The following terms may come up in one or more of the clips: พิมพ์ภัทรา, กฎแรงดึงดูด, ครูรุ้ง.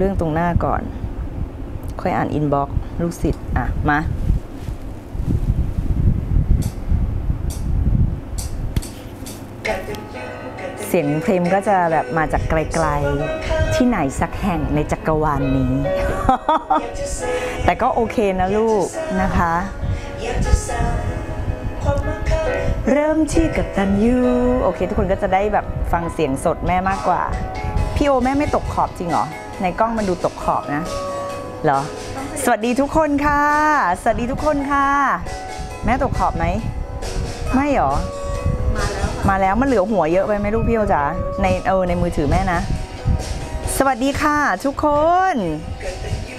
เรื่องตรงหน้าก่อนค่อยอ่านอินบ็อกซ์ลูกศิษย์อ่ะมาเสียงเพลงก็จะแบบมาจากไกลๆที่ไหนสักแห่งในจักรวาลนี้ แต่ก็โอเคนะลูกนะคะเริ่มที่กัปตันยูโอเคทุกคนก็จะได้แบบฟังเสียงสดแม่มากกว่าพี่โอแม่ไม่ตกขอบจริงเหรอในกล้องมันดูตกขอบนะเหรอสวัสดีทุกคนค่ะสวัสดีทุกคนค่ะแม่ตกขอบไหมไม่หรอมาแล้วมันเหลือหัวเยอะไปไหมลูกพี่โอจ๋าในในมือถือแม่นะสวัสดีค่ะทุกคน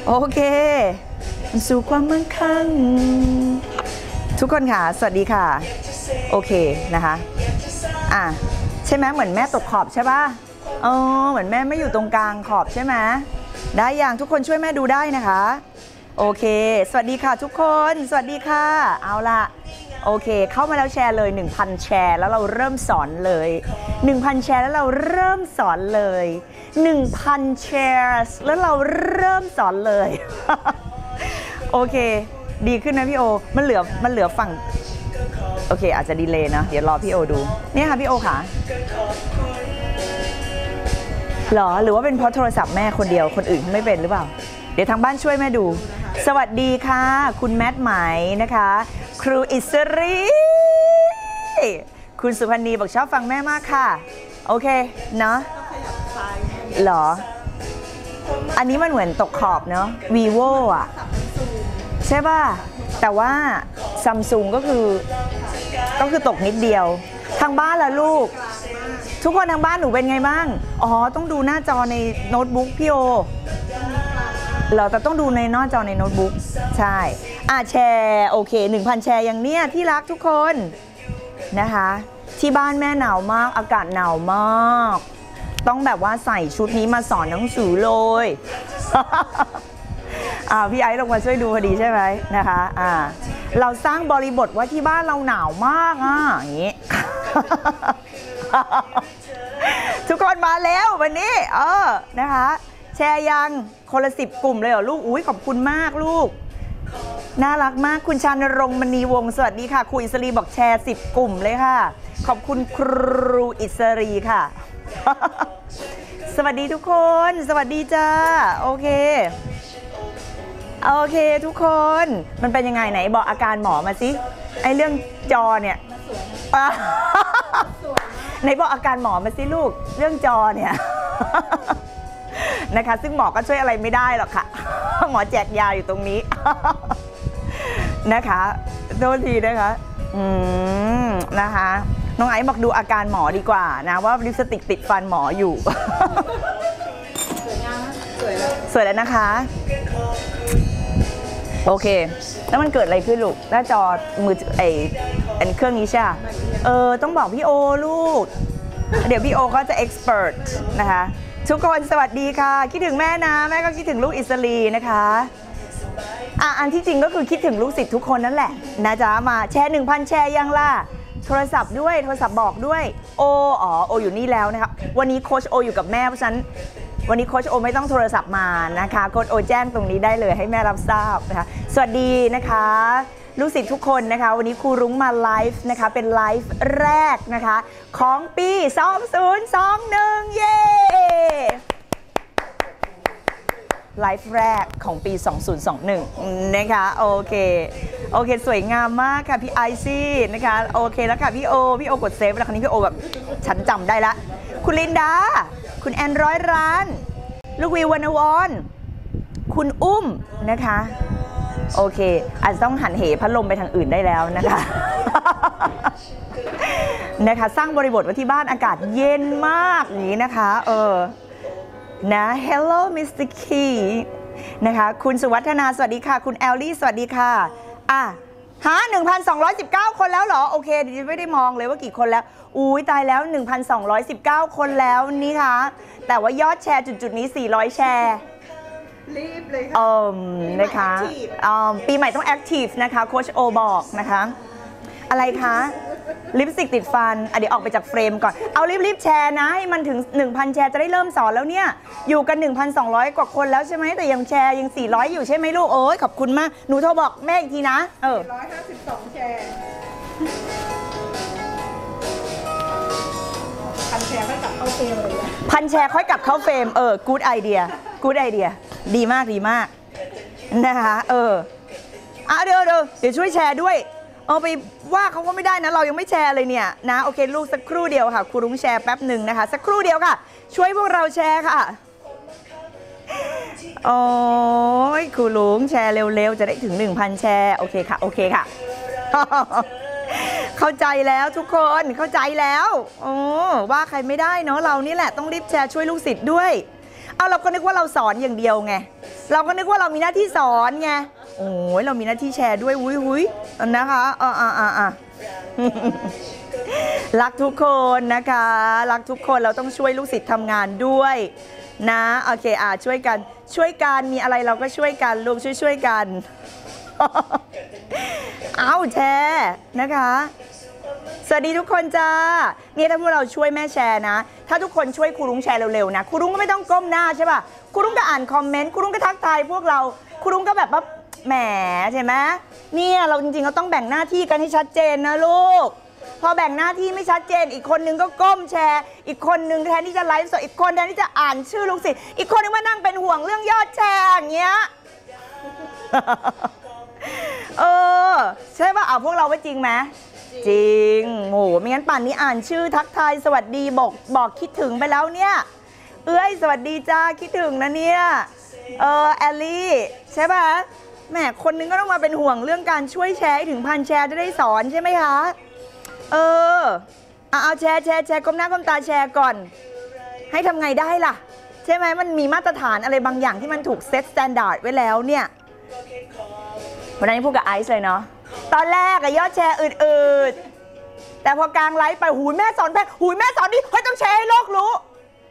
โอเคสู่ความมั่งคั่งทุกคนค่ะสวัสดีค่ะโอเคนะคะอ่ะใช่ไหมเหมือนแม่ตกขอบใช่ป่ะอ๋อเหมือนแม่ไม่อยู่ตรงกลางขอบใช่ไหมได้อย่างทุกคนช่วยแม่ดูได้นะคะโอเคสวัสดีค่ะทุกคนสวัสดีค่ะเอาละโอเคเข้ามาแล้วแชร์เลย 1,000 แชร์แล้วเราเริ่มสอนเลย 1,000 แชร์แล้วเราเริ่มสอนเลย 1,000 แชร์แล้วเราเริ่มสอนเลย โอเคดีขึ้นนะพี่โอมันเหลือฝั่งโอเคอาจจะดีเลย์นะเดี๋ยวรอพี่โอดูเนี่ยค่ะพี่โอค่ะหรอหรือว่าเป็นเพราะโทรศัพท์แม่คนเดียวคนอื่นไม่เป็นหรือเปล่าเดี๋ยวทางบ้านช่วยแม่ดูสวัสดีค่ะคุณแมทไหมนะคะครูอิสรีคุณสุพรรณีบอกชอบฟังแม่มากค่ะโอเคเนาะหรออันนี้มันเหมือนตกขอบเนาะ vivo อ่ะใช่ป่ะแต่ว่าซัมซุงก็คือตกนิดเดียวทางบ้านล่ะลูกทุกคนทางบ้านหนูเป็นไงบ้างอ๋อต้องดูหน้าจอในโน้ตบุ๊กพี่โอเราแต่ต้องดูในหน้าจอในโน้ตบุ๊กใช่อ่ะแชร์โอเค 1,000 แชร์อย่างเนี้ยที่รักทุกคนนะคะที่บ้านแม่หนาวมากอากาศหนาวมากต้องแบบว่าใส่ชุดนี้มาสอนหนังสือเลย พี่ไอซ์ลงมาช่วยดูพอดีใช่ไหมนะคะเราสร้างบริบทว่าที่บ้านเราหนาวมากอ่ะอย่างนี้ ทุกคนมาแล้ววันนี้นะคะแชร์ยังคนละ10กลุ่มเลยเหรอลูกอุ้ยขอบคุณมากลูกน่ารักมากคุณชานรงค์มณีวงศ์สวัสดีค่ะครูอิสรีบอกแชร์10กลุ่มเลยค่ะขอบคุณครูอิสรีค่ะ สวัสดีทุกคนสวัสดีจ้าโอเคทุกคนมันเป็นยังไงไหนบอกอาการหมอมาสิไอเรื่องจอเนี่ยไหนบอกอาการหมอมาสิลูกเรื่องจอเนี่ยนะคะซึ่งหมอก็ช่วยอะไรไม่ได้หรอกค่ะหมอแจกยาอยู่ตรงนี้นะคะโทษทีนะคะนะคะน้องไอซ์บอกดูอาการหมอดีกว่านะว่าลิปสติกติดฟันหมออยู่สวยแล้วนะคะโอเคแล้วมันเกิดอะไรขึ้นลูกหน้าจอมือไอ้เครื่องนี้ใช่ต้องบอกพี่โอลูกเดี๋ยวพี่โอก็จะเอ็กซ์เพรสนะคะทุกคนสวัสดีค่ะคิดถึงแม่นะแม่ก็คิดถึงลูกอิสรีนะคะอันที่จริงก็คือคิดถึงลูกศิษย์ทุกคนนั่นแหละนะจ๊ะมาแชร์ 1,000 แชร์ยังล่ะโทรศัพท์ด้วยโทรศัพท์บอกด้วยโออยู่นี่แล้วนะคะวันนี้โค้ชโออยู่กับแม่เพราะฉะนั้นวันนี้โค้ชโอไม่ต้องโทรศัพท์มานะคะโค้ชโอแจ้งตรงนี้ได้เลยให้แม่รับทราบนะคะสวัสดีนะคะลูกศิษย์ทุกคนนะคะวันนี้ครูรุ้งมาไลฟ์นะคะเป็นไลฟ์แรกนะคะของปี2021เย้ไลฟ์แรกของปี2021นะคะโอเคสวยงามมากค่ะพี่ไอซี่นะคะโอเคแล้วค่ะพี่โอกดเซฟแล้วคราวนี้พี่โอแบบฉันจำได้ละคุณลินดาคุณแอนร้อยร้านลูกวีวรรณวรคุณอุ้มนะคะโอเคอาจจะต้องหันเหพัดลมไปทางอื่นได้แล้วนะคะ นะคะสร้างบริบทว่าที่บ้านอากาศเย็นมากอย่างนี้นะคะนะ Hello Mr. Key นะคะคุณสุวัฒนาสวัสดีค่ะคุณแอลลี่สวัสดีค่ะ1,219 คนแล้วเหรอโอเคดิฉันไม่ได้มองเลยว่ากี่คนแล้วอุ้ยตายแล้ว 1,219 คนแล้วนี่ค่ะแต่ว่ายอดแชร์จุดๆนี้400แชร์รีบเลยค่ะนะคะปีใหม่ต้องแอคทีฟนะคะโค้ชโอบอกนะคะอะไรคะ ลิปสติกติดฟันเดี๋ยวออกไปจากเฟรมก่อนเอารีบๆแชร์นะให้มันถึง 1,000 แชร์จะได้เริ่มสอนแล้วเนี่ยอยู่กัน 1,200 กว่าคนแล้วใช่ไหมแต่ยังแชร์ยัง400อยู่ใช่ไหมลูกโอ้ยขอบคุณมากหนูโทรบอกแม่อีกทีนะ452แชร์พันแชร์ค่อยกลับเข้าเฟรมเลยพันแชร์ค่อยกลับเข้าเฟรมกู๊ดไอเดียกู๊ดไอเดียดีมากดีมากนะคะเดี๋ยวช่วยแชร์ด้วยเอาไปว่าเขาก็ไม่ได้นะเรายังไม่แชร์เลยเนี่ยนะโอเคลูกสักครู่เดียวค่ะครูรุ้งแชร์แป๊บหนึ่งนะคะสักครู่เดียวค่ะช่วยพวกเราแชร์ค่ะโอ้ยครูรุ้งแชร์เร็วๆจะได้ถึง 1,000 แชร์โอเคค่ะโอเคค่ะเข้าใจแล้วทุกคนเข้าใจแล้วโอ้ว่าใครไม่ได้เนาะเรานี่แหละต้องรีบแชร์ช่วยลูกศิษย์ด้วยเอาเราก็นึกว่าเราสอนอย่างเดียวไงเราก็นึกว่าเรามีหน้าที่สอนไงโอ้ยเรามีหน้าที่แชร์ด้วยหุ้ยนะคะรักทุกคนนะคะรักทุกคนเราต้องช่วยลูกศิษย์ทำงานด้วยนะโอเคช่วยกันมีอะไรเราก็ช่วยกันลูกช่วยกันเอาแชร์นะคะสวัสดีทุกคนจ้าเนี่ยถ้าพวกเราช่วยแม่แชร์นะถ้าทุกคนช่วยครูรุ้งแชร์เร็วๆนะครูรุ้งก็ไม่ต้องก้มหน้าใช่ป่ะครูรุ้งก็อ่านคอมเมนต์ครูรุ้งก็ทักทายพวกเราครูรุ้งก็แบบว่าแหมใช่ไหมเนี่ยเราจริงๆเราต้องแบ่งหน้าที่กันให้ชัดเจนนะลูกพอแบ่งหน้าที่ไม่ชัดเจนอีกคนนึงก็ก้มแชร์อีกคนนึงแทนที่จะไลฟ์สดอีกคนแทนที่จะอ่านชื่อลูกศิษย์อีกคนนึงมานั่งเป็นห่วงเรื่องยอดแชร์อย่างเงี้ยใช่ป่ะพวกเราว่าจริงไหมจริงโหไม่งั้นป่านนี้อ่านชื่อทักทายสวัสดีบอกคิดถึงไปแล้วเนี่ยเอ้ยสวัสดีจ้าคิดถึงนะเนี่ยแอลลี่ใช่ป่ะแหมคนนึงก็ต้องมาเป็นห่วงเรื่องการช่วยแชร์ถึงพันแชร์จะได้สอนใช่ไหมคะเอาแชร์ก้มหน้าก้มตาแชร์ก่อนให้ทำไงได้ล่ะใช่ไหมมันมีมาตรฐานอะไรบางอย่างที่มันถูกเซตสแตนดาร์ดไว้แล้วเนี่ยวันนี้พูดกับไอซ์เลยเนาะตอนแรกยอดแชร์อืดๆแต่พอกลางไลฟ์ไปหูยแม่สอนแพทย์หูยแม่สอนนี่เฮ้ยต้องแชร์ให้โลกรู้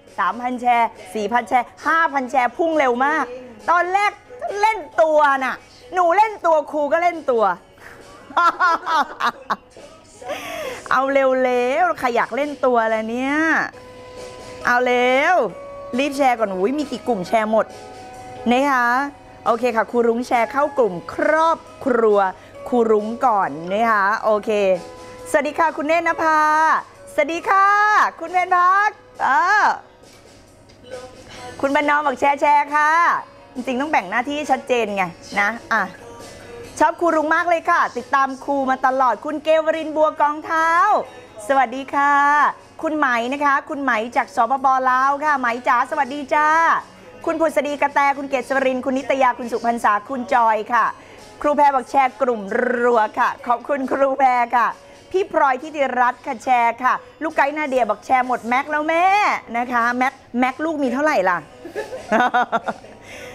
3,000 แชร์ 4,000 แชร์ 5,000 แชร์พุ่งเร็วมากตอนแรกเล่นตัวน่ะหนูเล่นตัวครูก็เล่นตัวเอาเร็วๆใครอยากเล่นตัวอะไรเนี่ยเอาเร็วรีบแชร์ก่อนหูยมีกี่กลุ่มแชร์หมดนะคะโอเคค่ะครูรุ้งแชร์เข้ากลุ่มครอบครัวครูรุ้งก่อนนะคะโอเคสวัสดีค่ะคุณเนตรณภาสวัสดีค่ะคุณเพ็ญพักคุณบรรณอมบอกแชร์ค่ะจริงๆต้องแบ่งหน้าที่ชัดเจนไงนะชอบครูรุ้งมากเลยค่ะติดตามครูมาตลอดคุณเกวรินบัวกองเท้าสวัสดีค่ะคุณไหมนะคะคุณไหมจากสปป.ลาวค่ะไหมจ๋าสวัสดีจ้าคุณพุทธดีกระแตคุณเกษวรินคุณนิตยาคุณสุพรรณษาคุณจอยค่ะครูแพรบอกแชร์กลุ่มรัวค่ะขอบคุณครูแพรค่ะพี่พลอยธิติรัตน์ค่ะแชร์ค่ะลูกไก่นาเดียบอกแชร์หมดแม็กแล้วแม่นะคะแม็กลูกมีเท่าไหร่ล่ะ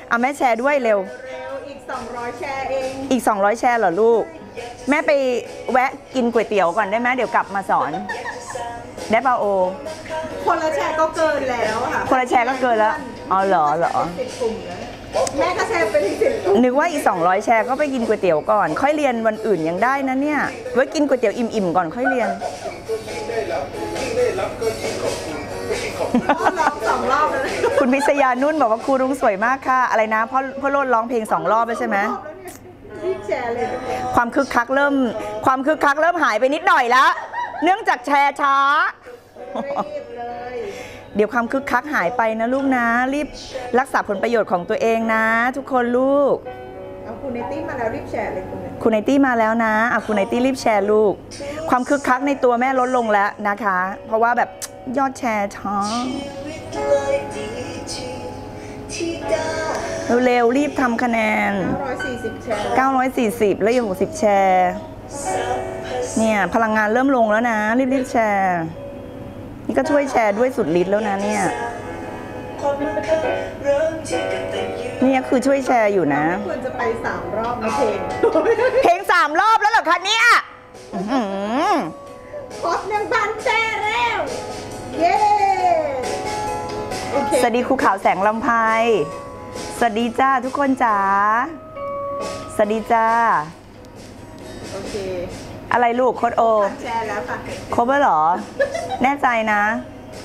เอาแม่แชร์ด้วยเร็วอีก200แชร์เองอีก200แชร์เหรอลูกแม่ไปแวะกินก๋วยเตี๋ยวก่อนได้ไหมเดี๋ยวกลับมาสอนได้ป่ะโอคนละแชร์ก็เกินแล้วค่ะคนละแชร์ก็เกินแล้วอ๋อเหรอแม่ก็แชร์ไปที่สิบนึกว่าอีก200แชร์ก็ไปกินก๋วยเตี๋ยวก่อนค่อยเรียนวันอื่นยังได้นะเนี่ยไว้กินก๋วยเตี๋ยวอิ่มๆก่อนค่อยเรียนคุณพิษยานุ่นบอกว่าครูรุ้งสวยมากค่ะอะไรนะพ่อโลดร้องเพลง2รอบแล้วใช่ไหมความคึกคักเริ่มหายไปนิดหน่อยละเนื่องจากแชร์ช้าเดี๋ยวความคึกคักหายไปนะลูกนะรีบรักษาผลประโยชน์ของตัวเองนะทุกคนลูกคุณไนตี้มาแล้วรีบแชร์เลยคุณไนตี้มาแล้วนะคุณไนตี้รีบแชร์ลูกความคึกคักในตัวแม่ลดลงแล้วนะคะเพราะว่าแบบยอดแชร์ช้าเร็วๆรีบทำคะแนน940แชร์แล้วอีก60แชร์เนี่ยพลังงานเริ่มลงแล้วนะรีบแชร์นี่ก็ช่วยแชร์ด้วยสุดฤทธิ์แล้วนะเนี่ยคือช่วยแชร์อยู่นะควรจะไป3รอบนะเพลง3รอบแล้วเหรอคะเนี่ยครบ 1,000 แชร์แล้วเย้สวัสดีครูขาวแสงลำไพสวัสดีจ้าทุกคนจ๋าสวัสดีจ้าโอเค อะไรลูกโค้ดโอแชร์แล้วค่ะครบแล้วหรอแน่ใจนะ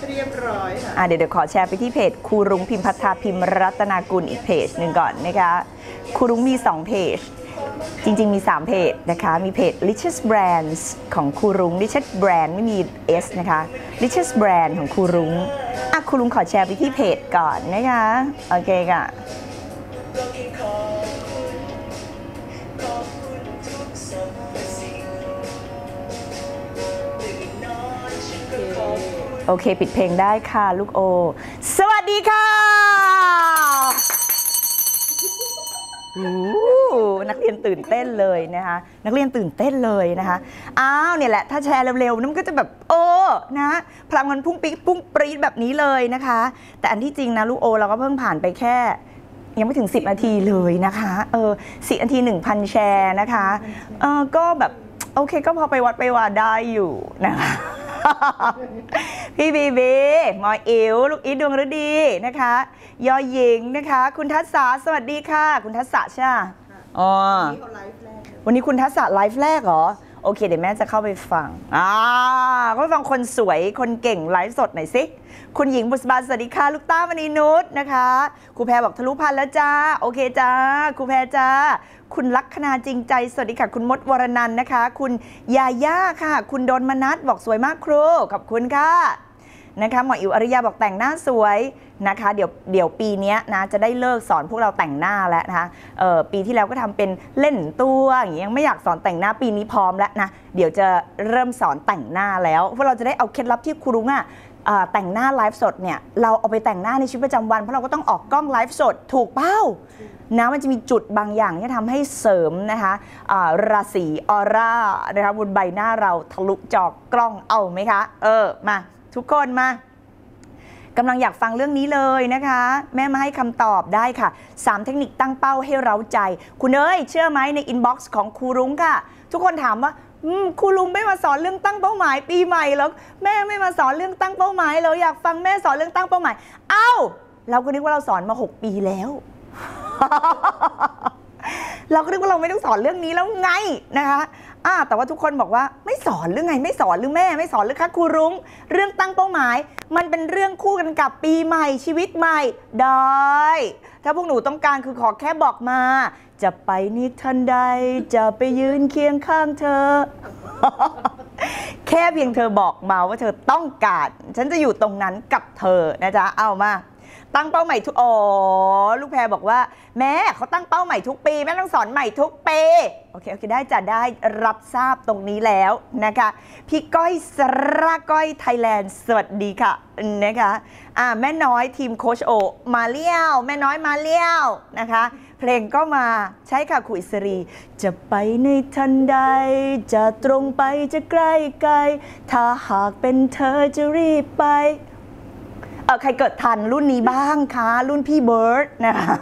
เรียบร้อยค่ะเดี๋ยวขอแชร์ไปที่เพจครูรุ้งพิมพัฒนาพิมรัตนากุลอีกเพจหนึ่งก่อนนะคะครูรุ้งมี2เพจจริงๆมี3เพจนะคะมีเพจ Liches Brands ของครูรุ้ง Liches Brand ไม่มี S นะคะ Liches Brand ของครูรุ้งครูรุ้งขอแชร์ไปที่เพจก่อนนะคะโอเคค่ะโอเคปิดเพลงได้ค่ะลูกโอสวัสดีค่ะนักเรียนตื่นเต้นเลยนะคะนักเรียนตื่นเต้นเลยนะคะอ้าวเนี่ยแหละถ้าแชร์เร็วๆมันก็จะแบบโอ้นะพลังมันพุ่งปิ๊กพุ่งปรี๊ดแบบนี้เลยนะคะแต่อันที่จริงนะลูกโอเราก็เพิ่งผ่านไปแค่ยังไม่ถึง10นาทีเลยนะคะ10นาที 1,000 แชร์นะคะก็แบบโอเคก็พอไปวัดไปว่าได้อยู่นะคะพี่บีบีหมออิ๋วลูกอิดดวงฤดีนะคะยอหญิงนะคะคุณทัศสาสวัสดีค่ะคุณทัศสาใช่ไหมอ๋อวันนี้คุณทัศสาไลฟ์แรกเหรอโอเคเดี๋ยวแม่จะเข้าไปฟังก็ฟังคนสวยคนเก่งไลฟ์สดหน่อยสิคุณหญิงบุษบาสวัสดีค่ะลูกต้ามณีนุชนะคะครูแพรบอกทะลุพันแล้วจ้าโอเคจ้าครูแพรจ้าคุณลักษณาจริงใจสวัสดีค่ะคุณมดวรนันท์นะคะคุณยาย่าค่ะคุณดนมนัสบอกสวยมากครูขอบคุณค่ะนะคะหมออิ๋วอริยาบอกแต่งหน้าสวยนะคะเดี๋ยวปีนี้นะจะได้เลิกสอนพวกเราแต่งหน้าแล้วนะคะปีที่แล้วก็ทำเป็นเล่นตัวอย่างยังไม่อยากสอนแต่งหน้าปีนี้พร้อมแล้วนะเดี๋ยวจะเริ่มสอนแต่งหน้าแล้วเพราะเราจะได้เอาเคล็ดลับที่ครูรุ้งแต่งหน้าไลฟ์สดเนี่ยเราเอาไปแต่งหน้าในชีวิตประจำวันเพราะเราก็ต้องออกกล้องไลฟ์สดถูกเป้านะมันจะมีจุดบางอย่างที่ทำให้เสริมนะคะราศีออร่านะคะบนใบหน้าเราทะลุจอกล้องเอาไหมคะมาทุกคนมากำลังอยากฟังเรื่องนี้เลยนะคะแม่มาให้คำตอบได้ค่ะ3เทคนิคตั้งเป้าให้เราใจคุณเอ้ยเชื่อไหมในอินบ็อกซ์ของครูรุ้งค่ะทุกคนถามว่าครูรุ้งไม่มาสอนเรื่องตั้งเป้าหมายปีใหม่แล้วแม่ไม่มาสอนเรื่องตั้งเป้าหมายเราอยากฟังแม่สอนเรื่องตั้งเป้าหมายเราก็นึกว่าเราสอนมา6ปีแล้ว เราก็นึกว่าเราไม่ต้องสอนเรื่องนี้แล้วไงนะคะแต่ว่าทุกคนบอกว่าไม่สอนหรือไงไม่สอนหรือแม่ไม่สอนหรือคะครูรุ้งเรื่องตั้งเป้าหมายมันเป็นเรื่องคู่กันกับปีใหม่ชีวิตใหม่ได้ถ้าพวกหนูต้องการคือขอแค่บอกมาจะไปนิทันใดจะไปยืนเคียงข้างเธอ แค่เพียงเธอบอกมาว่าเธอต้องการฉันจะอยู่ตรงนั้นกับเธอนะจ๊ะเอามาตั้งเป้าใหม่ทุกลูกแพรบอกว่าแม่เขาตั้งเป้าใหม่ทุกปีแม่ต้องสอนใหม่ทุกปีโอเคได้จะได้รับทราบตรงนี้แล้วนะคะพี่ก้อยสระก้อยไทยแลนด์สวัสดีค่ะนะคะแม่น้อยทีมโค้ชโอมาเลี้ยวแม่น้อยมาเลี้ยวนะคะเพลงก็มาใช่ค่ะคุยสรีจะไปในทันใดจะตรงไปจะใกล้ไกลถ้าหากเป็นเธอจะรีบไปใครเกิดทันรุ่นนี้บ้างคะรุ่นพี่เบิร์ดนะคะ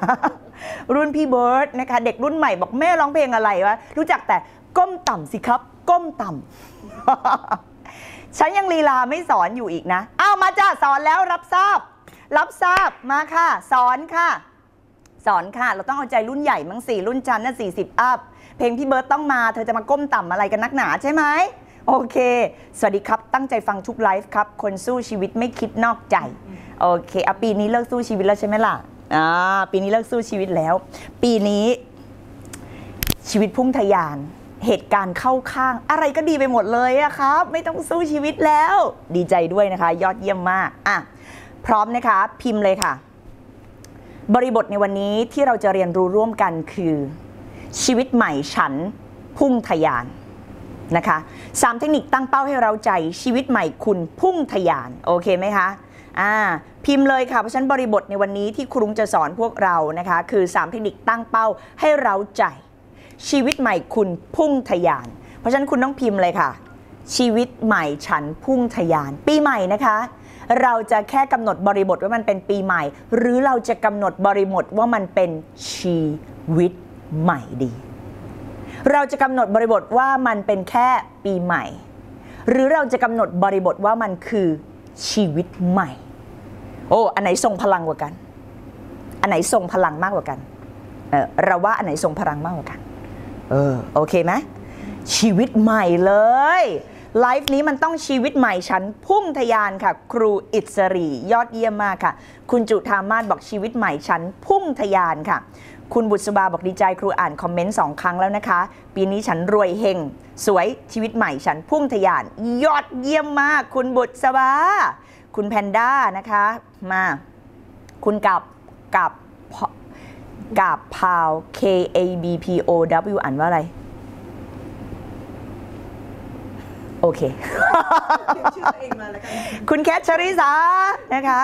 รุ่นพี่เบิร์ดนะคะเด็กรุ่นใหม่บอกแม่ร้องเพลงอะไรวะรู้จักแต่ก้มต่ำสิครับก้มต่ำฉันยังลีลาไม่สอนอยู่อีกนะมาจ้าสอนแล้วรับทราบมาค่ะสอนค่ะเราต้องเอาใจรุ่นใหญ่มั้งสี่รุ่นจันนะ40อัพเพลงพี่เบิร์ดต้องมาเธอจะมาก้มต่ำอะไรกันนักหนาใช่ไหมโอเคสวัสดีครับตั้งใจฟังทุกไลฟ์ครับคนสู้ชีวิตไม่คิดนอกใจโอเคปีนี้เลิกสู้ชีวิตแล้วใช่ไหมล่ะปีนี้เลิกสู้ชีวิตแล้วปีนี้ชีวิตพุ่งทะยานเหตุการณ์เข้าข้างอะไรก็ดีไปหมดเลยอะครับไม่ต้องสู้ชีวิตแล้วดีใจด้วยนะคะยอดเยี่ยมมากพร้อมนะคะพิมพ์เลยค่ะบริบทในวันนี้ที่เราจะเรียนรู้ร่วมกันคือชีวิตใหม่ฉันพุ่งทะยานนะคะ3เทคนิคตั้งเป้าให้เราใจชีวิตใหม่คุณพุ่งทะยานโอเคไหมคะพิมพ์เลยค่ะเพราะฉันบริบทในวันนี้ที่ครูรุ้งจะสอนพวกเรานะคะคือ3เทคนิคตั้งเป้าให้เราใจชีวิตใหม่คุณพุ่งทะยานเพราะฉะนั้นคุณต้องพิมพ์เลยค่ะชีวิตใหม่ฉันพุ่งทะยานปีใหม่นะคะเราจะแค่กำหนดบริบทว่ามันเป็นปีใหม่หรือเราจะกำหนดบริบทว่ามันเป็นชีวิตใหม่ดีเราจะกำหนดบริบทว่ามันเป็นแค่ปีใหม่หรือเราจะกำหนดบริบทว่ามันคือชีวิตใหม่อันไหนทรงพลังกว่ากันอันไหนทรงพลังมากกว่ากันเราว่าอันไหนทรงพลังมากกว่ากันโอเคไหม ชีวิตใหม่เลยไลฟ์นี้มันต้องชีวิตใหม่ฉันพุ่งทะยานค่ะครูอิสรียอดเยี่ยมมากค่ะคุณจุฑามาศบอกชีวิตใหม่ฉันพุ่งทะยานค่ะคุณบุษบาบอกดีใจครูอ่านคอมเมนต์2ครั้งแล้วนะคะปีนี้ฉันรวยเฮงสวยชีวิตใหม่ฉันพุ่งทะยานยอดเยี่ยมมากคุณบุษบาคุณแพนด้านะคะมาคุณกับพาว KABPOW อ่านว่าอะไรโอเคคุณแคทชริสานะคะ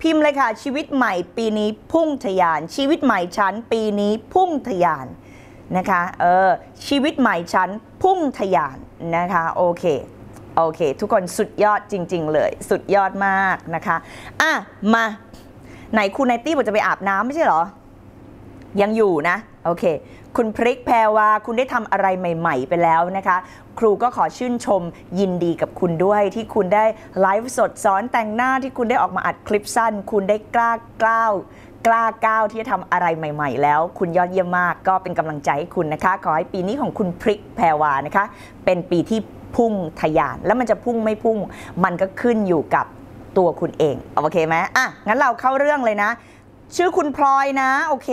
พิมพ์เลยค่ะชีวิตใหม่ปีนี้พุ่งทะยานชีวิตใหม่ฉันปีนี้พุ่งทะยานนะคะชีวิตใหม่ฉันพุ่งทะยานนะคะโอเคทุกคนสุดยอดจริงๆเลยสุดยอดมากนะคะมาไหนคุณไนตี้บอกจะไปอาบน้ำไม่ใช่เหรอยังอยู่นะโอเคคุณพริกแพรวาคุณได้ทำอะไรใหม่ๆไปแล้วนะคะครูก็ขอชื่นชมยินดีกับคุณด้วยที่คุณได้ไลฟ์สดสอนแต่งหน้าที่คุณได้ออกมาอัดคลิปสั้นคุณได้กล้าก้าวที่จะทำอะไรใหม่ๆแล้วคุณยอดเยี่ยมมากก็เป็นกำลังใจให้คุณนะคะขอให้ปีนี้ของคุณพริกแพรวานะคะเป็นปีที่พุ่งทะยานแล้วมันจะพุ่งไม่พุ่งมันก็ขึ้นอยู่กับตัวคุณเองโอเคไหมงั้นเราเข้าเรื่องเลยนะชื่อคุณพลอยนะโอเค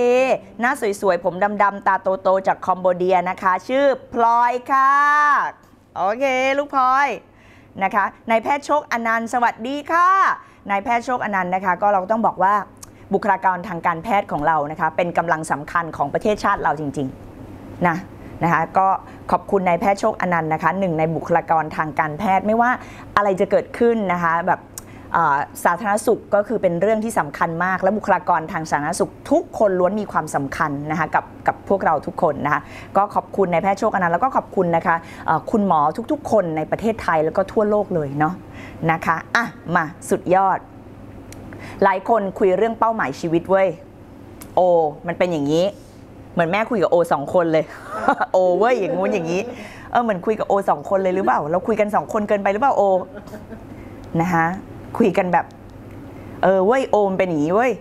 หน้าสวยๆผมดำๆตาโตๆจากคอมโบเดียนะคะชื่อพลอยค่ะโอเคลูกพลอยนะคะนายแพทย์โชคอนันต์สวัสดีค่ะนายแพทย์โชคอนันต์นะคะก็เราต้องบอกว่าบุคลากรทางการแพทย์ของเรานะคะเป็นกำลังสำคัญของประเทศชาติเราจริงๆนะคะก็ขอบคุณนายแพทย์โชคอนันต์นะคะหนึ่งในบุคลากรทางการแพทย์ไม่ว่าอะไรจะเกิดขึ้นนะคะแบบสาธารณสุขก็คือเป็นเรื่องที่สำคัญมากและบุคลากรทางสาธารณสุขทุกคนล้วนมีความสำคัญนะคะกับพวกเราทุกคนนะคะก็ขอบคุณนายแพทย์โชคอนันต์แล้วก็ขอบคุณนะคะคุณหมอทุกๆคนในประเทศไทยแล้วก็ทั่วโลกเลยเนาะนะคะมาสุดยอดหลายคนคุยเรื่องเป้าหมายชีวิตเว้ยโอมันเป็นอย่างนี้เหมือนแม่คุยกับโอสองคนเลย โอเว้ยอย่างงู้นอย่างนี้เหมือนคุยกับโอสองคนเลยหรือเปล่าเราคุยกัน2คนเกินไปหรือเปล่าโอนะคะคุยกันแบบเว้ยโอมเป็นอย่างนี้เว้ย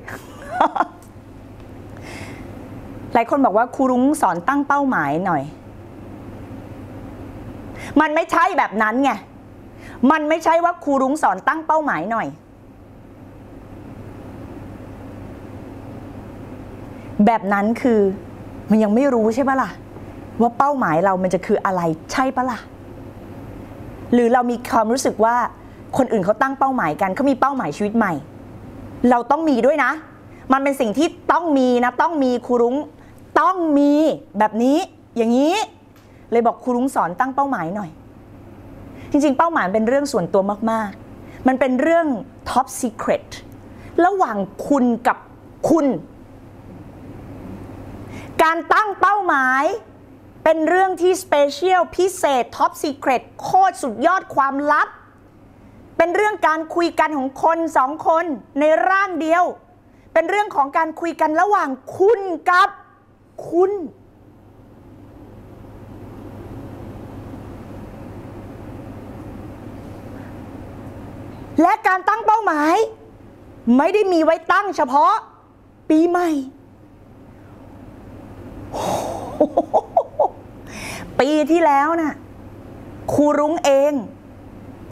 หลายคนบอกว่าครูรุ้งสอนตั้งเป้าหมายหน่อยมันไม่ใช่แบบนั้นไงมันไม่ใช่ว่าครูรุ้งสอนตั้งเป้าหมายหน่อยแบบนั้นคือมันยังไม่รู้ใช่ปะล่ะว่าเป้าหมายเรามันจะคืออะไรใช่ปะล่ะหรือเรามีความรู้สึกว่าคนอื่นเขาตั้งเป้าหมายกันเขามีเป้าหมายชีวิตใหม่เราต้องมีด้วยนะมันเป็นสิ่งที่ต้องมีนะต้องมีครูรุ้งต้องมีแบบนี้อย่างนี้เลยบอกครูรุ้งสอนตั้งเป้าหมายหน่อยจริงๆเป้าหมายเป็นเรื่องส่วนตัวมากๆมันเป็นเรื่อง top secret ระหว่างคุณกับคุณการตั้งเป้าหมายเป็นเรื่องที่ special พิเศษ top secret โคตรสุดยอดความลับเป็นเรื่องการคุยกันของคนสองคนในร่างเดียวเป็นเรื่องของการคุยกันระหว่างคุณกับคุณและการตั้งเป้าหมายไม่ได้มีไว้ตั้งเฉพาะปีใหม่ปีที่แล้วนะครูรุ้งเอง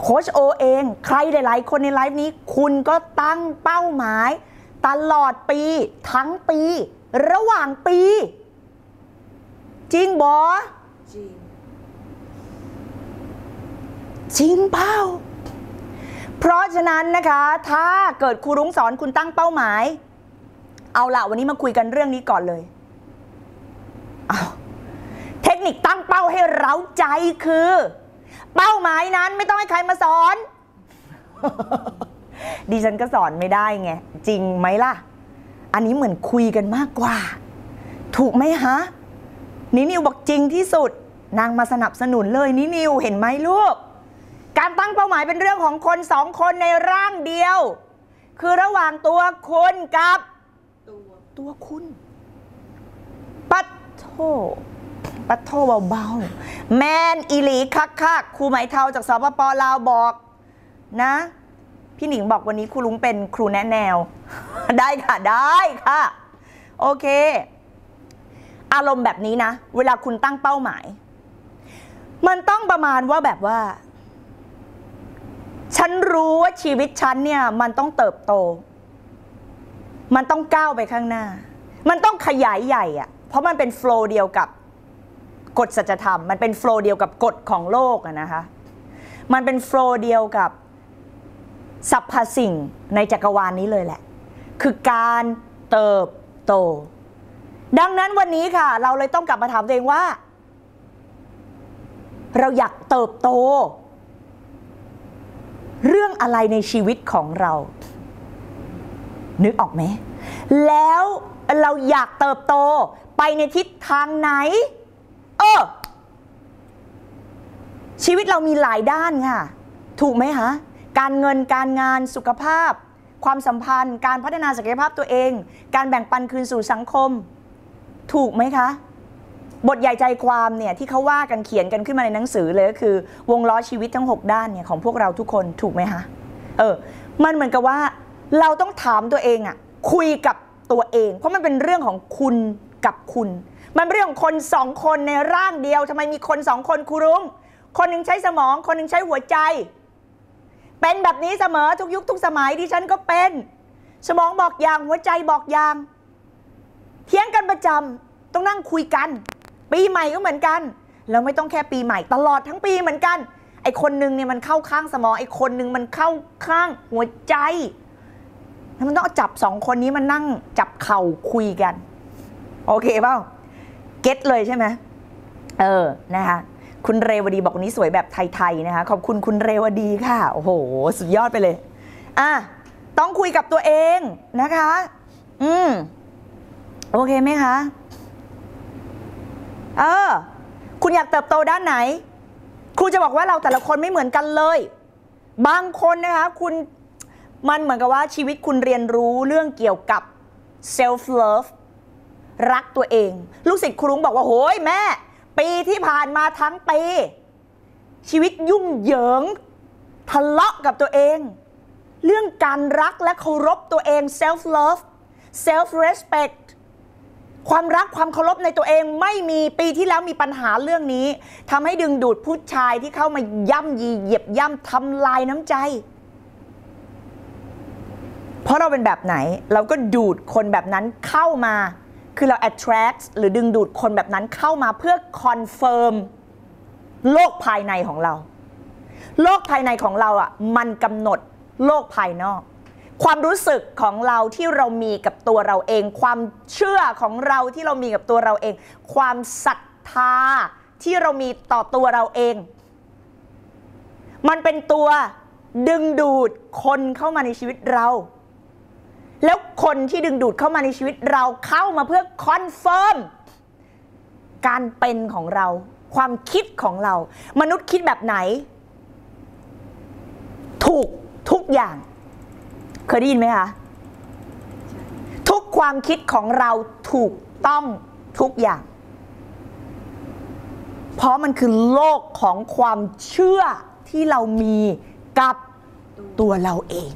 โค้ชโอเองใครหลายๆคนในไลฟ์นี้คุณก็ตั้งเป้าหมายตลอดปีทั้งปีระหว่างปีจริงบอจริงจริงเป้าเพราะฉะนั้นนะคะถ้าเกิดครูรุ้งสอนคุณตั้งเป้าหมายเอาละวันนี้มาคุยกันเรื่องนี้ก่อนเลยเทคนิคตั้งเป้าให้เร้าใจคือเป้าหมายนั้นไม่ต้องให้ใครมาสอนดิฉันก็สอนไม่ได้ไงจริงไหมล่ะอันนี้เหมือนคุยกันมากกว่าถูกไหมฮะนิวบอกจริงที่สุดนางมาสนับสนุนเลยนิวเห็นไหมลูกการตั้งเป้าหมายเป็นเรื่องของคนสองคนในร่างเดียวคือระหว่างตัวคุณกับตัวคุณปัดโทเบาๆแมนอีหลีคักครูไหมเทาจากสปป.ลาวบอกนะพี่หนิงบอกวันนี้ครูลุงเป็นครูแนะแนว ได้ค่ะโอเคอารมณ์แบบนี้นะเวลาคุณตั้งเป้าหมาย มันต้องประมาณว่าแบบว่าฉันรู้ว่าชีวิตฉันเนี่ยมันต้องเติบโตมันต้องก้าวไปข้างหน้ามันต้องขยายใหญ่อะเพราะมันเป็นโฟลว์เดียวกับกฎสัจธรรมมันเป็นโฟลว์เดียวกับกฎของโลกอะนะคะมันเป็นโฟลว์เดียวกับสรรพสิ่งในจักรวาลนี้เลยแหละคือการเติบโตดังนั้นวันนี้ค่ะเราเลยต้องกลับมาถามตัวเองว่าเราอยากเติบโตเรื่องอะไรในชีวิตของเรานึกออกไหมแล้วเราอยากเติบโตไปในทิศทางไหนชีวิตเรามีหลายด้านค่ะถูกไหมคะการเงินการงานสุขภาพความสัมพันธ์การพัฒนาศักยภาพตัวเองการแบ่งปันคืนสู่สังคมถูกไหมคะบทใหญ่ใจความเนี่ยที่เขาว่ากันเขียนกันขึ้นมาในหนังสือเลยก็คือวงล้อชีวิตทั้ง6ด้านเนี่ยของพวกเราทุกคนถูกไหมคะมันเหมือนกับว่าเราต้องถามตัวเองอะคุยกับตัวเองเพราะมันเป็นเรื่องของคุณกับคุณมันเรื่องของคนสองคนในร่างเดียวทำไมมีคนสองคนครูรุ้งคนหนึ่งใช้สมองคนหนึ่งใช้หัวใจเป็นแบบนี้เสมอทุกยุคทุกสมัยดิฉันก็เป็นสมองบอกอย่างหัวใจบอกอย่างเถียงกันประจำต้องนั่งคุยกันปีใหม่ก็เหมือนกันแล้วไม่ต้องแค่ปีใหม่ตลอดทั้งปีเหมือนกันไอคนนึงเนี่ยมันเข้าข้างสมองไอคนนึงมันเข้าข้างหัวใจแล้วมันต้องจับสองคนนี้มันนั่งจับเข่าคุยกันโอเคเปล่าเก็ตเลยใช่ไหมนะคะคุณเรวดีบอกวันนี้สวยแบบไทยๆนะคะขอบคุณคุณเรวดีค่ะโอ้โหสุดยอดไปเลยต้องคุยกับตัวเองนะคะโอเคไหมคะคุณอยากเติบโตด้านไหนครูจะบอกว่าเราแต่ละคนไม่เหมือนกันเลยบางคนนะคะคุณมันเหมือนกับว่าชีวิตคุณเรียนรู้เรื่องเกี่ยวกับ self love รักตัวเองลูกศิษย์ครูรุ้งบอกว่าโอ้ยแม่ปีที่ผ่านมาทั้งปีชีวิตยุ่งเหยิงทะเลาะกับตัวเองเรื่องการรักและเคารพตัวเอง self love self respect ความรักความเคารพในตัวเองไม่มีปีที่แล้วมีปัญหาเรื่องนี้ทำให้ดึงดูดผู้ชายที่เข้ามาย่ำยีเหยียบย่ำทำลายน้ำใจเพราะเราเป็นแบบไหนเราก็ดูดคนแบบนั้นเข้ามาคือเรา attract หรือดึงดูดคนแบบนั้นเข้ามาเพื่อ confirm โลกภายในของเราโลกภายในของเราอ่ะมันกำหนดโลกภายนอกความรู้สึกของเราที่เรามีกับตัวเราเองความเชื่อของเราที่เรามีกับตัวเราเองความศรัทธาที่เรามีต่อตัวเราเองมันเป็นตัวดึงดูดคนเข้ามาในชีวิตเราแล้วคนที่ดึงดูดเข้ามาในชีวิตเราเข้ามาเพื่อคอนเฟิร์มการเป็นของเราความคิดของเรามนุษย์คิดแบบไหนถูกทุกอย่างเคยได้ยินไหมคะทุกความคิดของเราถูกต้องทุกอย่างเพราะมันคือโลกของความเชื่อที่เรามีกับตัวเราเอง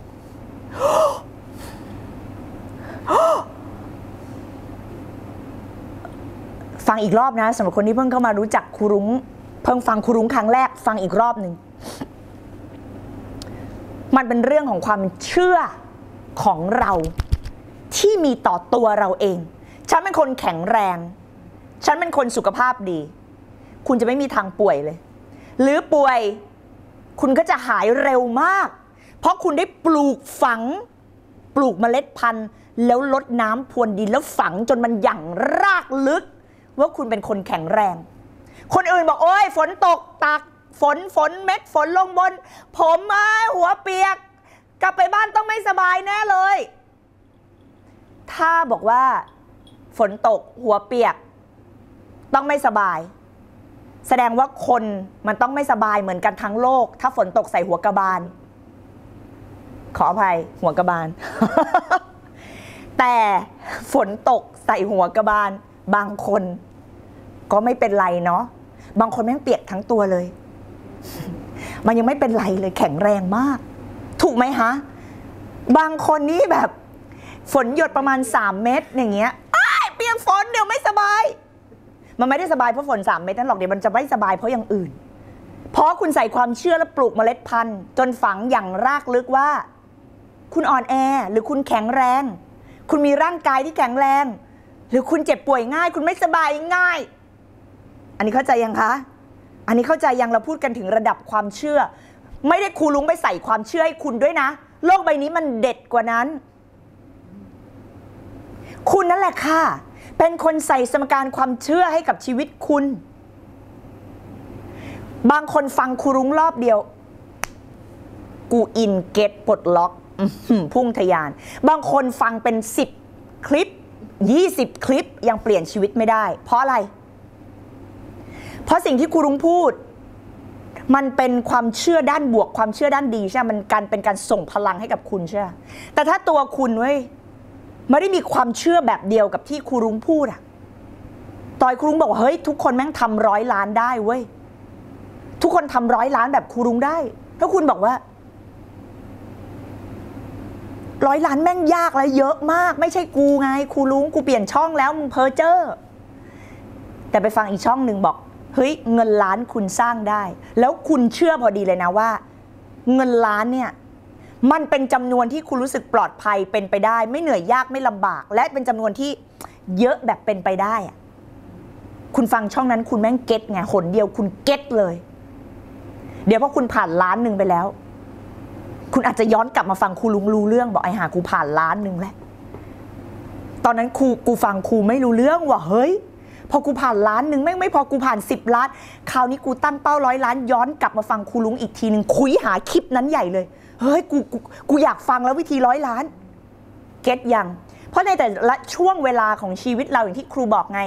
ฟังอีกรอบนะสำหรับคนที่เพิ่งเข้ามารู้จักครูรุ้งเพิ่งฟังครูรุ้งครั้งแรกฟังอีกรอบหนึ่งมันเป็นเรื่องของความเชื่อของเราที่มีต่อตัวเราเองฉันเป็นคนแข็งแรงฉันเป็นคนสุขภาพดีคุณจะไม่มีทางป่วยเลยหรือป่วยคุณก็จะหายเร็วมากเพราะคุณได้ปลูกฝังปลูกเมล็ดพันธุ์แล้วลดน้ำพรวนดินแล้วฝังจนมันหยั่งรากลึกว่าคุณเป็นคนแข็งแรงคนอื่นบอกโอ๊ยฝนตกตากฝนเม็ดฝนลงบนผมหัวเปียกกลับไปบ้านต้องไม่สบายแน่เลยถ้าบอกว่าฝนตกหัวเปียกต้องไม่สบายแสดงว่าคนมันต้องไม่สบายเหมือนกันทั้งโลกถ้าฝนตกใส่หัวกระบาลขออภัยหัวกระบาล แต่ฝนตกใส่หัวกระบาลบางคนก็ไม่เป็นไรเนาะบางคนแม่งเปียกทั้งตัวเลย มันยังไม่เป็นไรเลยแข็งแรงมากถูกไหมฮะบางคนนี่แบบฝนหยดประมาณ3เม็ดอย่างเงี้ยเปียกฝนเดี๋ยวไม่สบายมันไม่ได้สบายเพราะฝน3เม็ดนั่นหรอกเดี๋ยวมันจะไม่สบายเพราะอย่างอื่น ราะคุณใส่ความเชื่อและปลูกเมล็ดพันธุ์จนฝังอย่างรากลึกว่าคุณอ่อนแอหรือคุณแข็งแรงคุณมีร่างกายที่แข็งแรงหรือคุณเจ็บป่วยง่ายคุณไม่สบายง่ายอันนี้เข้าใจยังคะอันนี้เข้าใจยังเราพูดกันถึงระดับความเชื่อไม่ได้ครูลุงไปใส่ความเชื่อให้คุณด้วยนะโลกใบนี้มันเด็ดกว่านั้นคุณนั่นแหละค่ะเป็นคนใส่สมการความเชื่อให้กับชีวิตคุณบางคนฟังครูลุงรอบเดียวกูอินเก็ตปลดล็อกพุ่งทะยานบางคนฟังเป็น10คลิป20คลิปยังเปลี่ยนชีวิตไม่ได้เพราะอะไรเพราะสิ่งที่ครูลุงพูดมันเป็นความเชื่อด้านบวกความเชื่อด้านดีใช่ไหมมันการเป็นการส่งพลังให้กับคุณใช่ไหมแต่ถ้าตัวคุณเว้ยไม่ได้มีความเชื่อแบบเดียวกับที่ครูลุงพูดอะต่อยครูลุงบอกเฮ้ยทุกคนแม่งทำ100 ล้านได้เว้ยทุกคนทำ100 ล้านแบบครูลุงได้ถ้าคุณบอกว่า100 ล้านแม่งยากและเยอะมากไม่ใช่กูไงครูลุงกูเปลี่ยนช่องแล้วมึงเพ้อเจ้อแต่ไปฟังอีกช่องหนึ่งบอกเฮ้ยเงินล้านคุณสร้างได้แล้วคุณเชื่อพอดีเลยนะว่าเงินล้านเนี่ยมันเป็นจำนวนที่คุณรู้สึกปลอดภัยเป็นไปได้ไม่เหนื่อยยากไม่ลำบากและเป็นจำนวนที่เยอะแบบเป็นไปได้อะคุณฟังช่องนั้นคุณแม่งเก็ตไงหนเดียวคุณเก็ตเลยเดี๋ยวพอคุณผ่าน1 ล้านไปแล้วคุณอาจจะย้อนกลับมาฟังครูลุงรู้เรื่องบอกไอ้ห่ากูผ่าน1 ล้านแล้วตอนนั้นกูฟังครูไม่รู้เรื่องว่ะเฮ้ยพอกูผ่าน1 ล้านไม่พอกูผ่าน10 ล้านคราวนี้กูตั้งเป้า100 ล้านย้อนกลับมาฟังครูลุงอีกทีหนึ่งคุยหาคลิปนั้นใหญ่เลยเฮ้ยกูอยากฟังแล้ววิธี100 ล้านเก็ตยังเพราะในแต่ละช่วงเวลาของชีวิตเราอย่างที่ครูบอกไง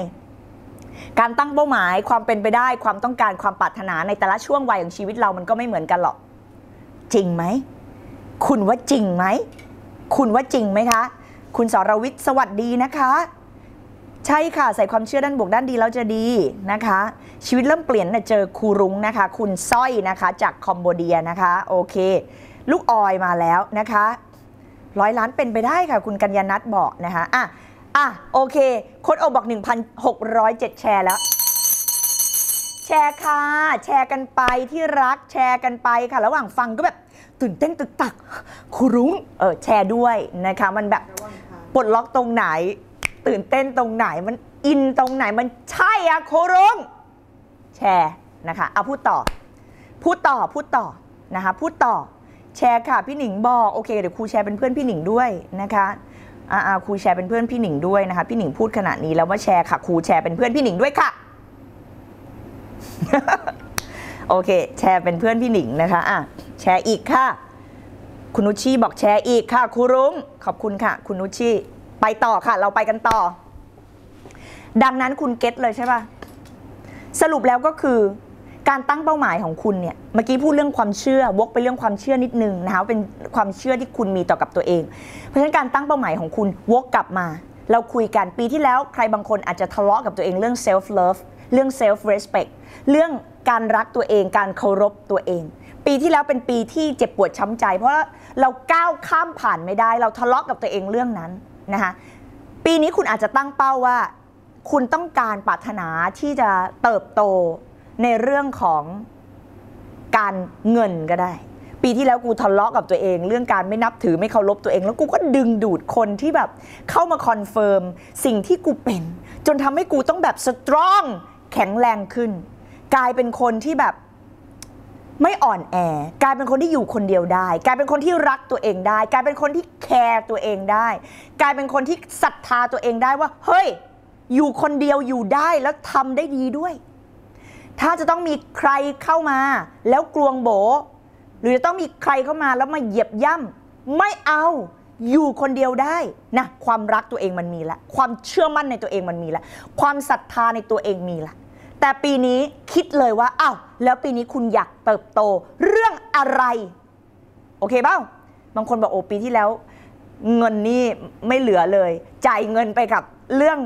การตั้งเป้าหมายความเป็นไปได้ความต้องการความปรารถนาในแต่ละช่วงวัยของชีวิตเรามันก็ไม่เหมือนกันหรอกจริงไหมคุณว่าจริงไหมคุณว่าจริงไหมคะคุณสรวิทย์สวัสดีนะคะใช่ค่ะใส่ความเชื่อด้านบวกด้านดีแล้วจะดีนะคะชีวิตเริ่มเปลี่ยนเจอครูรุ้งนะคะคุณสร้อยนะคะจากคอมโบเดียนะคะโอเคลูกออยมาแล้วนะคะ100 ล้านเป็นไปได้ค่ะคุณกัญญาณัฐบอกนะคะอ่ะโอเคโค้ดโอบอก 1,607 แชร์แล้วแชร์ค่ะแชร์กันไปที่รักแชร์กันไปค่ะระหว่างฟังก็แบบตื่นเต้นตึกตักครูรุ้งแชร์ด้วยนะคะมันแบบปลดล็อกตรงไหนตื่นเต้นตรงไหนมันอินตรงไหนมันใช่อะครูรุ้งแชร์นะคะเอาพูดต่อนะคะพูดต่อแชร์ค่ะพี่หนิงบอกโอเคเดี๋ยวครูแชร์เป็นเพื่อนพี่หนิงด้วยนะคะครูแชร์เป็นเพื่อนพี่หนิงด้วยนะคะพี่หนิงพูดขนาดนี้แล้วว่าแชร์ค่ะครูแชร์เป็นเพื่อนพี่หนิงด้วยค่ะ โอเคแชร์เป็นเพื่อนพี่หนิงนะคะแชร์อีกค่ะคุณนุชชี่บอกแชร์อีกค่ะครูรุ้งขอบคุณค่ะคุณนุชชี่ไปต่อค่ะเราไปกันต่อดังนั้นคุณเก็ตเลยใช่ป่ะสรุปแล้วก็คือการตั้งเป้าหมายของคุณเนี่ยเมื่อกี้พูดเรื่องความเชื่อวกไปเรื่องความเชื่อนิดนึงนะคะเป็นความเชื่อที่คุณมีต่อกับตัวเองเพราะฉะนั้นการตั้งเป้าหมายของคุณวกกลับมาเราคุยกันปีที่แล้วใครบางคนอาจจะทะเลาะกับตัวเองเรื่อง self love เรื่อง self respect เรื่องการรักตัวเองการเคารพตัวเองปีที่แล้วเป็นปีที่เจ็บปวดช้ำใจเพราะเราก้าวข้ามผ่านไม่ได้เราทะเลาะกับตัวเองเรื่องนั้นนะคะปีนี้คุณอาจจะตั้งเป้าว่าคุณต้องการปรารถนาที่จะเติบโตในเรื่องของการเงินก็ได้ปีที่แล้วกูทะเลาะกับตัวเองเรื่องการไม่นับถือไม่เคารพตัวเองแล้วกูก็ดึงดูดคนที่แบบเข้ามาคอนเฟิร์มสิ่งที่กูเป็นจนทำให้กูต้องแบบสตรองแข็งแรงขึ้นกลายเป็นคนที่แบบไม่อ่อนแอกลายเป็นคนที่อยู่คนเดียวได้กลายเป็นคนที่รักตัวเองได้กลายเป็นคนที่แคร์ตัวเองได้กลายเป็นคนที่ศรัทธาตัวเองได้ว่าเฮ้ยอยู่คนเดียวอยู่ได้แล้วทำได้ดีด้วยถ้าจะต้องมีใครเข้ามาแล้วกลวงโบหรือจะต้องมีใครเข้ามาแล้วมาเหยียบย่ำไม่เอาอยู่คนเดียวได้นะความรักตัวเองมันมีละความเชื่อมั่นในตัวเองมันมีละความศรัทธาในตัวเองมีละแต่ปีนี้คิดเลยว่าอ้าวแล้วปีนี้คุณอยากเติบโตเรื่องอะไรโอเคเปล่าบางคนบอกโอ้ปีที่แล้วเงินนี่ไม่เหลือเลยจ่ายเงินไปกับเรื่อง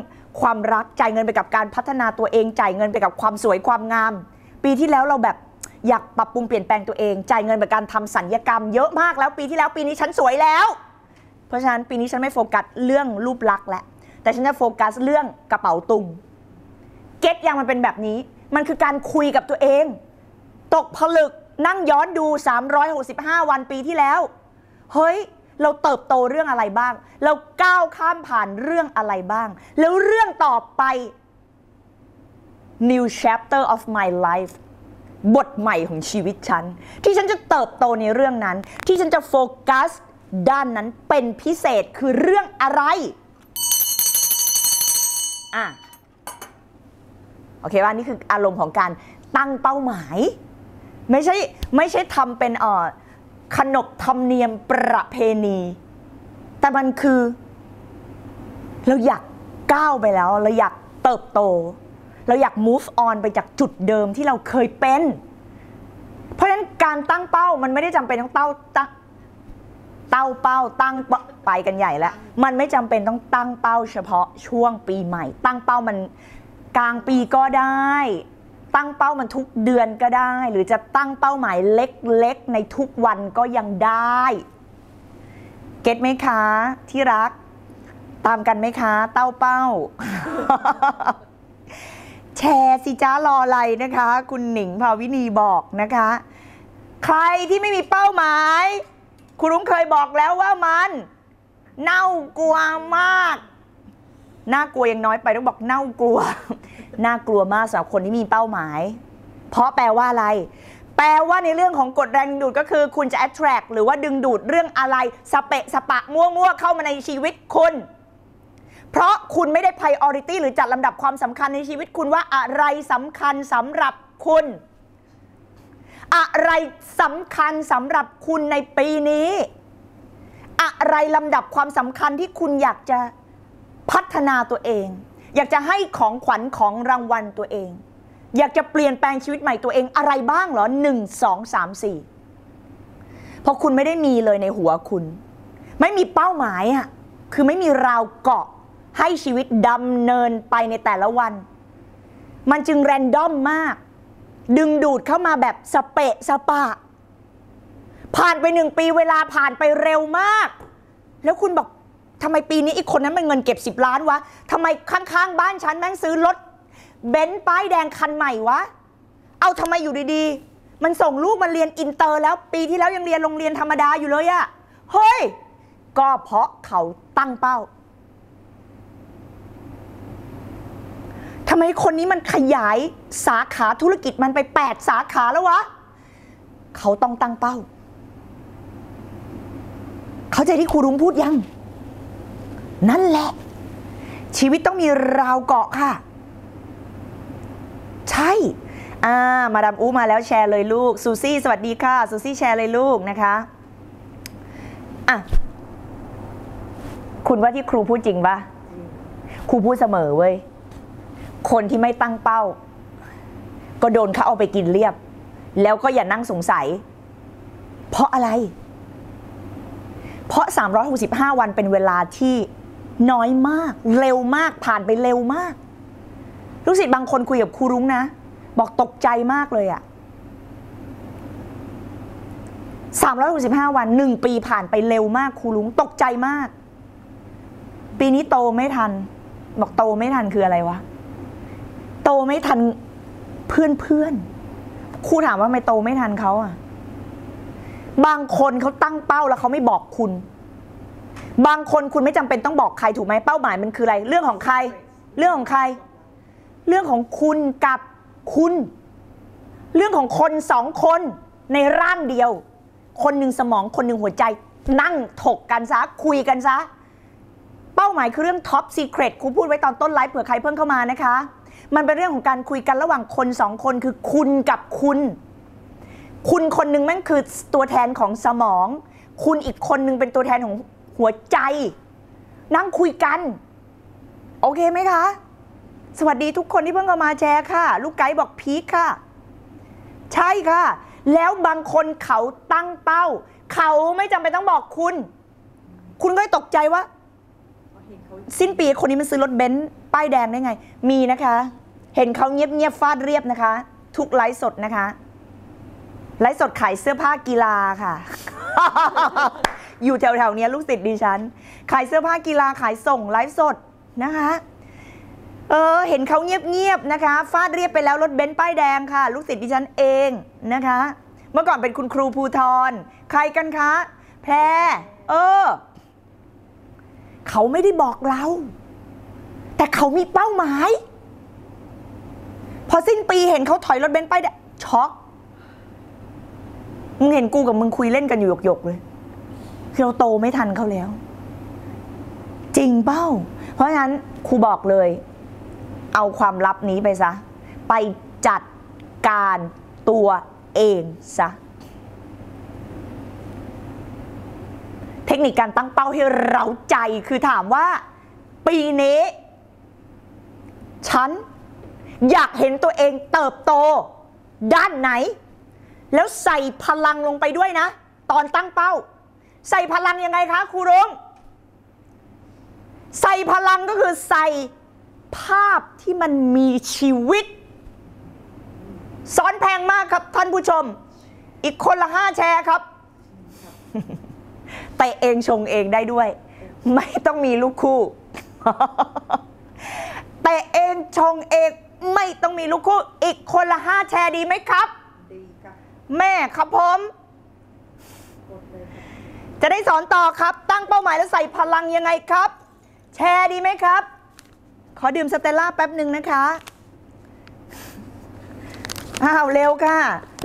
ความรักจ่ายเงินไปกับการพัฒนาตัวเองจ่ายเงินไปกับความสวยความงามปีที่แล้วเราแบบอยากปรับปรุงเปลี่ยนแปลงตัวเองจ่ายเงินไปการทำศัลยกรรมเยอะมากแล้วปีที่แล้วปีนี้ฉันสวยแล้วเพราะฉะนั้นปีนี้ฉันไม่โฟกัสเรื่องรูปลักษณ์แล้วแต่ฉันจะโฟกัสเรื่องกระเป๋าตุงเก็ตยังมันเป็นแบบนี้มันคือการคุยกับตัวเองต ตกผลึกนั่งย้อนดู365วันปีที่แล้วเฮ้ยเราเติบโตเรื่องอะไรบ้างเราก้าวข้ามผ่านเรื่องอะไรบ้างแล้วเรื่องต่อไป New Chapter of My Life บทใหม่ของชีวิตฉันที่ฉันจะเติบโตในเรื่องนั้นที่ฉันจะโฟกัสด้านนั้นเป็นพิเศษคือเรื่องอะไรโอเคว่านี่คืออารมณ์ของการตั้งเป้าหมายไม่ใช่ทำเป็นขนบธรรมเนียมประเพณีแต่มันคือเราอยากก้าวไปแล้วเราอยากเติบโตเราอยาก move on ไปจากจุดเดิมที่เราเคยเป็นเพราะฉะนั้นการตั้งเป้ามันไม่ได้จำเป็นต้องเป้าตั้งไปกันใหญ่แล้วมันไม่จำเป็นต้องตั้งเป้าเฉพาะช่วงปีใหม่ตั้งเป้ามันกลางปีก็ได้ตั้งเป้ามันทุกเดือนก็ได้หรือจะตั้งเป้าหมายเล็กๆในทุกวันก็ยังได้เก็ตไหมคะที่รักตามกันไหมคะเป้า แชร์สิจ้ารออะไรนะคะคุณหนิงภาวินีบอกนะคะใครที่ไม่มีเป้าหมายครูรุ้งเคยบอกแล้วว่ามันเน่ากลัวมากน่ากลัวยังน้อยไปต้องบอกเน่ากลัวน่ากลัวมากสำหรับคนที่มีเป้าหมายเพราะแปลว่าอะไรแปลว่าในเรื่องของกฎแรงดึงดูดก็คือคุณจะ attract หรือว่าดึงดูดเรื่องอะไรสเปะสปะมั่วๆเข้ามาในชีวิตคุณเพราะคุณไม่ได้ priority หรือจัดลำดับความสำคัญในชีวิตคุณว่าอะไรสำคัญสำหรับคุณอะไรสำคัญสำหรับคุณในปีนี้อะไรลำดับความสำคัญที่คุณอยากจะพัฒนาตัวเองอยากจะให้ของขวัญของรางวัลตัวเองอยากจะเปลี่ยนแปลงชีวิตใหม่ตัวเองอะไรบ้างเหรอ1 2 3 4เพราะคุณไม่ได้มีเลยในหัวคุณไม่มีเป้าหมายอ่ะคือไม่มีราวเกาะให้ชีวิตดำเนินไปในแต่ละวันมันจึงแรนดอมมากดึงดูดเข้ามาแบบสเปะสปะผ่านไป1 ปีเวลาผ่านไปเร็วมากแล้วคุณบอกทำไมปีนี้อีกคนนั้นมันเงินเก็บ10 ล้านวะทำไมข้างๆบ้านฉันแม่งซื้อรถเบนซ์ป้ายแดงคันใหม่วะเอาทำไมอยู่ดีๆมันส่งลูกมาเรียนอินเตอร์แล้วปีที่แล้วยังเรียนโรงเรียนธรรมดาอยู่เลยอะเฮ้ยก็เพราะเขาตั้งเป้าทำไมคนนี้มันขยายสาขาธุรกิจมันไป8 สาขาแล้ววะเขาต้องตั้งเป้าเข้าใจที่ครูรุ้งพูดยังนั่นแหละชีวิตต้องมีราวเกาะค่ะใช่มาดามอูมาแล้วแชร์เลยลูกซูซี่สวัสดีค่ะซูซี่แชร์เลยลูกนะคะคุณว่าที่ครูพูดจริงปะครูพูดเสมอเว้ยคนที่ไม่ตั้งเป้าก็โดนเขาเอาไปกินเรียบแล้วก็อย่านั่งสงสัยเพราะอะไรเพราะ365วันเป็นเวลาที่น้อยมากเร็วมากผ่านไปเร็วมากลูกศิษย์บางคนคุยกับครูรุ้งนะบอกตกใจมากเลยอะ365วัน1 ปีผ่านไปเร็วมากครูรุ้งตกใจมากปีนี้โตไม่ทันบอกโตไม่ทันคืออะไรวะโตไม่ทันเพื่อนๆครูถามว่าทำไมโตไม่ทันเขาอะบางคนเขาตั้งเป้าแล้วเขาไม่บอกคุณบางคนคุณไม่จำเป็นต้องบอกใครถูกไหมเป้าหมายมันคืออะไรเรื่องของใครเรื่องของใครเรื่องของคุณกับคุณเรื่องของคน2 คนในร่างเดียวคนหนึ่งสมองคนหนึ่งหัวใจนั่งถกกันซะคุยกันซะเป้าหมายคือเรื่องท็อปซีเครตครูพูดไว้ตอนต้นไลฟ์เผื่อใครเพิ่งเข้ามานะคะมันเป็นเรื่องของการคุยกันระหว่างคน2 คนคือคุณกับคุณคนหนึ่งมันคือตัวแทนของสมองคุณอีกคนหนึ่งเป็นตัวแทนของหัวใจนั่งคุยกันโอเคไหมคะสวัสดีทุกคนที่เพิ่งเข้ามาแชร์ค่ะลูกไก่บอกพีคค่ะใช่ค่ะแล้วบางคนเขาตั้งเป้าเขาไม่จำเป็นต้องบอกคุณก็ตกใจว่าสิ้นปีคนนี้มันซื้อรถเบนซ์ป้ายแดงได้ไงมีนะคะเห็นเขาเงียบๆฟาดเรียบนะคะทุกไลฟ์สดนะคะไลฟ์สดขายเสื้อผ้ากีฬาค่ะ อยู่แถวๆนี้ลูกศิษย์ดิฉันขายเสื้อผ้ากีฬาขายส่งไลฟ์สดนะคะ เห็นเขาเงียบๆนะคะฟาดเรียบไปแล้วรถเบนซ์ป้ายแดงค่ะลูกศิษย์ดิฉันเองนะคะเมื่อก่อนเป็นคุณครูภูธรใครกันคะแพรเขาไม่ได้บอกเราแต่เขามีเป้าหมายพอสิ้นปีเห็นเขาถอยรถเบนซ์ป้ายแดงช็อกมึงเห็นกูกับมึงคุยเล่นกันอยู่หยกๆเลยคือเราโตไม่ทันเขาแล้วจริงเป้าเพราะฉะนั้นครูบอกเลยเอาความลับนี้ไปซะไปจัดการตัวเองซะเทคนิคการตั้งเป้าให้เราใจคือถามว่าปีนี้ฉันอยากเห็นตัวเองเติบโตด้านไหนแล้วใส่พลังลงไปด้วยนะตอนตั้งเป้าใส่พลังยังไงคะครูรุ้งใส่พลังก็คือใส่ภาพที่มันมีชีวิตซ้อนแพงมากครับท่านผู้ชมอีกคนละ5แชร์ครับไปเองชงเองได้ด้วยไม่ต้องมีลูกคู่ไปเองชงเองไม่ต้องมีลูกคู่อีกคนละ5แชร์ดีไหมครับดีครับแม่ครับผมจะได้สอนต่อครับตั้งเป้าหมายแล้วใส่พลังยังไงครับแชร์ดีไหมครับขอดื่มสเตลล่าแป๊บหนึ่งนะคะเร็วค่ะ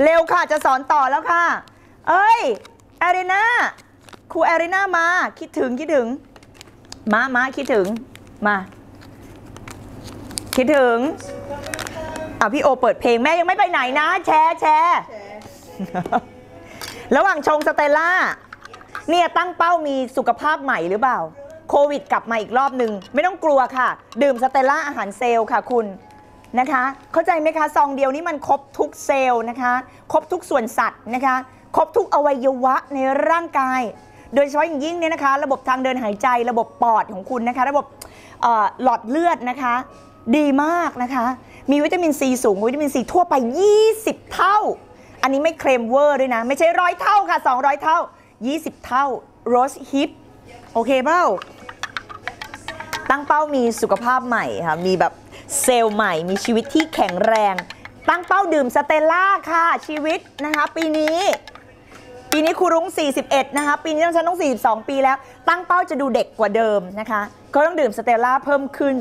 เร็วค่ะจะสอนต่อแล้วค่ะเอ้ยแอริน่าครูแอริน่ามาคิดถึงมาคิดถึงอ่ะพี่โอเปิดเพลงแม่ยังไม่ไปไหนนะแชร์ ระหว่างชงสเตลล่าเนี่ยตั้งเป้ามีสุขภาพใหม่หรือเปล่าโควิดกลับมาอีกรอบหนึ่งไม่ต้องกลัวค่ะดื่มสเตลล่าอาหารเซลล์ค่ะคุณนะคะเข้าใจไหมคะซองเดียวนี้มันครบทุกเซลล์นะคะครบทุกส่วนสัตว์นะคะครบทุกอวัยวะในร่างกายโดยเฉพาะอย่างยิ่งเนี่ยนะคะระบบทางเดินหายใจระบบปอดของคุณนะคะระบบหลอดเลือดนะคะดีมากนะคะมีวิตามินซีสูงวิตามินซีทั่วไป20เท่าอันนี้ไม่เคลมเวอร์ด้วยนะไม่ใช่100เท่าค่ะ200เท่า20เท่าโรสฮิปโอเคเปล่าตั้งเป้ามีสุขภาพใหม่ค่ะมีแบบเซลล์ใหม่มีชีวิตที่แข็งแรงตั้งเป้าดื่มสเตลล่าค่ะชีวิตนะคะปีนี้ครูรุ้ง41นะคะปีนี้ฉันต้อง42ปีแล้วตั้งเป้าจะดูเด็กกว่าเดิมนะคะก็ต้องดื่มสเตลล่าเพิ่มขึ้น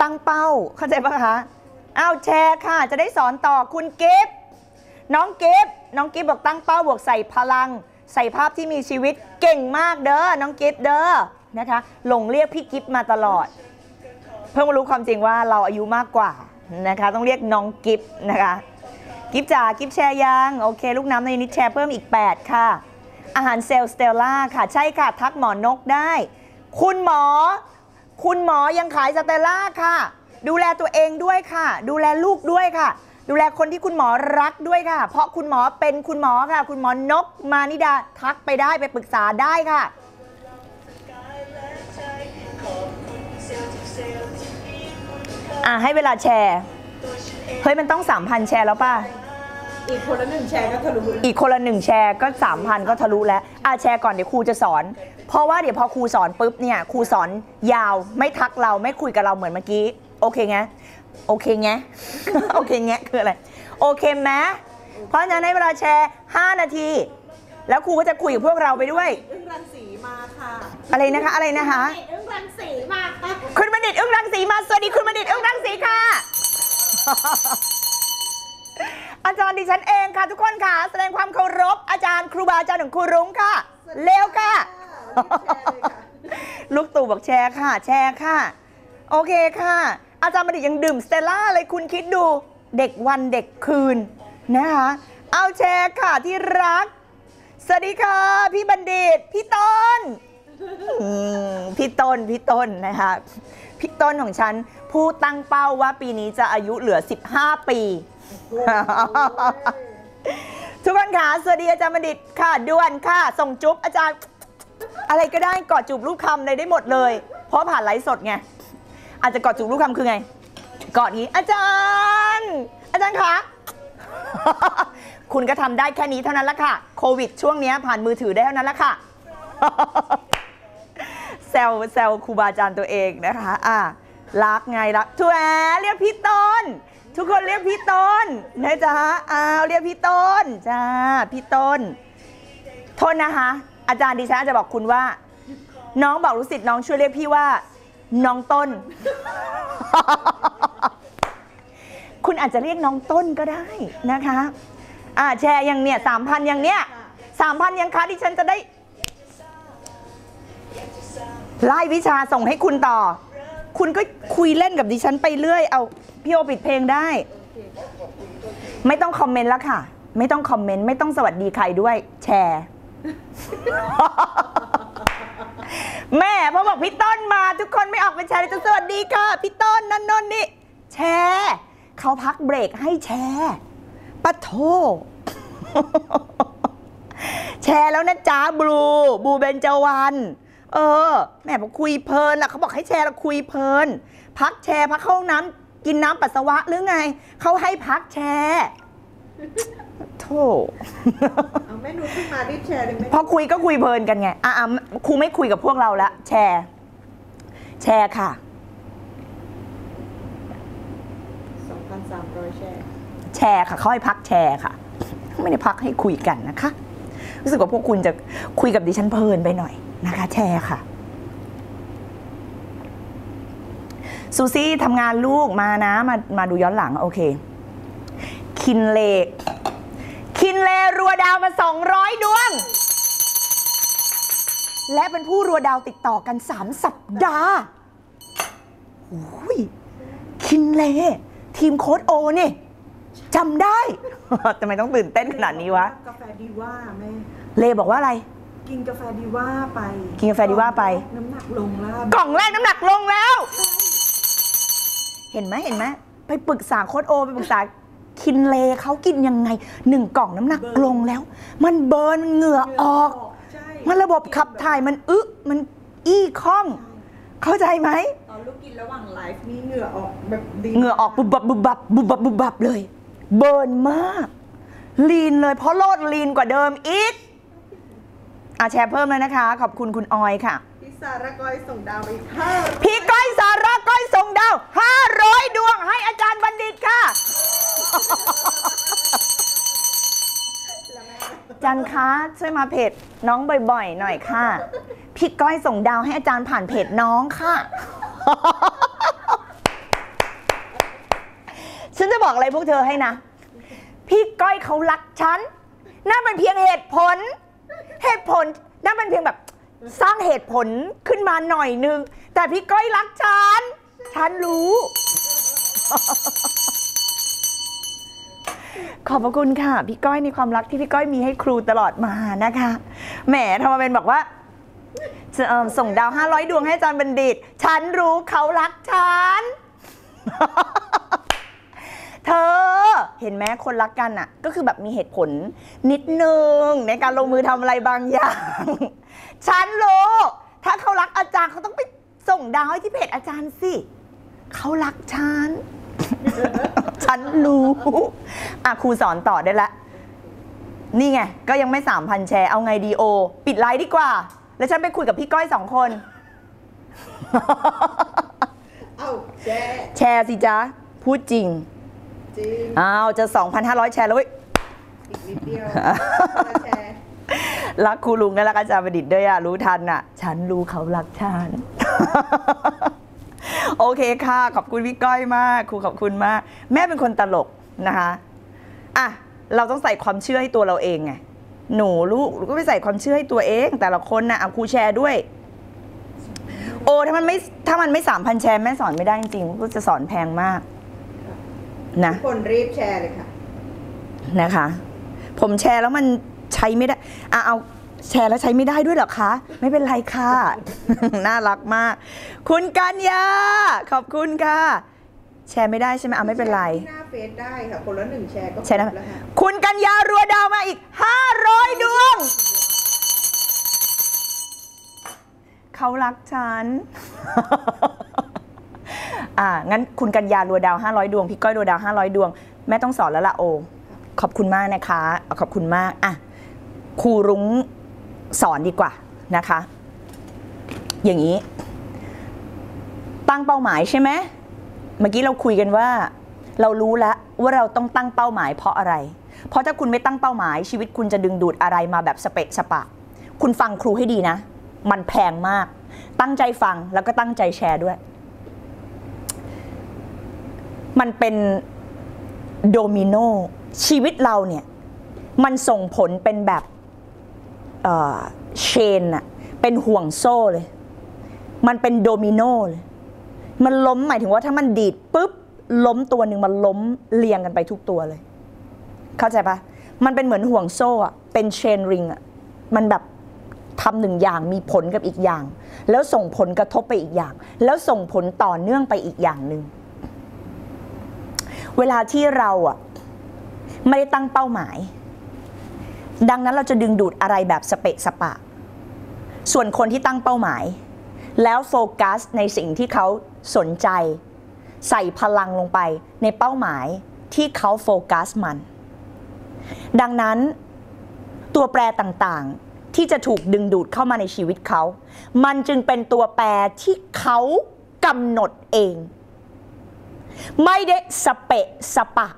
ตั้งเป้าเข้าใจปะคะอ้าวแชร์ค่ะจะได้สอนต่อคุณกิฟต์น้องกิฟต์บอกตั้งเป้าบวกใส่พลังใส่ภาพที่มีชีวิตเก่งมากเด้อน้องกิฟต์เด้อนะคะหลงเรียกพี่กิฟต์มาตลอดเพิ่งรู้ความจริงว่าเราอายุมากกว่านะคะต้องเรียกน้องกิฟต์นะคะกิฟต์จ๋ากิฟต์แชร์ยังโอเคลูกน้ำในนิดแชร์เพิ่มอีก8ค่ะอาหารเซลล์สเตลล่าค่ะใช่ค่ะทักหมอนกได้คุณหมอยังขายสเตลล่าค่ะดูแลตัวเองด้วยค่ะดูแลลูกด้วยค่ะดูแลคนที่คุณหมอรักด้วยค่ะเพราะคุณหมอเป็นคุณหมอค่ะคุณหมอนกมานิดาทักไปได้ไปปรึกษาได้ค่ะให้เวลาแชร์เฮ้ยมันต้อง 3,000 แชร์แล้วป่ะอีกคนละ1แชร์ก็ทะลุอีกคนละ1แชร์ก็ 3,000 ก็ทะลุแล้วแชร์ก่อนเดี๋ยวครูจะสอนเพราะว่าเดี๋ยวพอครูสอนปุ๊บเนี่ยครูสอนยาวไม่ทักเราไม่คุยกับเราเหมือนเมื่อกี้โอเคไงคืออะไรโอเคไหมเพราะฉะนั้นให้เวลาแชร์5นาทีแล้วครูก็จะคุยกับพวกเราไปด้วยอึ้งรังสีมาค่ะอะไรนะคะอึ้งรังสีมาค่ะคุณบัณฑิตอึ้งรังสีมาสวัสดีคุณบัณฑิตอึ้งรังสีค่ะอาจารย์ดิฉันเองค่ะทุกคนค่ะแสดงความเคารพอาจารย์ครูบาอาจารย์ของครูรุ้งค่ะเร็วค่ะลูกตู่บอกแชร์ค่ะโอเคค่ะอาจารย์บัณฑิตยังดื่มสเตลล่าเลยคุณคิดดูเด็กวันเด็กคืนนะคะเอาแชร์ค่ะที่รักสวัสดีค่ะพี่บัณฑิตพี่ต้นนะคะพี่ต้นของฉันผู้ตั้งเป้าว่าปีนี้จะอายุเหลือ15ปีทุกคนค่ะสวัสดีอาจารย์บัณฑิตค่ะด่วนค่ะส่งจุ๊บอาจารย์อะไรก็ได้กอดจูบรูปคำเลยได้หมดเลยเพราะผ่านไลฟ์สดไงอาจจะกอดจูบรูปคำคือไงกอดนี้อาจารย์คะคุณก็ทำได้แค่นี้เท่านั้นละค่ะโควิดช่วงนี้ผ่านมือถือได้เท่านั้นละค่ะแซวครูบาอาจารย์ตัวเองนะคะ รักไงรักทุกคนเรียกพี่ต้นทุกคนเรียกพี่ต้นนะจ๊ะอ้าวเรียกพี่ต้นจ้าพี่ต้นโทษนะคะอาจารย์ดิฉันอาจจะบอกคุณว่าน้องบอกลูกศิษย์น้องช่วยเรียกพี่ว่าน้องต้นคุณอาจจะเรียกน้องต้นก็ได้นะคะแชร์อย่างเนี้ย 3,000 อย่างเนี้ย 3,000 ยังคะดิฉันจะได้ไล่วิชาส่งให้คุณต่อคุณก็คุยเล่นกับดิฉันไปเรื่อยเอาพี่โอปิดเพลงได้ไม่ต้องคอมเมนต์แล้วค่ะไม่ต้องคอมเมนต์ไม่ต้องสวัสดีใครด้วยแชร์แม่พอบอกพี่ต้นมาทุกคนไม่ออกไปแชร์เลยจะสวัสดีค่ะพี่ต้นนั่นนั่นนี่แชร์เขาพักเบรกให้แชร์ปะโถแชร์แล้วนะจ๊ะบลูเบญจวรรณแม่บอกคุยเพลินล่ะเขาบอกให้แชร์เราคุยเพลินพักแชร์พักเข้าน้ำกินน้ำปัสสาวะหรือไงเขาให้พักแชร์โธ่เอาแม่หนูขึ้นมาดิแชร์เลยไหมพอคุยก็คุยเพลินกันไงครูไม่คุยกับพวกเราละแชร์ค่ะ 2,300 แชร์ค่ะเขาให้พักแชร์ค่ะไม่ได้พักให้คุยกันนะคะรู้สึกว่าพวกคุณจะคุยกับดิฉันเพลินไปหน่อยนะคะแชร์ค่ะซูซี่ทำงานลูกมานะมาดูย้อนหลังโอเคคินเลรัวดาวมา200ดวงและเป็นผู้รัวดาวติดต่อกัน3สัปดาห์โอ้ยคินเลทีมโค้ชโอนี่จำได้ทำไมต้องตื่นเต้นขนาดนี้วะกาแฟดีว่าแม่เลบอกว่าอะไรกินกาแฟดีว่าไปน้ำหนักลงแล้วกล่องแรกน้ำหนักลงแล้วเห็นไหมไปปรึกษาโค้ชโอไปปรึกษาคินเลเขากินยังไง1กล่องน้ำหนักลงแล้วมันเบิร์นเหงื่อออกมันระบบขับถ่ายมันมันอี้ข้องเข้าใจไหมตอนลูกกินระหว่างไลฟ์มีเหงื่อออกแบบเหงื่อออกบุบบับเลยเบิร์นมากลีนเลยเพราะโลดลีนกว่าเดิมอีกแชร์เพิ่มเลยนะคะขอบคุณคุณออยค่ะพี่สารก้อยส่งดาวไปค่ะพี่ก้อยสารก้อยส่งดาว500ดวงให้อาจารย์บัณฑิตค่ะจันคะช่วยมาเพจน้องบ่อยๆหน่อยค่ะพี่ก้อยส่งดาวให้อาจารย์ผ่านเพจน้องค่ะฉันจะบอกอะไรพวกเธอให้นะพี่ก้อยเขารักฉันน่าเป็นเพียงเหตุผลนั่นมันเพียงแบบสร้างเหตุผลขึ้นมาหน่อยนึงแต่พี่ก้อยรักฉันรู้ ขอบพระคุณค่ะพี่ก้อยในความรักที่พี่ก้อยมีให้ครูตลอดมานะคะแหมทำมาเป็นบอกว่าจะส่งดาว500ดวงให้อาจารย์บัณฑิตฉันรู้เขารักฉัน เธอเห็นไหมคนรักกันอ่ะก็คือแบบมีเหตุผลนิดนึงในการลงมือทำอะไรบางอย่างฉันรู้ถ้าเขารักอาจารย์เขาต้องไปส่งดาวให้ที่เพจอาจารย์สิเขารักฉัน ฉันรู้ครูสอนต่อได้ละนี่ไงก็ยังไม่ 3,000 แชร์เอาไงดีโอปิดไลฟ์ดีกว่าแล้วฉันไปคุยกับพี่ก้อย2คนเอาแชร์สิจ๊ะพูดจริงอ้าวจะ 2,500 แชร์แล้วอีกนิดเดียวแชร์รักครูลุงและรักอาจารย์ประดิษฐ์ด้วยอ่ะรู้ทันอ่ะฉันรู้เขารักฉันโอเคค่ะขอบคุณพี่ก้อยมากครูขอบคุณมากแม่เป็นคนตลกนะคะเราต้องใส่ความเชื่อให้ตัวเราเองไงหนูลูกก็ไปใส่ความเชื่อให้ตัวเองแต่ละคนนะครูแชร์ด้วยโอ้ถ้ามันไม่ 3,000 แชร์แม่สอนไม่ได้จริงๆก็จะสอนแพงมากนะคนรีบแชร์เลยค่ะนะคะผมแชร์แล้วมันใช้ไม่ได้เอาแชร์แล้วใช้ไม่ได้ด้วยเหรอคะไม่เป็นไรค่ะ น่ารักมากคุณกัญญาขอบคุณค่ะแชร์ไม่ได้ใช่ไหมไม่เป็นไรหน้าเฟซได้ค่ะคนละ1แชร์ก็แชร์ได้คุณกัญญารัวดาวมาอีก500ดวงเขารักฉัน งั้นคุณกัญญารัวดาว500ดวงพี่ก้อยรัวดาว500ดวงแม่ต้องสอนแล้วล่ะโอขอบคุณมากนะคะขอบคุณมากครูรุ้งสอนดีกว่านะคะอย่างนี้ ตั้งเป้าหมายใช่ไหมเมื่อกี้เราคุยกันว่าเรารู้แล้วว่าเราต้องตั้งเป้าหมายเพราะอะไรเพราะถ้าคุณไม่ตั้งเป้าหมายชีวิตคุณจะดึงดูดอะไรมาแบบสเปะสปะคุณฟังครูให้ดีนะมันแพงมากตั้งใจฟังแล้วก็ตั้งใจแชร์ด้วยมันเป็นโดมิโนชีวิตเราเนี่ยมันส่งผลเป็นแบบเชนอะเป็นห่วงโซ่เลยมันเป็นโดมิโนเลยมันล้มหมายถึงว่าถ้ามันดีดปุ๊บล้มตัวหนึ่งมันล้มเรียงกันไปทุกตัวเลยเข้าใจปะมันเป็นเหมือนห่วงโซ่อะเป็นเชนริงอะมันแบบทำหนึ่งอย่างมีผลกับอีกอย่างแล้วส่งผลกระทบไปอีกอย่างแล้วส่งผลต่อเนื่องไปอีกอย่างหนึ่งเวลาที่เราอะไม่ได้ตั้งเป้าหมายดังนั้นเราจะดึงดูดอะไรแบบสเปะสปะส่วนคนที่ตั้งเป้าหมายแล้วโฟกัสในสิ่งที่เขาสนใจใส่พลังลงไปในเป้าหมายที่เขาโฟกัสมันดังนั้นตัวแปรต่างๆที่จะถูกดึงดูดเข้ามาในชีวิตเขามันจึงเป็นตัวแปรที่เขากำหนดเองไม่ได้สเปะสปะ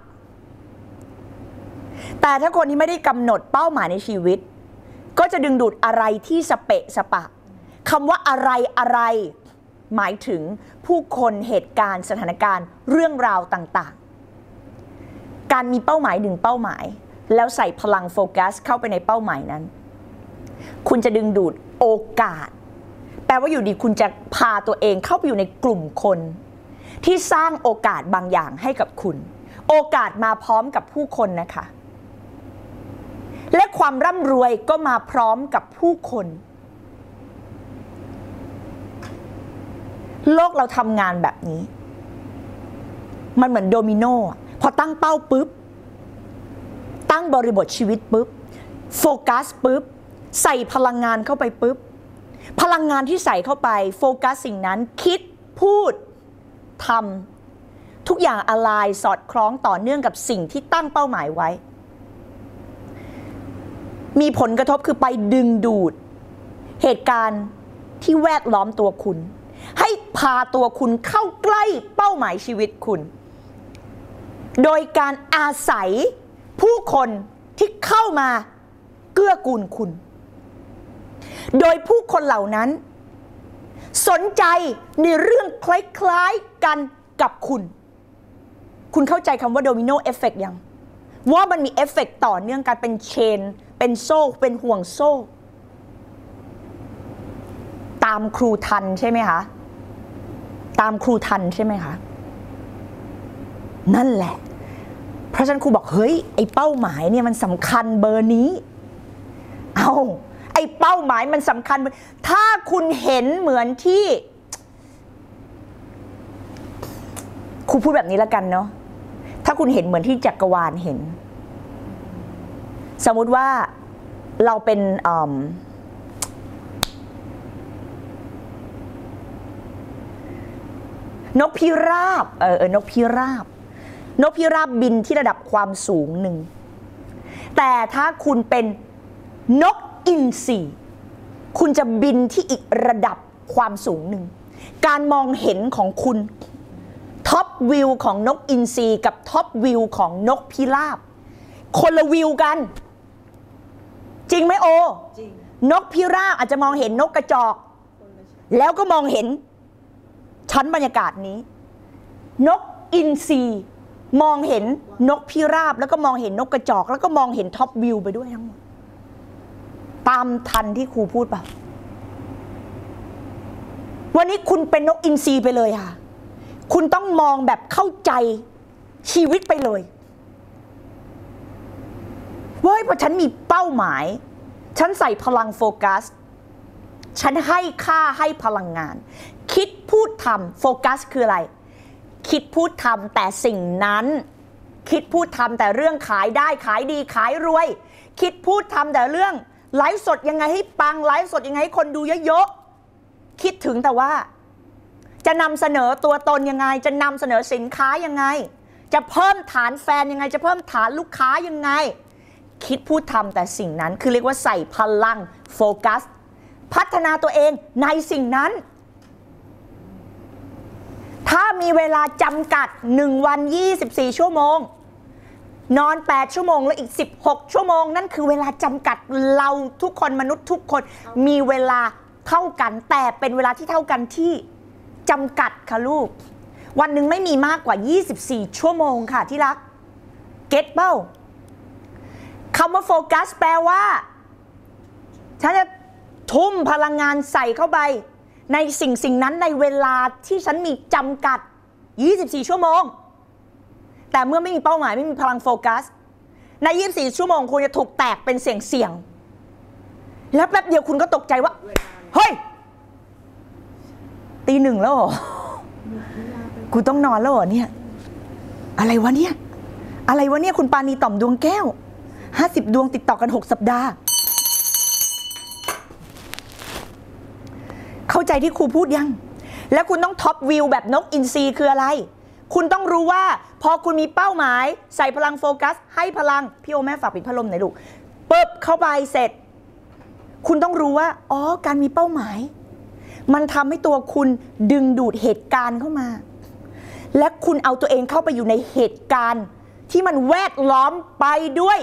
แต่ถ้าคนที่ไม่ได้กำหนดเป้าหมายในชีวิตก็จะดึงดูดอะไรที่สเปะสปะคำว่าอะไรหมายถึงผู้คนเหตุการณ์สถานการณ์เรื่องราวต่างๆการมีเป้าหมายหนึ่งเป้าหมายแล้วใส่พลังโฟกัสเข้าไปในเป้าหมายนั้นคุณจะดึงดูดโอกาสแปลว่าอยู่ดีคุณจะพาตัวเองเข้าไปอยู่ในกลุ่มคนที่สร้างโอกาสบางอย่างให้กับคุณโอกาสมาพร้อมกับผู้คนนะคะและความร่ำรวยก็มาพร้อมกับผู้คนโลกเราทำงานแบบนี้มันเหมือนโดมิโนพอตั้งเป้าปุ๊บตั้งบริบทชีวิตปุ๊บโฟกัสปุ๊บใส่พลังงานเข้าไปปุ๊บพลังงานที่ใส่เข้าไปโฟกัสสิ่งนั้นคิดพูดทำทุกอย่างอะไรสอดคล้องต่อเนื่องกับสิ่งที่ตั้งเป้าหมายไว้มีผลกระทบคือไปดึงดูดเหตุการณ์ที่แวดล้อมตัวคุณให้พาตัวคุณเข้าใกล้เป้าหมายชีวิตคุณโดยการอาศัยผู้คนที่เข้ามาเกื้อกูลคุณโดยผู้คนเหล่านั้นสนใจในเรื่องคล้ายๆกันกับคุณคุณเข้าใจคำว่าโดมิโนเอฟเฟกต์ยังว่ามันมีเอฟเฟกต์ต่อเนื่องกันเป็นเชนเป็นโซ่เป็นห่วงโซ่ตามครูทันใช่ไหมคะตามครูทันใช่ไหมคะนั่นแหละเพราะฉะนั้นครูบอกเฮ้ยไอ้เป้าหมายเนี่ยมันสำคัญเบอร์นี้เอาไอ้เป้าหมายมันสำคัญถ้าคุณเห็นเหมือนที่ครูพูดแบบนี้ละกันเนาะถ้าคุณเห็นเหมือนที่จักรวาลเห็นสมมุติว่าเราเป็นนกพิราบนกพิราบบินที่ระดับความสูงหนึ่งแต่ถ้าคุณเป็นนกอินทรีคุณจะบินที่อีกระดับความสูงหนึ่งการมองเห็นของคุณท็อปวิวของนกอินทรีกับท็อปวิวของนกพิราบคนละวิวกันจริงไหมโอจริงนกพิราบอาจจะมองเห็นนกกระจอกแล้วก็มองเห็นชั้นบรรยากาศนี้นกอินทรีมองเห็นนกพิราบแล้วก็มองเห็นนกกระจอกแล้วก็มองเห็นท็อปวิวไปด้วยทั้งหมดตามทันที่ครูพูดป่ะวันนี้คุณเป็นนกอินทรีไปเลยค่ะคุณต้องมองแบบเข้าใจชีวิตไปเลยเว้ยพอฉันมีเป้าหมายฉันใส่พลังโฟกัสฉันให้ค่าให้พลังงานคิดพูดทำโฟกัสคืออะไรคิดพูดทำแต่สิ่งนั้นคิดพูดทำแต่เรื่องขายได้ขายดีขายรวยคิดพูดทำแต่เรื่องไลฟ์สดยังไงให้ปังไลฟ์สดยังไงให้คนดูเยอะๆคิดถึงแต่ว่าจะนำเสนอตัวตนยังไงจะนำเสนอสินค้ายังไงจะเพิ่มฐานแฟนยังไงจะเพิ่มฐานลูกค้ายังไงคิดพูดทำแต่สิ่งนั้นคือเรียกว่าใส่พลังโฟกัสพัฒนาตัวเองในสิ่งนั้น ถ้ามีเวลาจำกัด1วัน24ชั่วโมงนอน8ชั่วโมงแล้วอีก16ชั่วโมงนั่นคือเวลาจำกัดเราทุกคนมนุษย์ทุกคนมีเวลาเท่ากันแต่เป็นเวลาที่เท่ากันที่จำกัดค่ะลูกวันหนึ่งไม่มีมากกว่า24ชั่วโมงค่ะที่รักเก็ตเป้าคำว่าโฟกัสแปลว่าฉันจะทุ่มพลังงานใส่เข้าไปในสิ่งนั้นในเวลาที่ฉันมีจำกัด24ชั่วโมงแต่เมื่อไม่มีเป้าหมายไม่มีพลังโฟกัสใน24ชั่วโมงคุณจะถูกแตกเป็นเสี่ยงแล้วแป๊บเดียวคุณก็ตกใจว่าเฮ้ยตีหนึ่งแล้วเหรอกูต้องนอนแล้วเหรอเนี่ยอะไรวะเนี่ยคุณปาณีต่อมดวงแก้ว50ดวงติดต่อกัน6สัปดาห์เข้าใจที่ครูพูดยังแล้วคุณต้องท็อปวิวแบบนกอินทรีคืออะไรคุณต้องรู้ว่าพอคุณมีเป้าหมายใส่พลังโฟกัสให้พลังพี่โอแม่ฝากปิดพัดลมหน่อยลูกปึ๊บเข้าไปเสร็จคุณต้องรู้ว่าอ๋อการมีเป้าหมายมันทำให้ตัวคุณดึงดูดเหตุการณ์เข้ามาและคุณเอาตัวเองเข้าไปอยู่ในเหตุการณ์ที่มันแวดล้อมไปด้วย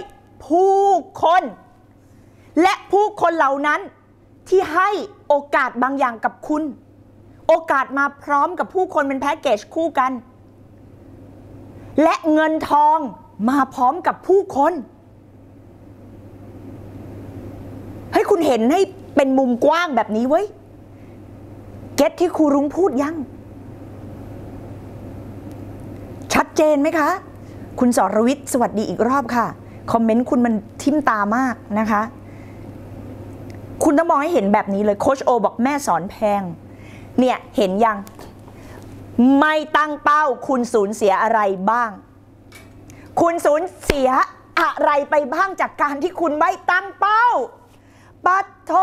ผู้คนและผู้คนเหล่านั้นที่ให้โอกาสบางอย่างกับคุณโอกาสมาพร้อมกับผู้คนเป็นแพ็กเกจคู่กันและเงินทองมาพร้อมกับผู้คนให้คุณเห็นให้เป็นมุมกว้างแบบนี้เว้ยเก็ตที่ครูรุ้งพูดยังชัดเจนไหมคะคุณสรวิทย์สวัสดีอีกรอบค่ะคอมเมนต์คุณมันทิ่มตามากนะคะคุณต้องมองให้เห็นแบบนี้เลยโค้ชโอบอกแม่สอนแพงเนี่ยเห็นยังไม่ตั้งเป้าคุณสูญเสียอะไรบ้างคุณสูญเสียอะไรไปบ้างจากการที่คุณไม่ตั้งเป้าปัดโท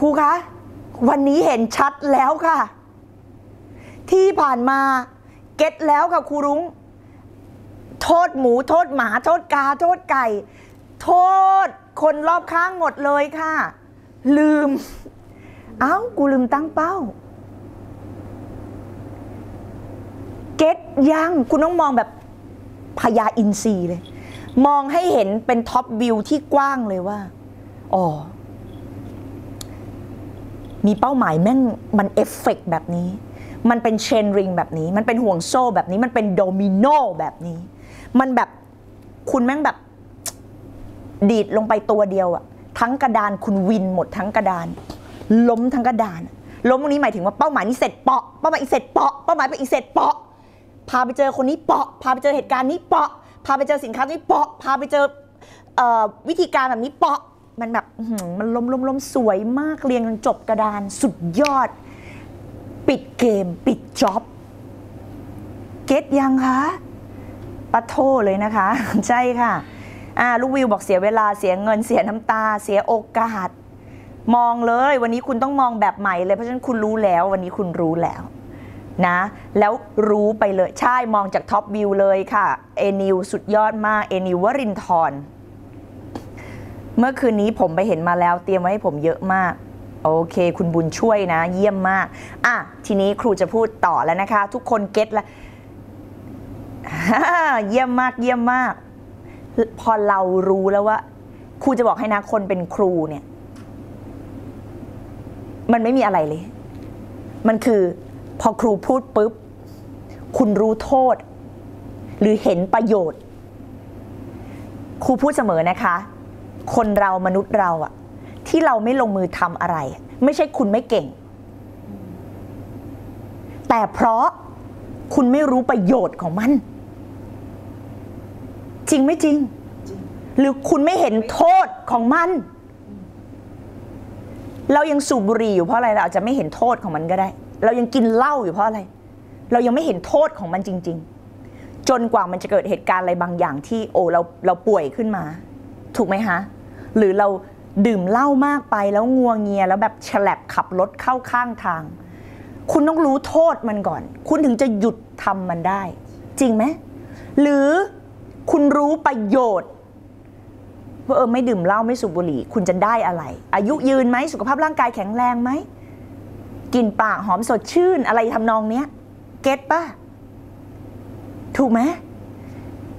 ครูคะวันนี้เห็นชัดแล้วค่ะที่ผ่านมาเก็ตแล้วค่ะครูรุ้งโทษหมูโทษหมาโทษกาโทษไก่โทษคนรอบข้างหมดเลยค่ะลืมเอ้ากูลืมตั้งเป้าเก็ตยังคุณต้องมองแบบพญาอินทรีเลยมองให้เห็นเป็นท็อปวิวที่กว้างเลยว่าอ๋อมีเป้าหมายแม่งมันเอฟเฟกต์แบบนี้มันเป็นเชนริงแบบนี้มันเป็นห่วงโซ่แบบนี้มันเป็นโดมิโนแบบนี้มันแบบคุณแม่งแบบดีดลงไปตัวเดียวอะทั้งกระดานคุณวินหมดทั้งกระดานล้มทั้งกระดานล้มตรงนี้หมายถึงว่าเป้าหมายนี้เสร็จเปาะเป้าหมายอีกเสร็จเปาะเป้าหมายไปอีกเสร็จเปาะพาไปเจอคนนี้เปาะพาไปเจอเหตุการณ์นี้เปาะพาไปเจอสินค้านี้เปาะพาไปเจอวิธีการแบบนี้เปาะมันแบบมันล้มสวยมากเรียงจนจบกระดานสุดยอดปิดเกมปิดจ็อบเก็ตยังคะปะโทเลยนะคะใช่ค่ะลูกวิวบอกเสียเวลาเสียเงินเสียน้ำตาเสียโอกาสมองเลยวันนี้คุณต้องมองแบบใหม่เลยเพราะฉะนั้นคุณรู้แล้ววันนี้คุณรู้แล้วนะแล้วรู้ไปเลยใช่มองจากท็อปวิวเลยค่ะเอนิวสุดยอดมากเอนิววรินทร์เมื่อคืนนี้ผมไปเห็นมาแล้วเตรียมไว้ให้ผมเยอะมากโอเคคุณบุญช่วยนะเยี่ยมมากทีนี้ครูจะพูดต่อแล้วนะคะทุกคนเก็ตแล้วเยี่ยมมากเยี่ยมมากพอเรารู้แล้วว่าครูจะบอกให้นะคนเป็นครูเนี่ยมันไม่มีอะไรเลยมันคือพอครูพูดปุ๊บคุณรู้โทษหรือเห็นประโยชน์ครูพูดเสมอนะคะคนเรามนุษย์เราอะที่เราไม่ลงมือทำอะไรไม่ใช่คุณไม่เก่งแต่เพราะคุณไม่รู้ประโยชน์ของมันจริงไม่จริงหรือคุณไม่เห็นโทษของมันเรายังสูบบุหรี่อยู่เพราะอะไรเราอาจจะไม่เห็นโทษของมันก็ได้เรายังกินเหล้าอยู่เพราะอะไรเรายังไม่เห็นโทษของมันจริงๆจนกว่ามันจะเกิดเหตุการณ์อะไรบางอย่างที่โอ้เราป่วยขึ้นมาถูกไหมคะหรือเราดื่มเหล้ามากไปแล้วงัวเงียแล้วแบบฉลับขับรถเข้าข้างทางคุณต้องรู้โทษมันก่อนคุณถึงจะหยุดทำมันได้จริงไหมหรือคุณรู้ประโยชน์ว่าไม่ดื่มเหล้าไม่สูบบุหรี่คุณจะได้อะไรอายุยืนไหมสุขภาพร่างกายแข็งแรงไหม กลิ่นปากหอมสดชื่นอะไรทำนองเนี้ยเก็ตป่ะถูกไหม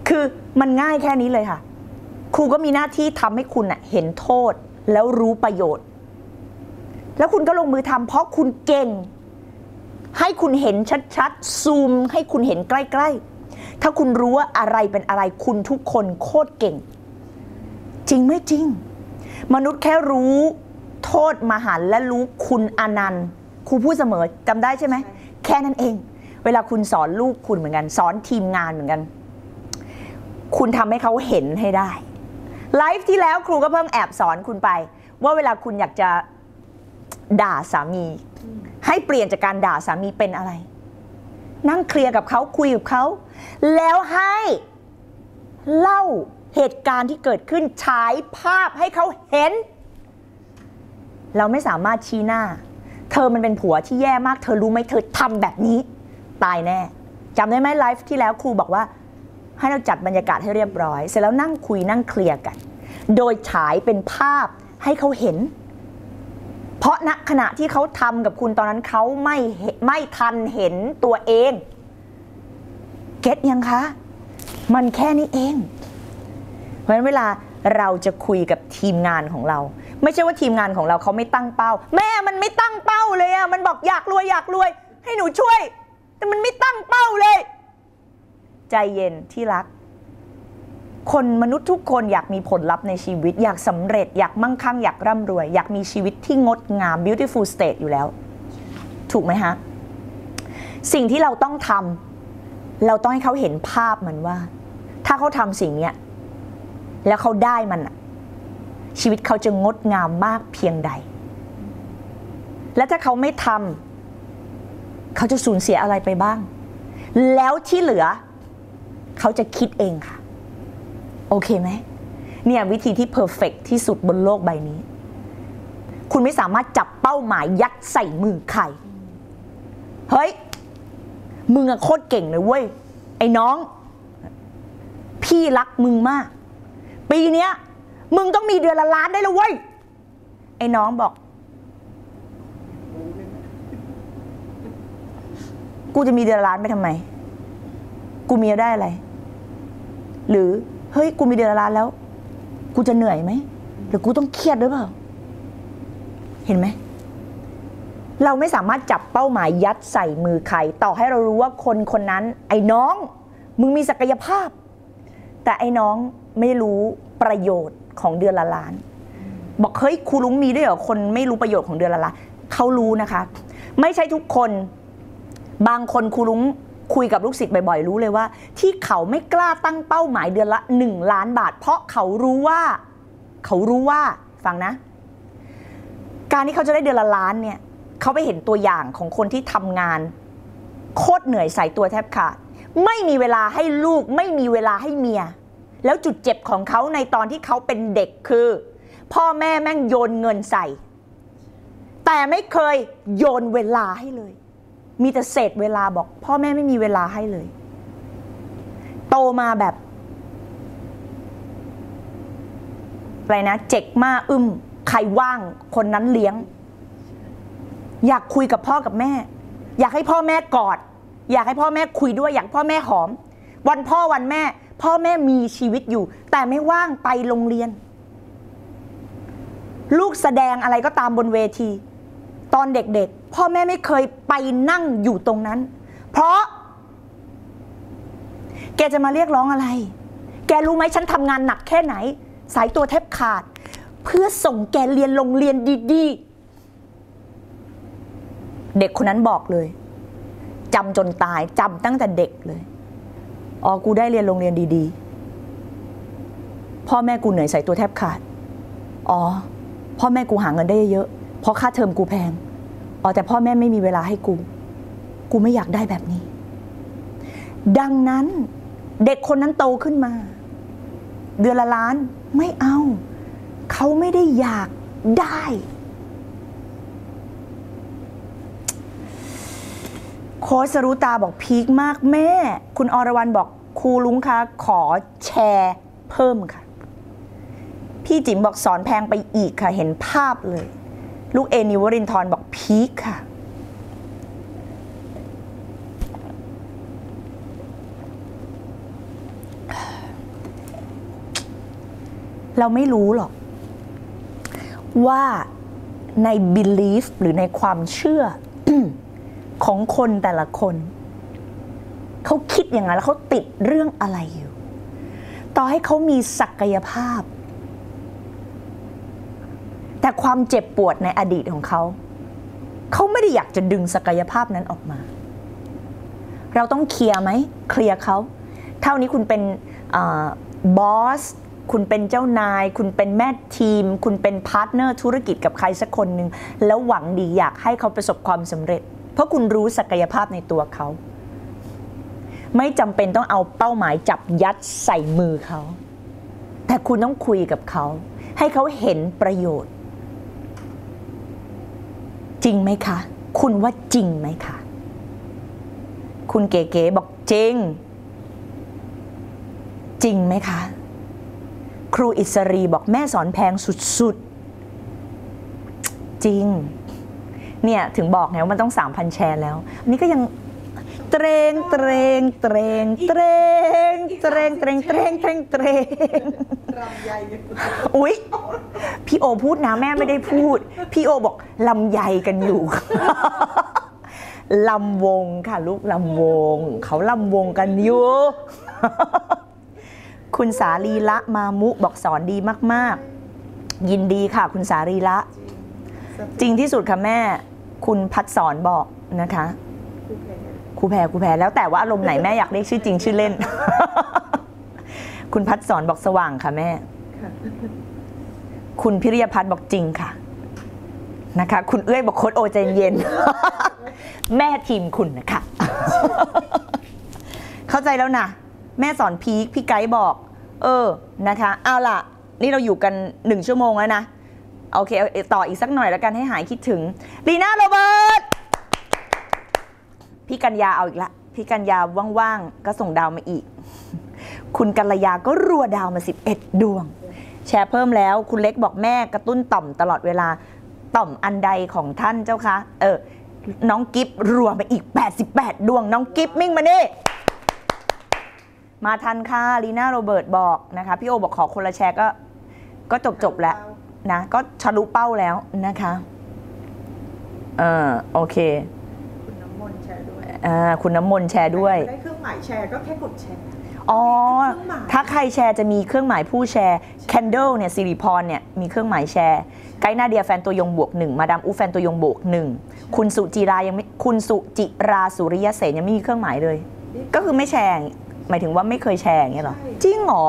คือมันง่ายแค่นี้เลยค่ะครูก็มีหน้าที่ทำให้คุณน่ะเห็นโทษแล้วรู้ประโยชน์แล้วคุณก็ลงมือทำเพราะคุณเก่งให้คุณเห็นชัดๆซูมให้คุณเห็นใกล้ๆถ้าคุณรู้ว่าอะไรเป็นอะไรคุณทุกคนโคตรเก่งจริงไม่จริงมนุษย์แค่รู้โทษมหันต์และรู้คุณอนันต์ครูพูดเสมอจำได้ใช่ไหมแค่นั้นเองเวลาคุณสอนลูกคุณเหมือนกันสอนทีมงานเหมือนกันคุณทำให้เขาเห็นให้ได้ไลฟ์ที่แล้วครูก็เพิ่งแอบสอนคุณไปว่าเวลาคุณอยากจะด่าสามีให้เปลี่ยนจากการด่าสามีเป็นอะไรนั่งเคลียร์กับเขาคุยกับเขาแล้วให้เล่าเหตุการณ์ที่เกิดขึ้นฉายภาพให้เขาเห็นเราไม่สามารถชี้หน้าเธอมันเป็นผัวที่แย่มากเธอรู้ไหมเธอทำแบบนี้ตายแน่จำได้ไหมไลฟ์ที่แล้วครูบอกว่าให้เราจัดบรรยากาศให้เรียบร้อยเสร็จแล้วนั่งคุยนั่งเคลียร์กันโดยฉายเป็นภาพให้เขาเห็นเพราะณขณะที่เขาทำกับคุณตอนนั้นเขาไม่ทันเห็นตัวเองเก็ตยังคะมันแค่นี้เองเพราะฉะนั้นเวลาเราจะคุยกับทีมงานของเราไม่ใช่ว่าทีมงานของเราเขาไม่ตั้งเป้าแม่มันไม่ตั้งเป้าเลยอะมันบอกอยากรวยให้หนูช่วยแต่มันไม่ตั้งเป้าเลยใจเย็นที่รักคนมนุษย์ทุกคนอยากมีผลลัพธ์ในชีวิตอยากสำเร็จอยากมั่งคั่งอยากร่ำรวยอยากมีชีวิตที่งดงาม beautiful state อยู่แล้วถูกไหมฮะสิ่งที่เราต้องทำเราต้องให้เขาเห็นภาพมันว่าถ้าเขาทำสิ่งนี้แล้วเขาได้มันชีวิตเขาจะงดงามมากเพียงใดและถ้าเขาไม่ทำเขาจะสูญเสียอะไรไปบ้างแล้วที่เหลือเขาจะคิดเองค่ะโอเคไหมเนี่ยวิธีที่เพอร์เฟกต์ที่สุดบนโลกใบนี้คุณไม่สามารถจับเป้าหมายยัดใส่มือใครเฮ้ยมึงอะโคตรเก่งเลยเว้ยไอ้น้องพี่รักมึงมากปีเนี้ยมึงต้องมีเดือนละล้านได้แล้วเว้ยไอ้น้องบอกกูจะมีเดือนละล้านไปทำไมกูมีได้อะไรหรือเฮ้ยกูมีเดือนละล้านแล้วกูจะเหนื่อยไหมหรือกูต้องเครียดด้วยเปล่าเห็นไหมเราไม่สามารถจับเป้าหมายยัดใส่มือใครต่อให้เรารู้ว่าคนนั้นไอ้น้องมึงมีศักยภาพแต่ไอ้น้องไม่รู้ประโยชน์ของเดือนละล้านบอกเฮ้ยครูลุงมีด้วยเหรอคนไม่รู้ประโยชน์ของเดือนละล้านเขารู้นะคะไม่ใช่ทุกคนบางคนครูลุงคุยกับลูกศิษย์บ่อยๆรู้เลยว่าที่เขาไม่กล้าตั้งเป้าหมายเดือนละ1ล้านบาทเพราะเขารู้ว่าฟังนะการที่เขาจะได้เดือนละล้านเนี่ยเขาไปเห็นตัวอย่างของคนที่ทำงานโคตรเหนื่อยใส่ตัวแทบขาดไม่มีเวลาให้ลูกไม่มีเวลาให้เมียแล้วจุดเจ็บของเขาในตอนที่เขาเป็นเด็กคือพ่อแม่แม่งโยนเงินใส่แต่ไม่เคยโยนเวลาให้เลยมีแต่เศษเวลาบอกพ่อแม่ไม่มีเวลาให้เลยโตมาแบบอะไรนะเจ็กมาใครว่างคนนั้นเลี้ยงอยากคุยกับพ่อกับแม่อยากให้พ่อแม่กอดอยากให้พ่อแม่คุยด้วยอยากพ่อแม่หอมวันพ่อวันแม่พ่อแม่มีชีวิตอยู่แต่ไม่ว่างไปโรงเรียนลูกแสดงอะไรก็ตามบนเวทีตอนเด็กๆพ่อแม่ไม่เคยไปนั่งอยู่ตรงนั้นเพราะแกจะมาเรียกร้องอะไรแกรู้ไหมฉันทำงานหนักแค่ไหนสายตัวแทบขาดเพื่อส่งแกเรียนโรงเรียนดีๆเด็กคนนั้นบอกเลยจำจนตายจำตั้งแต่เด็กเลยอ๋อกูได้เรียนโรงเรียนดีๆพ่อแม่กูเหนื่อยสายตัวแทบขาดอ๋อพ่อแม่กูหาเงินได้เยอะเพราะค่าเทอมกูแพงอ๋อแต่พ่อแม่ไม่มีเวลาให้กูไม่อยากได้แบบนี้ดังนั้นเด็กคนนั้นโตขึ้นมาเดือนละล้านไม่เอาเขาไม่ได้อยากได้โค้ชสรุตาบอกพีคมากแม่คุณอรวรรณบอกครูลุงคะขอแชร์เพิ่มค่ะพี่จิ๋มบอกสอนแพงไปอีกค่ะเห็นภาพเลยลูกเอนิวรินทร์บอกพีคค่ะ เราไม่รู้หรอกว่าใน belief หรือในความเชื่อ ของคนแต่ละคนเขาคิดอย่างไรแล้วเขาติดเรื่องอะไรอยู่ต่อให้เขามีศักยภาพแต่ความเจ็บปวดในอดีตของเขาเขาไม่ได้อยากจะดึงศักยภาพนั้นออกมาเราต้องเคลียร์ไหมเคลียร์เขาเท่านี้คุณเป็นบอสคุณเป็นเจ้านายคุณเป็นแม่ทีมคุณเป็นพาร์ทเนอร์ธุรกิจกับใครสักคนหนึ่งแล้วหวังดีอยากให้เขาประสบความสำเร็จเพราะคุณรู้ศักยภาพในตัวเขาไม่จำเป็นต้องเอาเป้าหมายจับยัดใส่มือเขาแต่คุณต้องคุยกับเขาให้เขาเห็นประโยชน์จริงไหมคะคุณว่าจริงไหมคะคุณเก๋ๆบอกจริงจริงไหมคะครูอิสรีบอกแม่สอนแพงสุดๆจริงเนี่ยถึงบอกไงว่ามันต้อง 3,000 แชร์แล้วอันนี้ก็ยังเตรงเตรงเตรงเตรงเตรงเตรงเตรงเตรงเตรงอุ๊ยพี่โอพูดนะแม่ไม่ได้พูดพี่โอบอกลำไยกันอยู่ลำวงค่ะลูกลำวงเขาลำวงกันอยู่คุณสาลีละมามุบอกสอนดีมากๆยินดีค่ะคุณสาลีละจริงที่สุดค่ะแม่คุณพัดสอนบอกนะคะครูแพรแล้วแต่ว่าอารมณ์ไหนแม่อยากเรียกชื่อจริงชื่อเล่นคุณพัดสอนบอกสว่างค่ะแม่คุณพิริยพัฒน์บอกจริงค่ะนะคะคุณเอ้ยบอกโค้ชโอใจเย็นแม่ทีมคุณนะคะเข้าใจแล้วนะแม่สอนพีคพี่ไกด์บอกนะคะเอาล่ะนี่เราอยู่กัน1ชั่วโมงแล้วนะโอเคต่ออีกสักหน่อยแล้วกันให้หายคิดถึงลีน่าโรเบิร์ตพี่กัญญาเอาอีกละพี่กัญญาว่างๆก็ส่งดาวมาอีกคุณกัลยาก็รัวดาวมา11ดวงแชร์เพิ่มแล้วคุณเล็กบอกแม่กระตุ้นต่อมตลอดเวลาต่อมอันใดของท่านเจ้าคะน้องกิฟรัวมาอีก88ดวงน้องกิฟมิ่งมาดิมาทันค่ะลีน่าโรเบิร์ตบอกนะคะพี่โอบอกขอคนละแชร์ก็จบแล้วนะก็ทะลุเป้าแล้วนะคะโอเคคุณน้ำมนต์แชร์ด้วยคุณน้ำมนต์แชร์ด้วยได้เครื่องหมายแชร์ก็แค่กดแชร์อ๋อถ้าใครแชร์จะมีเครื่องหมายผู้แชร์ Candle เนี่ยสิริพรเนี่ยมีเครื่องหมายแชร์ไกด์นาเดียแฟนตัวยงบวก1มาดามอูแฟนตัวยงบวก1คุณสุจิราสุริยเสนยังไม่มีเครื่องหมายเลยก็คือไม่แชร์หมายถึงว่าไม่เคยแชร์อย่างเงี้ยหรอจริงหรอ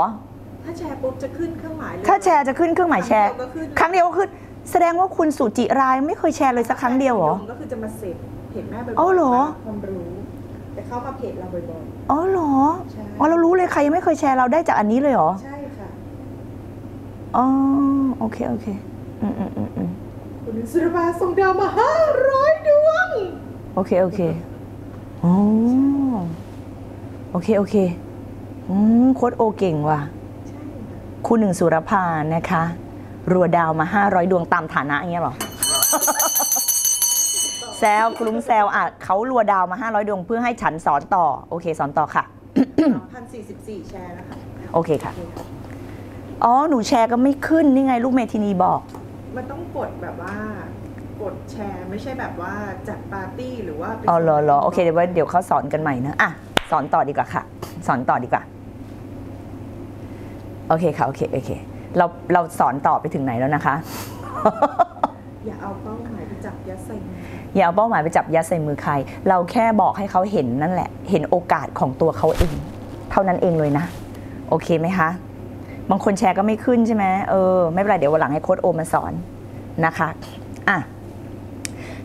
ถ้าแชร์ปุ๊บจะขึ้นเครื่องหมายเลยถ้าแชร์จะขึ้นเครื่องหมายแชร์ครั้งเดียวก็ขึ้นแสดงว่าคุณสุจิราไม่เคยแชร์เลยสักครั้งเดียวหรอก็คือจะมาเสพเห็นแม่บ่อยๆความรู้แต่เข้ามาเพจเราบ่อยๆอ๋อหรออ๋อเรารู้เลยใครยังไม่เคยแชร์เราได้จากอันนี้เลยหรอใช่ค่ะอ๋อโอเคโอเคคุณสุรภาส่งดาวมา500ดวงโอเคโอเคอ๋อโอเคโอเคโค้ชโอเก่งว่ะคุณหนึ่งสุรภานะคะรัวดาวมา500ดวงตามฐานะอย่างเงี้ยหรอแซวกลุ้มแซวอ่ะเขารัวดาวมา500ดวงเพื่อให้ฉันสอนต่อโอเคสอนต่อค่ะ 3,044 แชร์นะคะโอเคค่ะอ๋อหนูแชร์ก็ไม่ขึ้นนี่ไงลูกเมทินีบอกมันต้องกดแบบว่ากดแชร์ไม่ใช่แบบว่าจัดปาร์ตี้หรือว่าอ๋อเหรอโอเคเดี๋ยวเขาสอนกันใหม่นะอ่ะสอนต่อดีกว่าค่ะสอนต่อดีกว่าโอเคค่ะโอเคเราสอนต่อไปถึงไหนแล้วนะคะอย่าเอาเป้าหมายไปจับยัดใส่มืออย่าเอาเป้าหมายไปจับยัดใส่มือใครเราแค่บอกให้เขาเห็นนั่นแหละเห็นโอกาสของตัวเขาเองเท่านั้นเองเลยนะโอเคไหมคะบางคนแชร์ก็ไม่ขึ้นใช่ไหมไม่เป็นไรเดี๋ยววันหลังให้โค้ชโอมาสอนนะคะอ่ะ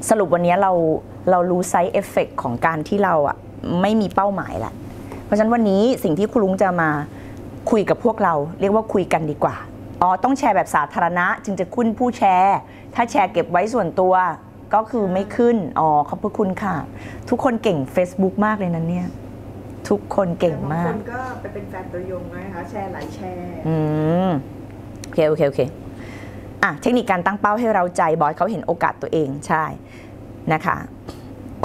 สรุปวันนี้เรารู้ไซด์เอฟเฟกต์ของการที่เราอ่ะไม่มีเป้าหมายละเพราะฉะนั้นวันนี้สิ่งที่ครูลุงจะมาคุยกับพวกเราเรียกว่าคุยกันดีกว่าอ๋อต้องแชร์แบบสาธารณะจึงจะขึ้นผู้แชร์ถ้าแชร์เก็บไว้ส่วนตัวก็คือไม่ขึ้นอ๋อขอบพระคุณค่ะทุกคนเก่ง Facebook มากเลยนะเนี่ยทุกคนเก่งมากคนก็ไปเป็นแฟนตัวยงนะคะแชร์หลายแชร์โอเคอ่ะเทคนิคการตั้งเป้าให้เราใจบอยเขาเห็นโอกาสตัวเองใช่นะคะ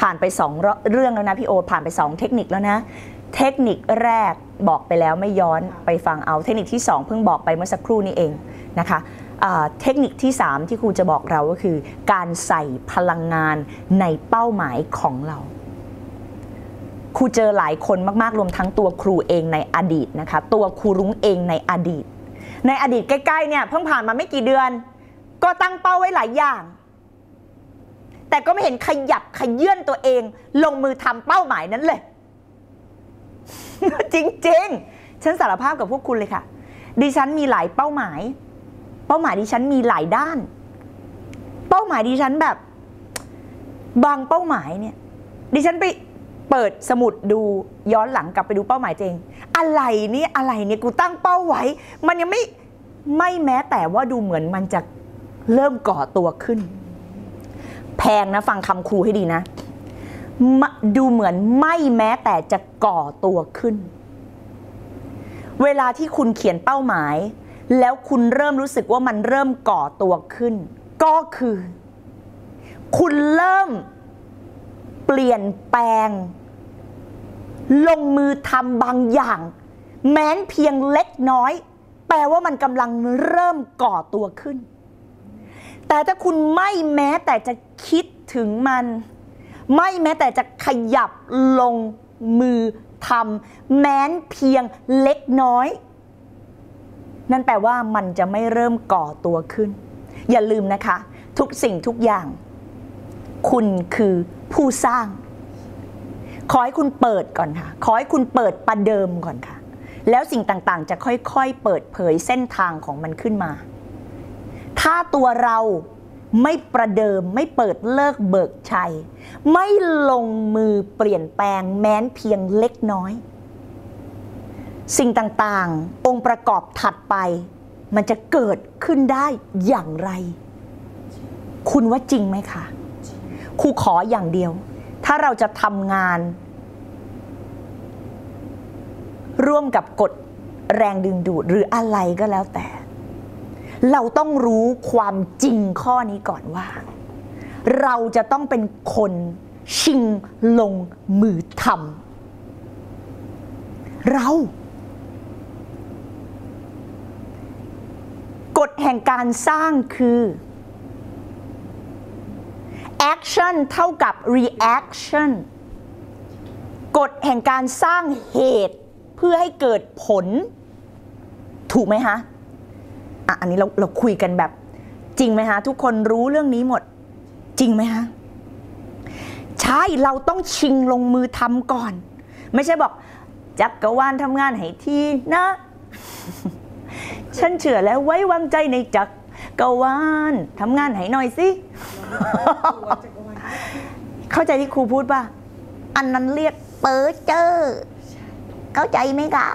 ผ่านไป2เรื่องแล้วนะพี่โอผ่านไป2เทคนิคแล้วนะ เทคนิคแรกบอกไปแล้วไม่ย้อนไปฟังเอาเทคนิคที่2เพิ่งบอกไปเมื่อสักครู่นี้เองนะคะเทคนิคที่3ที่ครูจะบอกเราก็คือการใส่พลังงานในเป้าหมายของเราครูเจอหลายคนมากๆรวมทั้งตัวครูเองในอดีตนะคะตัวครูรุ้งเองในอดีตใกล้ๆเนี่ยเพิ่งผ่านมาไม่กี่เดือนก็ตั้งเป้าไว้หลายอย่างแต่ก็ไม่เห็นขยับขยื่นตัวเองลงมือทำเป้าหมายนั้นเลย จริงๆฉันสารภาพกับพวกคุณเลยค่ะดิฉันมีหลายเป้าหมายดิฉันมีหลายด้านเป้าหมายดิฉันแบบบางเป้าหมายเนี่ยดิฉันไปเปิดสมุดดูย้อนหลังกลับไปดูเป้าหมายตัวเองอะไรนี่กูตั้งเป้าไว้มันยังไม่แม้แต่ว่าดูเหมือนมันจะเริ่มก่อตัวขึ้นแพงนะฟังคำครูให้ดีนะดูเหมือนไม่แม้แต่จะก่อตัวขึ้นเวลาที่คุณเขียนเป้าหมายแล้วคุณเริ่มรู้สึกว่ามันเริ่มก่อตัวขึ้นก็คือคุณเริ่มเปลี่ยนแปลงลงมือทำบางอย่างแม้นเพียงเล็กน้อยแปลว่ามันกำลังเริ่มก่อตัวขึ้นแต่ถ้าคุณไม่แม้แต่จะคิดถึงมันไม่แม้แต่จะขยับลงมือทำแม้นเพียงเล็กน้อยนั่นแปลว่ามันจะไม่เริ่มก่อตัวขึ้นอย่าลืมนะคะทุกสิ่งทุกอย่างคุณคือผู้สร้างขอให้คุณเปิดก่อนค่ะขอให้คุณเปิดประเดิมก่อนค่ะแล้วสิ่งต่างๆจะค่อยๆเปิดเผยเส้นทางของมันขึ้นมาถ้าตัวเราไม่ประเดิมไม่เปิดเลิกเบิกชัยไม่ลงมือเปลี่ยนแปลงแม้นเพียงเล็กน้อยสิ่งต่างๆองค์ประกอบถัดไปมันจะเกิดขึ้นได้อย่างไรคุณว่าจริงไหมคะครูขออย่างเดียวถ้าเราจะทำงานร่วมกับกฎแรงดึงดูดหรืออะไรก็แล้วแต่เราต้องรู้ความจริงข้อนี้ก่อนว่าเราจะต้องเป็นคนชิงลงมือทำเรากฎแห่งการสร้างคือ action เท่ากับ reaction กฎแห่งการสร้างเหตุเพื่อให้เกิดผลถูกไหมฮะอันนี้เราคุยกันแบบจริงไหมฮะทุกคนรู้เรื่องนี้หมดจริงไหมฮะใช่เราต้องชิงลงมือทำก่อนไม่ใช่บอกจักรวาลทำงานให้ทีนะฉันเชื่อแล้วไว้วางใจในจักรวาลทำงานให้หน่อยสิเข้าใจที่ครูพูดป่ะอันนั้นเรียกเพ้อเจ้อเข้าใจไหมคะ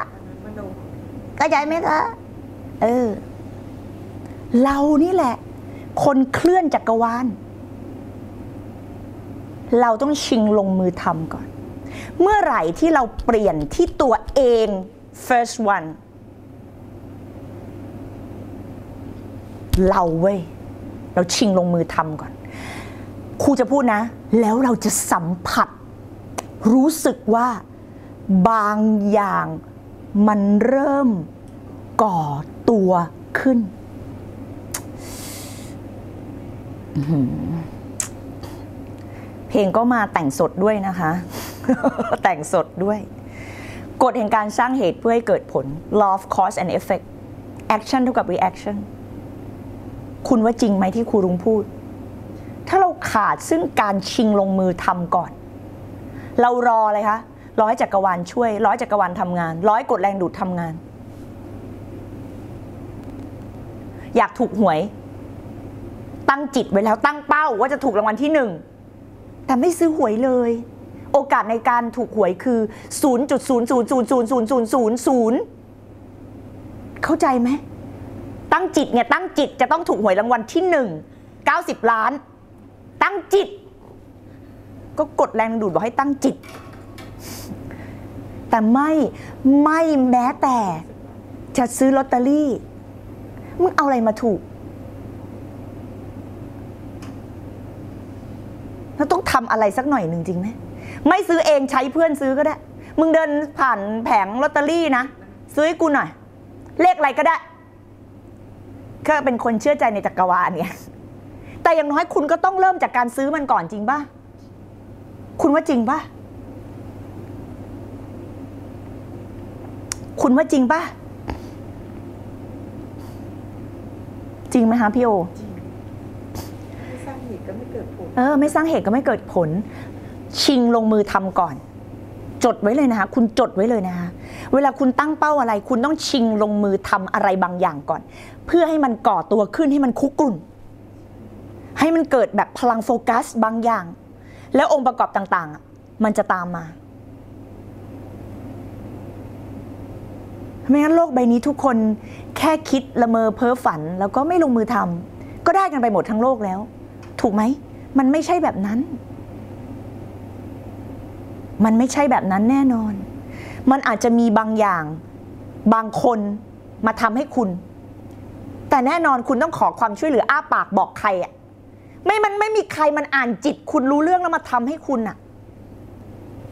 เข้าใจไหมคะเรานี่แหละคนเคลื่อนจักรวาลเราต้องชิงลงมือทำก่อนเมื่อไหร่ที่เราเปลี่ยนที่ตัวเอง first one เราเว้ยเราชิงลงมือทำก่อนครูจะพูดนะแล้วเราจะสัมผัสรู้สึกว่าบางอย่างมันเริ่มก่อตัวขึ้นเพลงก็มาแต่งสดด้วยนะคะแต่งสดด้วยกฎแห่งการสร้างเหตุเพื่อให้เกิดผล law of cause and effect action เท่ากับ reaction คุณว่าจริงไหมที่ครูรุ้งพูดถ้าเราขาดซึ่งการชิงลงมือทำก่อนเรารออะไรคะร้อยจักรวาลช่วยร้อยจักรวาลทำงานร้อยกฎแรงดูดทำงานอยากถูกหวยตั้งจิตไว้แล้วตั้งเป้าว่าจะถูกรางวัลที่1แต่ไม่ซื้อหวยเลยโอกาสในการถูกหวยคือ 0.00000000 เข้าใจไหมตั้งจิตเนี่ยตั้งจิตจะต้องถูกหวยรางวัลที่1 90ล้านตั้งจิตก็กดแรงดึงดูดบอกให้ตั้งจิตแต่ไม่แม้แต่จะซื้อลอตเตอรี่มึงเอาอะไรมาถูกเราต้องทำอะไรสักหน่อยหนึ่งจริงไหมไม่ซื้อเองใช้เพื่อนซื้อก็ได้ มึงเดินผ่านแผงลอตเตอรี่นะซื้อให้กูหน่อยเลขอะไรก็ได้ก็เป็นคนเชื่อใจในจักรวาลเนี่ยแต่อย่างน้อยคุณก็ต้องเริ่มจากการซื้อมันก่อนจริงป่ะคุณว่าจริงป่ะคุณว่าจริงป่ะจริงไหมคะพี่โอไม่สร้างเหตุก็ไม่เกิดผลไม่สร้างเหตุก็ไม่เกิดผลชิงลงมือทำก่อนจดไว้เลยนะคะคุณจดไว้เลยนะคะเวลาคุณตั้งเป้าอะไรคุณต้องชิงลงมือทำอะไรบางอย่างก่อนเพื่อให้มันก่อตัวขึ้นให้มันคุกรุ่นให้มันเกิดแบบพลังโฟกัสบางอย่างแล้วองค์ประกอบต่างๆมันจะตามมาไม่งั้นโลกใบนี้ทุกคนแค่คิดละเมอเพ้อฝันแล้วก็ไม่ลงมือทำก็ได้กันไปหมดทั้งโลกแล้วถูกไหมมันไม่ใช่แบบนั้นมันไม่ใช่แบบนั้นแน่นอนมันอาจจะมีบางอย่างบางคนมาทำให้คุณแต่แน่นอนคุณต้องขอความช่วยเหลืออ้าปากบอกใครอ่ะมันไม่มีใครมันอ่านจิตคุณรู้เรื่องแล้วมาทำให้คุณอ่ะ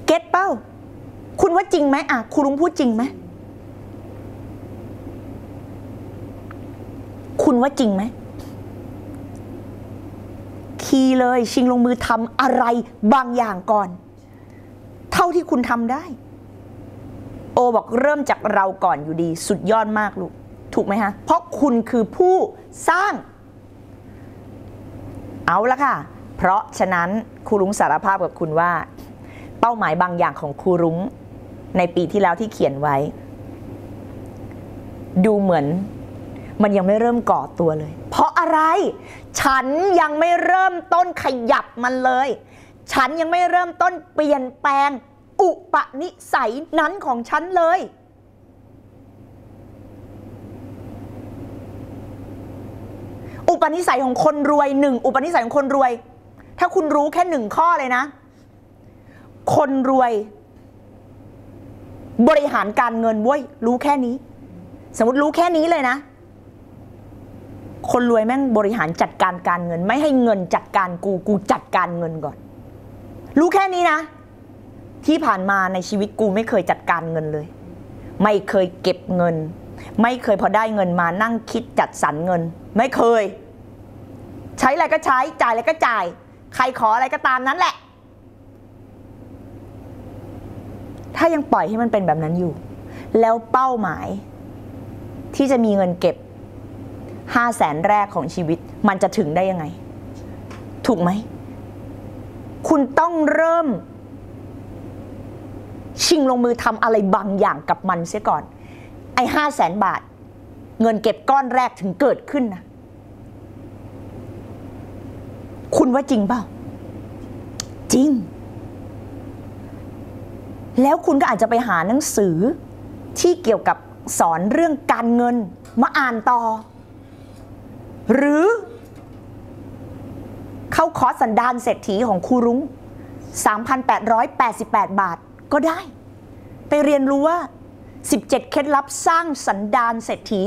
เก็ตเป้าคุณว่าจริงไหมอ่ะครูลุงพูดจริงไหมคุณว่าจริงไหมคีย์เลยชิงลงมือทำอะไรบางอย่างก่อนเท่าที่คุณทำได้โอบอกเริ่มจากเราก่อนอยู่ดีสุดยอดมากลูกถูกไหมฮะเพราะคุณคือผู้สร้างเอาละค่ะเพราะฉะนั้นครูรุ้งสารภาพกับคุณว่าเป้าหมายบางอย่างของครูรุ้งในปีที่แล้วที่เขียนไว้ดูเหมือนมันยังไม่เริ่มก่อตัวเลยเพราะอะไรฉันยังไม่เริ่มต้นขยับมันเลยฉันยังไม่เริ่มต้นเปลี่ยนแปลงอุปนิสัยนั้นของฉันเลยอุปนิสัยของคนรวยหนึ่งอุปนิสัยของคนรวยถ้าคุณรู้แค่หนึ่งข้อเลยนะคนรวยบริหารการเงินเว้ยรู้แค่นี้สมมติรู้แค่นี้เลยนะคนรวยแม่งบริหารจัดการการเงินไม่ให้เงินจัดการกูจัดการเงินก่อนรู้แค่นี้นะที่ผ่านมาในชีวิตกูไม่เคยจัดการเงินเลยไม่เคยเก็บเงินไม่เคยพอได้เงินมานั่งคิดจัดสรรเงินไม่เคยใช้อะไรก็ใช้จ่ายอะไรก็จ่ายใครขออะไรก็ตามนั้นแหละถ้ายังปล่อยให้มันเป็นแบบนั้นอยู่แล้วเป้าหมายที่จะมีเงินเก็บ500,000แรกของชีวิตมันจะถึงได้ยังไงถูกไหมคุณต้องเริ่มชิงลงมือทำอะไรบางอย่างกับมันเสียก่อนไอ้500,000 บาทเงินเก็บก้อนแรกถึงเกิดขึ้นนะคุณว่าจริงเปล่าจริงแล้วคุณก็อาจจะไปหาหนังสือที่เกี่ยวกับสอนเรื่องการเงินมาอ่านต่อหรือเข้าคอร์สสันดานเศรษฐีของครูรุ้ง 3,888 บาทก็ได้ไปเรียนรู้ว่า17 เคล็ดลับสร้างสันดานเศรษฐี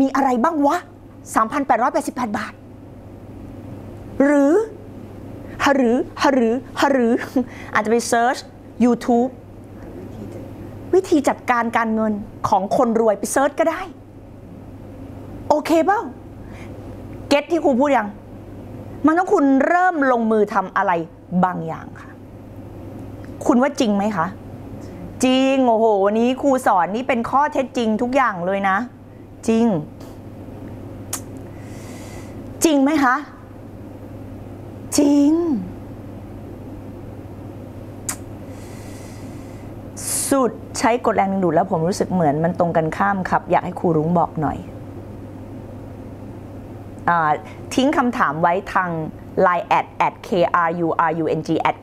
มีอะไรบ้างวะ 3,888 บาทหรืออาจจะไปเซิร์ช YouTube วิธีจัดการการเงินของคนรวยไปเซิร์ชก็ได้โอเคเปล่าเก็ตที่ครูพูดยังมันต้องคุณเริ่มลงมือทำอะไรบางอย่างค่ะคุณว่าจริงไหมคะจริงโอ้โหวันนี้ครูสอนนี่เป็นข้อเท็จจริงทุกอย่างเลยนะจริงจริงไหมคะจริงสุดใช้กฎแรงดึงดูดแล้วผมรู้สึกเหมือนมันตรงกันข้ามครับอยากให้ครูรุ้งบอกหน่อยทิ้งคำถามไว้ทาง line @krurung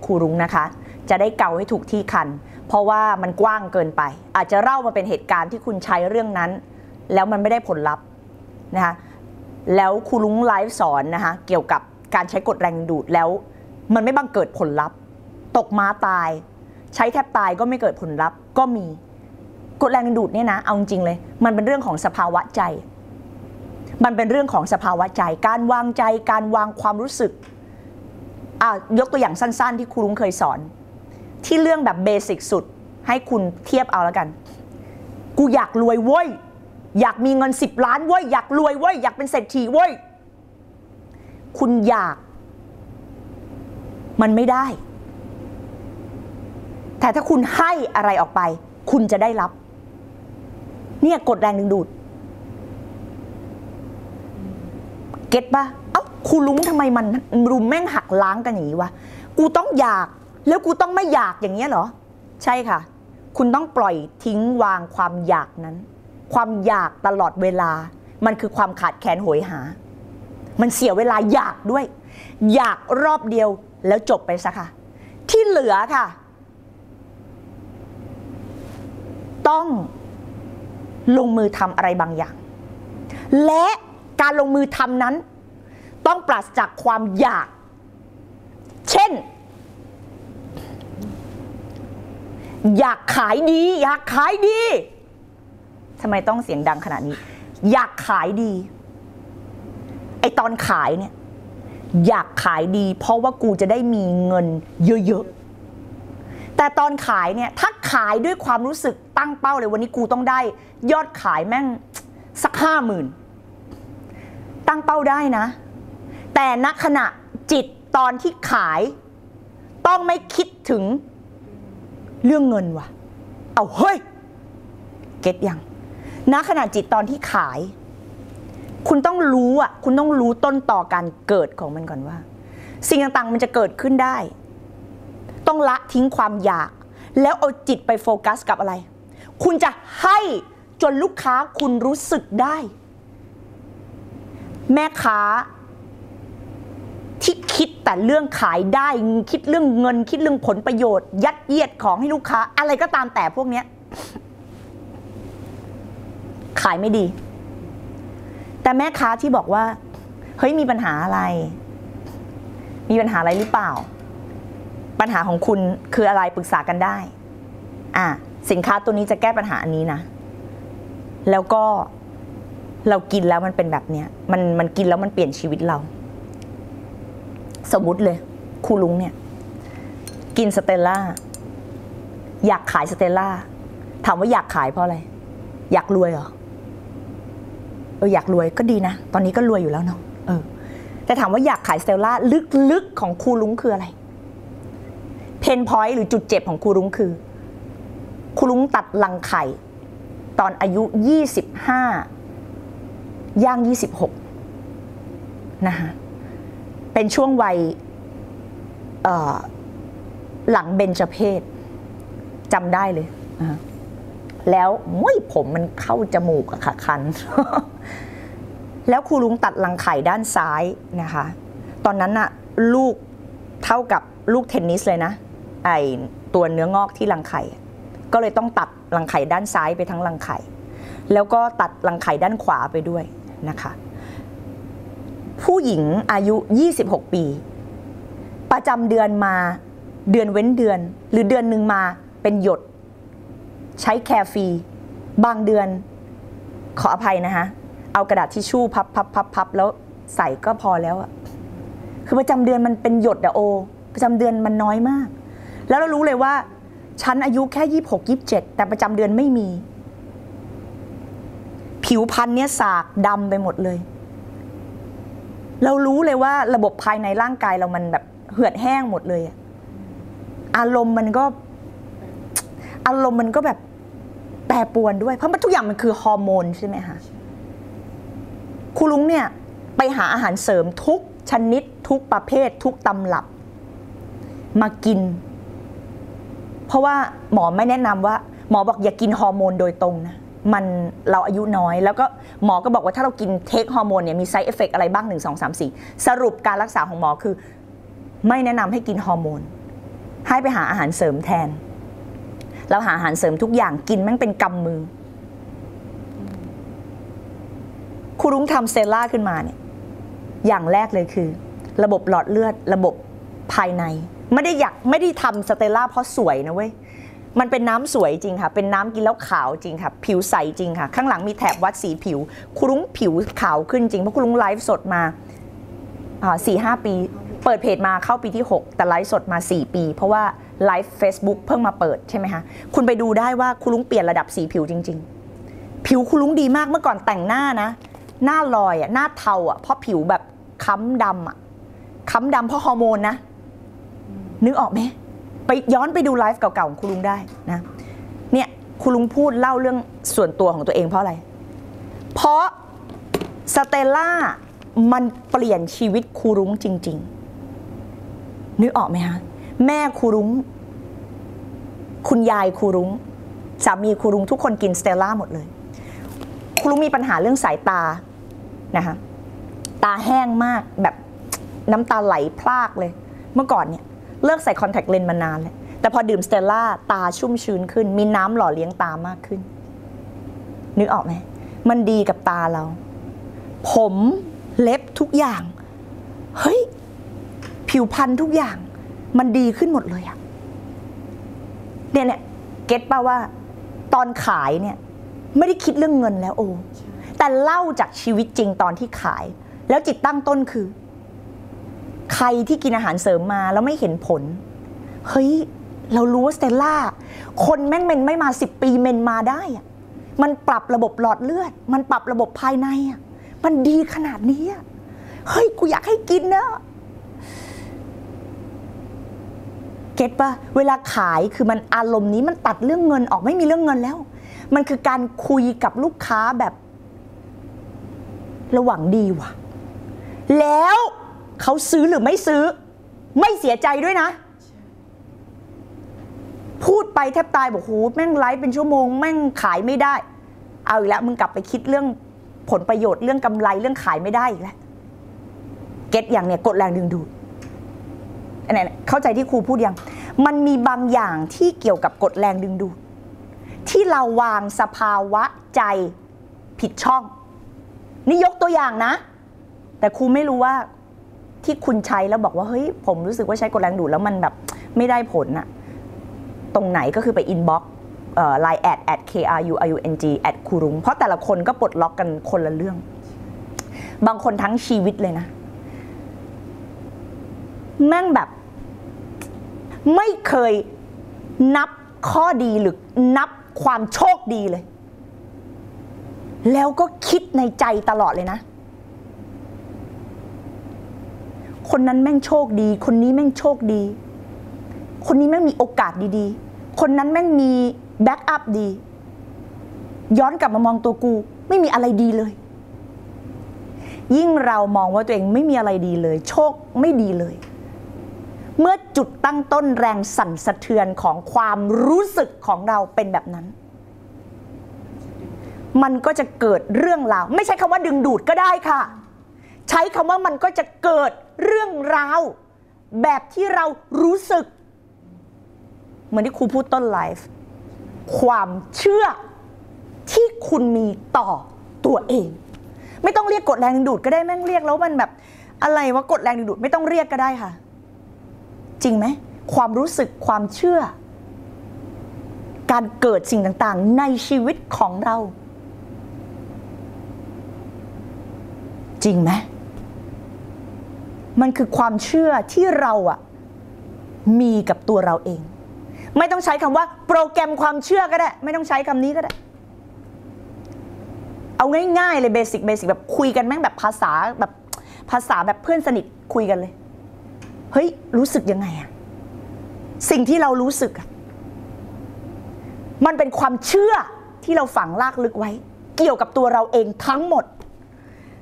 @krurung นะคะจะได้เกาให้ถูกที่คันเพราะว่ามันกว้างเกินไปอาจจะเล่ามาเป็นเหตุการณ์ที่คุณใช้เรื่องนั้นแล้วมันไม่ได้ผลลัพธ์นะคะแล้วครูรุ้งไลฟ์สอนนะคะเกี่ยวกับการใช้กฎแรงดูดแล้วมันไม่บังเกิดผลลัพธ์ตกม้าตายใช้แทบตายก็ไม่เกิดผลลัพธ์ก็มีกฎแรงดูดเนี่ยนะเอาจริงเลยมันเป็นเรื่องของสภาวะใจมันเป็นเรื่องของสภาวะใจการวางใจการวางความรู้สึกยกตัวอย่างสั้นๆที่ครูรุ้งเคยสอนที่เรื่องแบบเบสิกสุด ให้คุณเทียบเอาแล้วกันกูอยากรวยเว้ยอยากมีเงิน10ล้านเว้ยอยากรวยเว้ยอยากเป็นเศรษฐีเว้ยคุณอยากมันไม่ได้แต่ถ้าคุณให้อะไรออกไปคุณจะได้รับเนี่ยกฎแรงดึงดูดเก็ตปะเอ้าคุณรู้ทำไมมันรุมแม่งหักล้างกันอย่างนี้วะกูต้องอยากแล้วกูต้องไม่อยากอย่างเงี้ยเหรอใช่ค่ะคุณต้องปล่อยทิ้งวางความอยากนั้นความอยากตลอดเวลามันคือความขาดแคลนโหยหามันเสียเวลาอยากด้วยอยากรอบเดียวแล้วจบไปซะค่ะที่เหลือค่ะต้องลงมือทำอะไรบางอย่างและการลงมือทำนั้นต้องปราศจากความอยากเช่นอยากขายดีอยากขายดีทำไมต้องเสียงดังขนาดนี้อยากขายดีไอตอนขายเนี่ยอยากขายดีเพราะว่ากูจะได้มีเงินเยอะๆแต่ตอนขายเนี่ยถ้าขายด้วยความรู้สึกตั้งเป้าเลยวันนี้กูต้องได้ยอดขายแม่งสัก 50,000ตั้งเป้าได้นะแต่ณขณะจิตตอนที่ขายต้องไม่คิดถึงเรื่องเงินว่ะเอาเฮ้ยเก็ตยังณขณะจิตตอนที่ขายคุณต้องรู้อ่ะคุณต้องรู้ต้นต่อการเกิดของมันก่อนว่าสิ่งต่างๆมันจะเกิดขึ้นได้ต้องละทิ้งความอยากแล้วเอาจิตไปโฟกัสกับอะไรคุณจะให้จนลูกค้าคุณรู้สึกได้แม่ค้าที่คิดแต่เรื่องขายได้คิดเรื่องเงินคิดเรื่องผลประโยชน์ยัดเยียดของให้ลูกค้าอะไรก็ตามแต่พวกเนี้ยขายไม่ดีแต่แม่ค้าที่บอกว่าเฮ้ยมีปัญหาอะไรมีปัญหาอะไรหรือเปล่าปัญหาของคุณคืออะไรปรึกษากันได้สินค้าตัวนี้จะแก้ปัญหาอันนี้นะแล้วก็เรากินแล้วมันเป็นแบบเนี้ยมันกินแล้วมันเปลี่ยนชีวิตเราสมมุติเลยครูลุงเนี่ยกินสเตลล่าอยากขายสเตลล่าถามว่าอยากขายเพราะอะไรอยากรวยเหรออยากรวยก็ดีนะตอนนี้ก็รวยอยู่แล้วเนาะแต่ถามว่าอยากขายสเตลล่าลึกๆของครูลุงคืออะไรเพนพอยต์หรือจุดเจ็บของครูลุงคือครูลุงตัดรังไข่ตอนอายุ25ย่าง26นะคะเป็นช่วงวัยหลังเบญจเพสจำได้เลยแล้วผมมันเข้าจมูกอะค่ะคัน แล้วครูลุงตัดรังไข่ด้านซ้ายนะคะตอนนั้นน่ะลูกเท่ากับลูกเทนนิสเลยนะไอตัวเนื้องอกที่รังไข่ก็เลยต้องตัดรังไข่ด้านซ้ายไปทั้งรังไข่แล้วก็ตัดรังไข่ด้านขวาไปด้วยนะคะผู้หญิงอายุ26ปีประจำเดือนมาเดือนเว้นเดือนหรือเดือนหนึ่งมาเป็นหยดใช้แคร์ฟรีบางเดือนขออภัยนะคะเอากระดาษทิชชู่พับแล้วใส่ก็พอแล้วอะคือประจำเดือนมันเป็นหยดอะโอประจำเดือนมันน้อยมากแล้วเรารู้เลยว่าฉันอายุแค่26-27แต่ประจำเดือนไม่มีผิวพรรณเนี่ยสากดำไปหมดเลยเรารู้เลยว่าระบบภายในร่างกายเรามันแบบเหือดแห้งหมดเลยอารมณ์มันก็แบบแปรปรวนด้วยเพราะมันทุกอย่างมันคือฮอร์โมนใช่ไหมคะครูลุงเนี่ยไปหาอาหารเสริมทุกชนิดทุกประเภททุกตำรับมากินเพราะว่าหมอไม่แนะนำว่าหมอบอกอย่ากินฮอร์โมนโดยตรงนะมันเราอายุน้อยแล้วก็หมอก็บอกว่าถ้าเรากินเทคฮอร์โมนเนี่ยมีไซด์เอฟเฟกต์อะไรบ้าง1 2 3 4สรุปการรักษาของหมอคือไม่แนะนำให้กินฮอร์โมนให้ไปหาอาหารเสริมแทนเราหาอาหารเสริมทุกอย่างกินแม่งเป็นกำมือครูรุ้งทำเซล่าขึ้นมาเนี่ยอย่างแรกเลยคือระบบหลอดเลือดระบบภายในไม่ได้ทำสเตล่าเพราะสวยนะเว้ยมันเป็นน้ำสวยจริงค่ะเป็นน้ำกินแล้วขาวจริงค่ะผิวใสจริงค่ะข้างหลังมีแถบวัดสีผิวครูรุ้งผิวขาวขึ้นจริงเพราะครูรุ้งไลฟ์สดมา4-5 ปี เปิดเพจมาเข้าปีที่6แต่ไลฟ์สดมา4ปีเพราะว่าไลฟ์เฟซบุ๊กเพิ่งมาเปิดใช่ไหมคะคุณไปดูได้ว่าคุณลุงเปลี่ยนระดับสีผิวจริงๆผิวคุณลุงดีมากเมื่อก่อนแต่งหน้านะหน้าลอยอ่ะหน้าเทาอ่ะเพราะผิวแบบค้ำดำอ่ะค้ำดำเพราะฮอร์โมนนะนึกออกไหมไปย้อนไปดูไลฟ์เก่าๆของคุณลุงได้นะเนี่ยคุณลุงพูดเล่าเรื่องส่วนตัวของตัวเองเพราะอะไรเพราะสเตลล่ามันเปลี่ยนชีวิตครูรุ้งจริงๆนึกออกไหมคะแม่ครูรุ้งคุณยายครูรุ้งสามีครูรุ้งทุกคนกินสเตลล่าหมดเลยครูรุ้งมีปัญหาเรื่องสายตานะคะตาแห้งมากแบบน้ำตาไหลพรากเลยเมื่อก่อนเนี่ยเลิกใส่คอนแทคเลนส์มานานแล้วแต่พอดื่มสเตลล่าตาชุ่มชื้นขึ้นมีน้ำหล่อเลี้ยงตามากขึ้นนึกออกไหมมันดีกับตาเราผมเล็บทุกอย่างเฮ้ยผิวพรรณทุกอย่างมันดีขึ้นหมดเลยอะเนี่ยเก็ตป่ะว่าตอนขายเนี่ยไม่ได้คิดเรื่องเงินแล้วโอ้แต่เล่าจากชีวิตจริงตอนที่ขายแล้วจิตตั้งต้นคือใครที่กินอาหารเสริมมาแล้วไม่เห็นผลเฮ้ยเรารู้ว่าสเตลล่าคนแม่งเมนไม่มา10ปีเมนมาได้อะมันปรับระบบหลอดเลือดมันปรับระบบภายในอะมันดีขนาดนี้เฮ้ยกูอยากให้กินนะเก็ตป่ะเวลาขายคือมันอารมณ์นี้มันตัดเรื่องเงินออกไม่มีเรื่องเงินแล้วมันคือการคุยกับลูกค้าแบบระหว่างดีว่ะแล้วเขาซื้อหรือไม่ซื้อไม่เสียใจด้วยนะพูดไปแทบตายบอกโหแม่งไลฟ์เป็นชั่วโมงแม่งขายไม่ได้เอาอีกแล้วมึงกลับไปคิดเรื่องผลประโยชน์เรื่องกำไรเรื่องขายไม่ได้อีกแล้วเก็ตอย่างเนี่ยกฎแรงดึงดูดอันไหนเข้าใจที่ครูพูดยังมันมีบางอย่างที่เกี่ยวกับกฎแรงดึงดูดที่เราวางสภาวะใจผิดช่องนี่ยกตัวอย่างนะแต่ครูไม่รู้ว่าที่คุณใช้แล้วบอกว่าเฮ้ยผมรู้สึกว่าใช้กฎแรงดูดแล้วมันแบบไม่ได้ผลอะตรงไหนก็คือไป inboxไลน์แอด @kruiung แอดครูรุ้งเพราะแต่ละคนก็ปลดล็อกกันคนละเรื่องบางคนทั้งชีวิตเลยนะแม่งแบบไม่เคยนับข้อดีหรือนับความโชคดีเลยแล้วก็คิดในใจตลอดเลยนะคนนั้นแม่งโชคดีคนนี้แม่งโชคดีคนนี้แม่งมีโอกาสดีๆคนนั้นแม่งมีแบ็กอัพดีย้อนกลับมามองตัวกูไม่มีอะไรดีเลยยิ่งเรามองว่าตัวเองไม่มีอะไรดีเลยโชคไม่ดีเลยเมื่อจุดตั้งต้นแรงสั่นสะเทือนของความรู้สึกของเราเป็นแบบนั้นมันก็จะเกิดเรื่องราวไม่ใช่คำว่าดึงดูดก็ได้ค่ะใช้คำว่ามันก็จะเกิดเรื่องราวแบบที่เรารู้สึกเหมือนที่ครูพูดต้นไลฟ์ความเชื่อที่คุณมีต่อตัวเองไม่ต้องเรียกกฎแรงดึงดูดก็ได้แม่งเรียกแล้วมันแบบอะไรวะกฎแรงดึงดูดไม่ต้องเรียกก็ได้ค่ะจริงไหมความรู้สึกความเชื่อการเกิดสิ่งต่างๆในชีวิตของเราจริงไหมมันคือความเชื่อที่เราอะมีกับตัวเราเองไม่ต้องใช้คำว่าโปรแกรมความเชื่อก็ได้ไม่ต้องใช้คำนี้ก็ได้เอาง่ายๆเลยเบสิกแบบคุยกันแม่งแบบภาษาแบบเพื่อนสนิทคุยกันเลยเฮ้ยรู้สึกยังไงอะสิ่งที่เรารู้สึกมันเป็นความเชื่อที่เราฝังลากลึกไว้เกี่ยวกับตัวเราเองทั้งหมด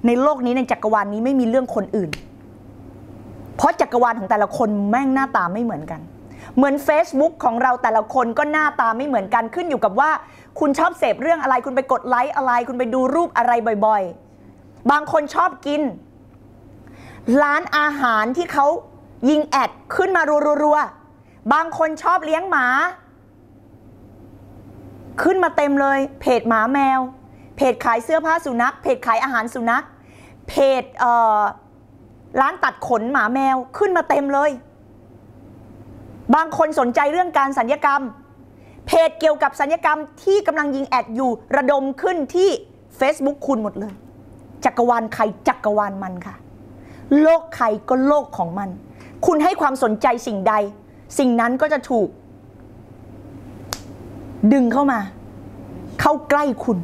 ในโลกนี้ในจักรวาลนี้ไม่มีเรื่องคนอื่นเพราะจักรวาลของแต่ละคนแม่งหน้าตาไม่เหมือนกันเหมือน Facebook ของเราแต่ละคนก็หน้าตาไม่เหมือนกันขึ้นอยู่กับว่าคุณชอบเสพเรื่องอะไรคุณไปกดไลค์อะไรคุณไปดูรูปอะไรบ่อยๆบางคนชอบกินร้านอาหารที่เขายิงแอดขึ้นมารัวๆบางคนชอบเลี้ยงหมาขึ้นมาเต็มเลยเพจหมาแมวเพจขายเสื้อผ้าสุนัขเพจขายอาหารสุนัขเพจร้านตัดขนหมาแมวขึ้นมาเต็มเลยบางคนสนใจเรื่องการสัญญกรรมเพจเกี่ยวกับสัญญกรรมที่กำลังยิงแอดอยู่ระดมขึ้นที่ Facebook คุณหมดเลยจักรวาลใครจักรวาลมันค่ะโลกใครก็โลกของมัน คุณให้ความสนใจสิ่งใดสิ่งนั้นก็จะถูกดึงเข้ามาเข้าใกล้คุณ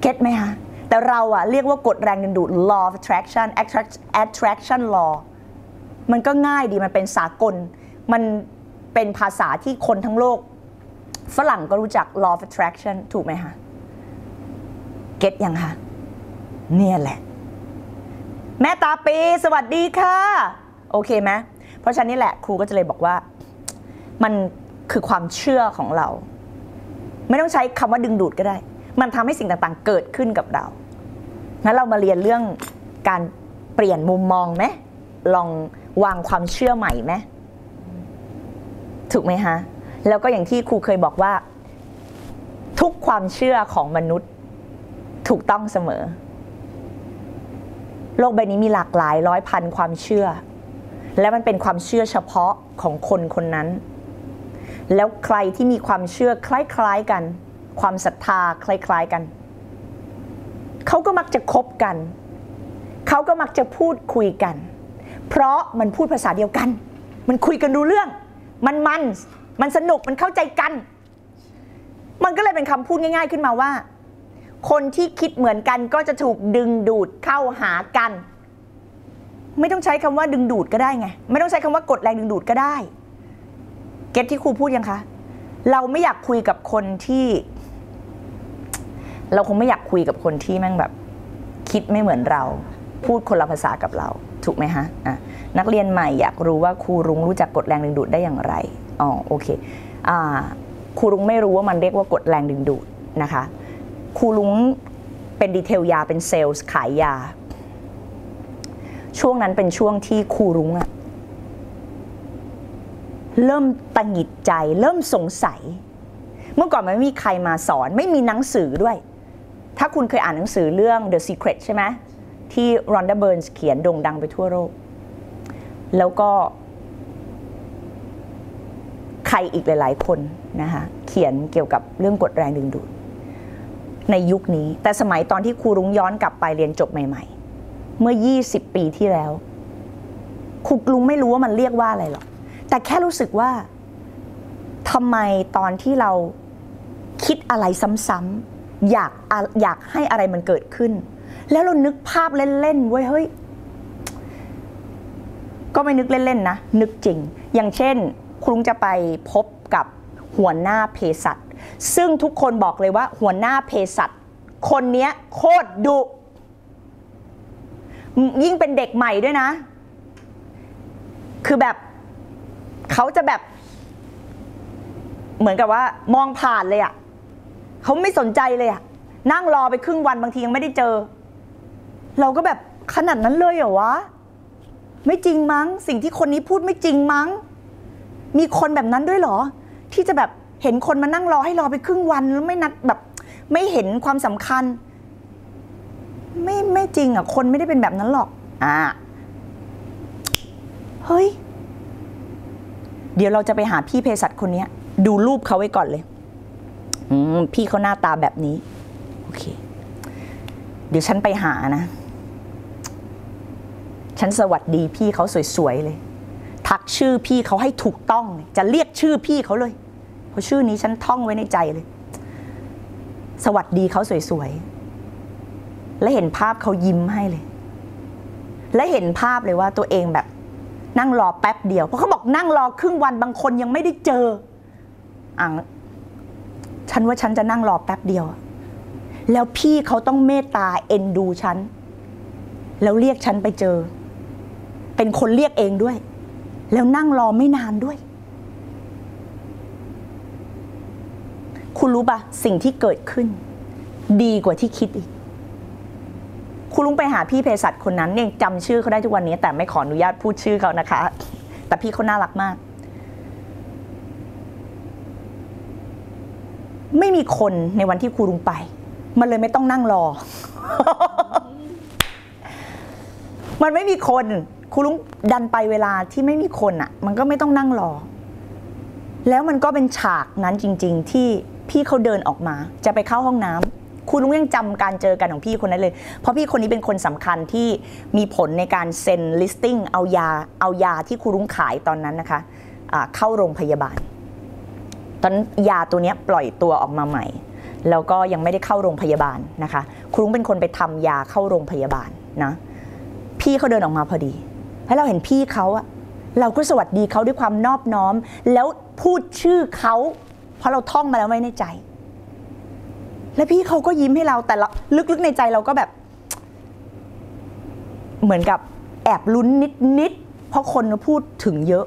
เก็ตไหมคะแต่เราอะเรียกว่ากฎแรงดึงดูด law of attraction attraction law มันก็ง่ายดีมันเป็นสากลมันเป็นภาษาที่คนทั้งโลกฝรั่งก็รู้จัก law of attraction ถูกไหมคะเก็ตยังคะเนี่ยแหละแม่ตาปีสวัสดีค่ะโอเคไหมเพราะฉะนั้นนี่แหละครูก็จะเลยบอกว่ามันคือความเชื่อของเราไม่ต้องใช้คำว่าดึงดูดก็ได้มันทำให้สิ่งต่างๆเกิดขึ้นกับเรางั้นเรามาเรียนเรื่องการเปลี่ยนมุมมองไหมลองวางความเชื่อใหม่ไหมถูกไหมฮะแล้วก็อย่างที่ครูเคยบอกว่าทุกความเชื่อของมนุษย์ถูกต้องเสมอโลกใบนี้มีหลากหลายร้อยพันความเชื่อและมันเป็นความเชื่อเฉพาะของคนคนนั้นแล้วใครที่มีความเชื่อคล้ายๆกันความศรัทธาคล้ายๆกันเขาก็มักจะคบกันเขาก็มักจะพูดคุยกันเพราะมันพูดภาษาเดียวกันมันคุยกันรู้เรื่องมันสนุกมันเข้าใจกันมันก็เลยเป็นคำพูดง่ายๆขึ้นมาว่าคนที่คิดเหมือนกันก็จะถูกดึงดูดเข้าหากันไม่ต้องใช้คำว่าดึงดูดก็ได้ไงไม่ต้องใช้คำว่ากฎแรงดึงดูดก็ได้เก็ตที่ครูพูดยังคะเราไม่อยากคุยกับคนที่เราคงไม่อยากคุยกับคนที่แม่งแบบคิดไม่เหมือนเราพูดคนละภาษากับเราถูกไหมฮะนักเรียนใหม่อยากรู้ว่าครูรุ้งรู้จักกฎแรงดึงดูดได้อย่างไรอ๋อโอเคครูรุ้งไม่รู้ว่ามันเรียกว่ากฎแรงดึงดูดนะคะครูรุ้งเป็นดีเทลยาเป็นเซลส์ขายยาช่วงนั้นเป็นช่วงที่ครูรุ้งอะเริ่มตังหิดใจเริ่มสงสัยเมื่อก่อนมันไม่มีใครมาสอนไม่มีหนังสือด้วยถ้าคุณเคยอ่านหนังสือเรื่อง The Secret ใช่ไหมที่รอนดาเบิร์นส์เขียนโด่งดังไปทั่วโลกแล้วก็ใครอีกหลายๆคนนะคะเขียนเกี่ยวกับเรื่องกฎแรงดึงดูดในยุคนี้แต่สมัยตอนที่ครูรุ้งย้อนกลับไปเรียนจบใหม่ๆเมื่อ20ปีที่แล้วครูรุ้งไม่รู้ว่ามันเรียกว่าอะไรหรอกแต่แค่รู้สึกว่าทำไมตอนที่เราคิดอะไรซ้ำๆอยากให้อะไรมันเกิดขึ้นแล้วเรานึกภาพเล่นๆเว้ยเฮ้ยก็ไม่นึกเล่นๆนะนึกจริงอย่างเช่นครูจะไปพบกับหัวหน้าเภสัชซึ่งทุกคนบอกเลยว่าหัวหน้าเภสัชคนนี้โคตรดุยิ่งเป็นเด็กใหม่ด้วยนะคือแบบเขาจะแบบเหมือนกับว่ามองผ่านเลยอ่ะเขาไม่สนใจเลยอ่ะนั่งรอไปครึ่งวันบางทียังไม่ได้เจอเราก็แบบขนาดนั้นเลยเหรอวะไม่จริงมั้งสิ่งที่คนนี้พูดไม่จริงมั้งมีคนแบบนั้นด้วยเหรอที่จะแบบเห็นคนมานั่งรอให้รอไปครึ่งวันแล้วไม่นัดแบบไม่เห็นความสำคัญไม่จริงอ่ะคนไม่ได้เป็นแบบนั้นหรอกเฮ้ยเดี๋ยวเราจะไปหาพี่เภสัชคนนี้ดูรูปเขาไว้ก่อนเลยพี่เขาหน้าตาแบบนี้โอเคเดี๋ยวฉันไปหานะฉันสวัสดีพี่เขาสวยๆเลยทักชื่อพี่เขาให้ถูกต้องจะเรียกชื่อพี่เขาเลยเพราะชื่อนี้ฉันท่องไว้ในใจเลยสวัสดีเขาสวยๆและเห็นภาพเขายิ้มให้เลยและเห็นภาพเลยว่าตัวเองแบบนั่งรอแป๊บเดียวเพราะเขาบอกนั่งรอครึ่งวันบางคนยังไม่ได้เจอฉันว่าฉันจะนั่งรอแป๊บเดียวแล้วพี่เขาต้องเมตตาเอ็นดูฉันแล้วเรียกฉันไปเจอเป็นคนเรียกเองด้วยแล้วนั่งรอไม่นานด้วยคุณรู้ป่ะสิ่งที่เกิดขึ้นดีกว่าที่คิดอีกคุณลุงไปหาพี่เภสัชคนนั้นเนี่ยจำชื่อเขาได้ทุกวันนี้แต่ไม่ขออนุญาตพูดชื่อเขานะคะแต่พี่เขาน่ารักมากไม่มีคนในวันที่ครูลุงไปมันเลยไม่ต้องนั่งรอ มันไม่มีคนครูลุงดันไปเวลาที่ไม่มีคนอ่ะมันก็ไม่ต้องนั่งรอแล้วมันก็เป็นฉากนั้นจริงๆที่พี่เขาเดินออกมาจะไปเข้าห้องน้ำ คุณลุงยังจำการเจอกันของพี่คนนั้นเลยเพราะพี่คนนี้เป็นคนสำคัญที่มีผลในการเซ็นลิสติ้งเอายาที่คุณลุงขายตอนนั้นนะคะเข้าโรงพยาบาลตอนยาตัวนี้ปล่อยตัวออกมาใหม่แล้วก็ยังไม่ได้เข้าโรงพยาบาลนะคะคุณลุงเป็นคนไปทำยาเข้าโรงพยาบาลนะพี่เขาเดินออกมาพอดีให้เราเห็นพี่เขาอะเราก็สวัสดีเขาด้วยความนอบน้อมแล้วพูดชื่อเขาเพราะเราท่องมาแล้วไว้ในใจแล้วพี่เขาก็ยิ้มให้เราแต่ลึกๆในใจเราก็แบบเหมือนกับแอบลุ้นนิดๆเพราะคนพูดถึงเยอะ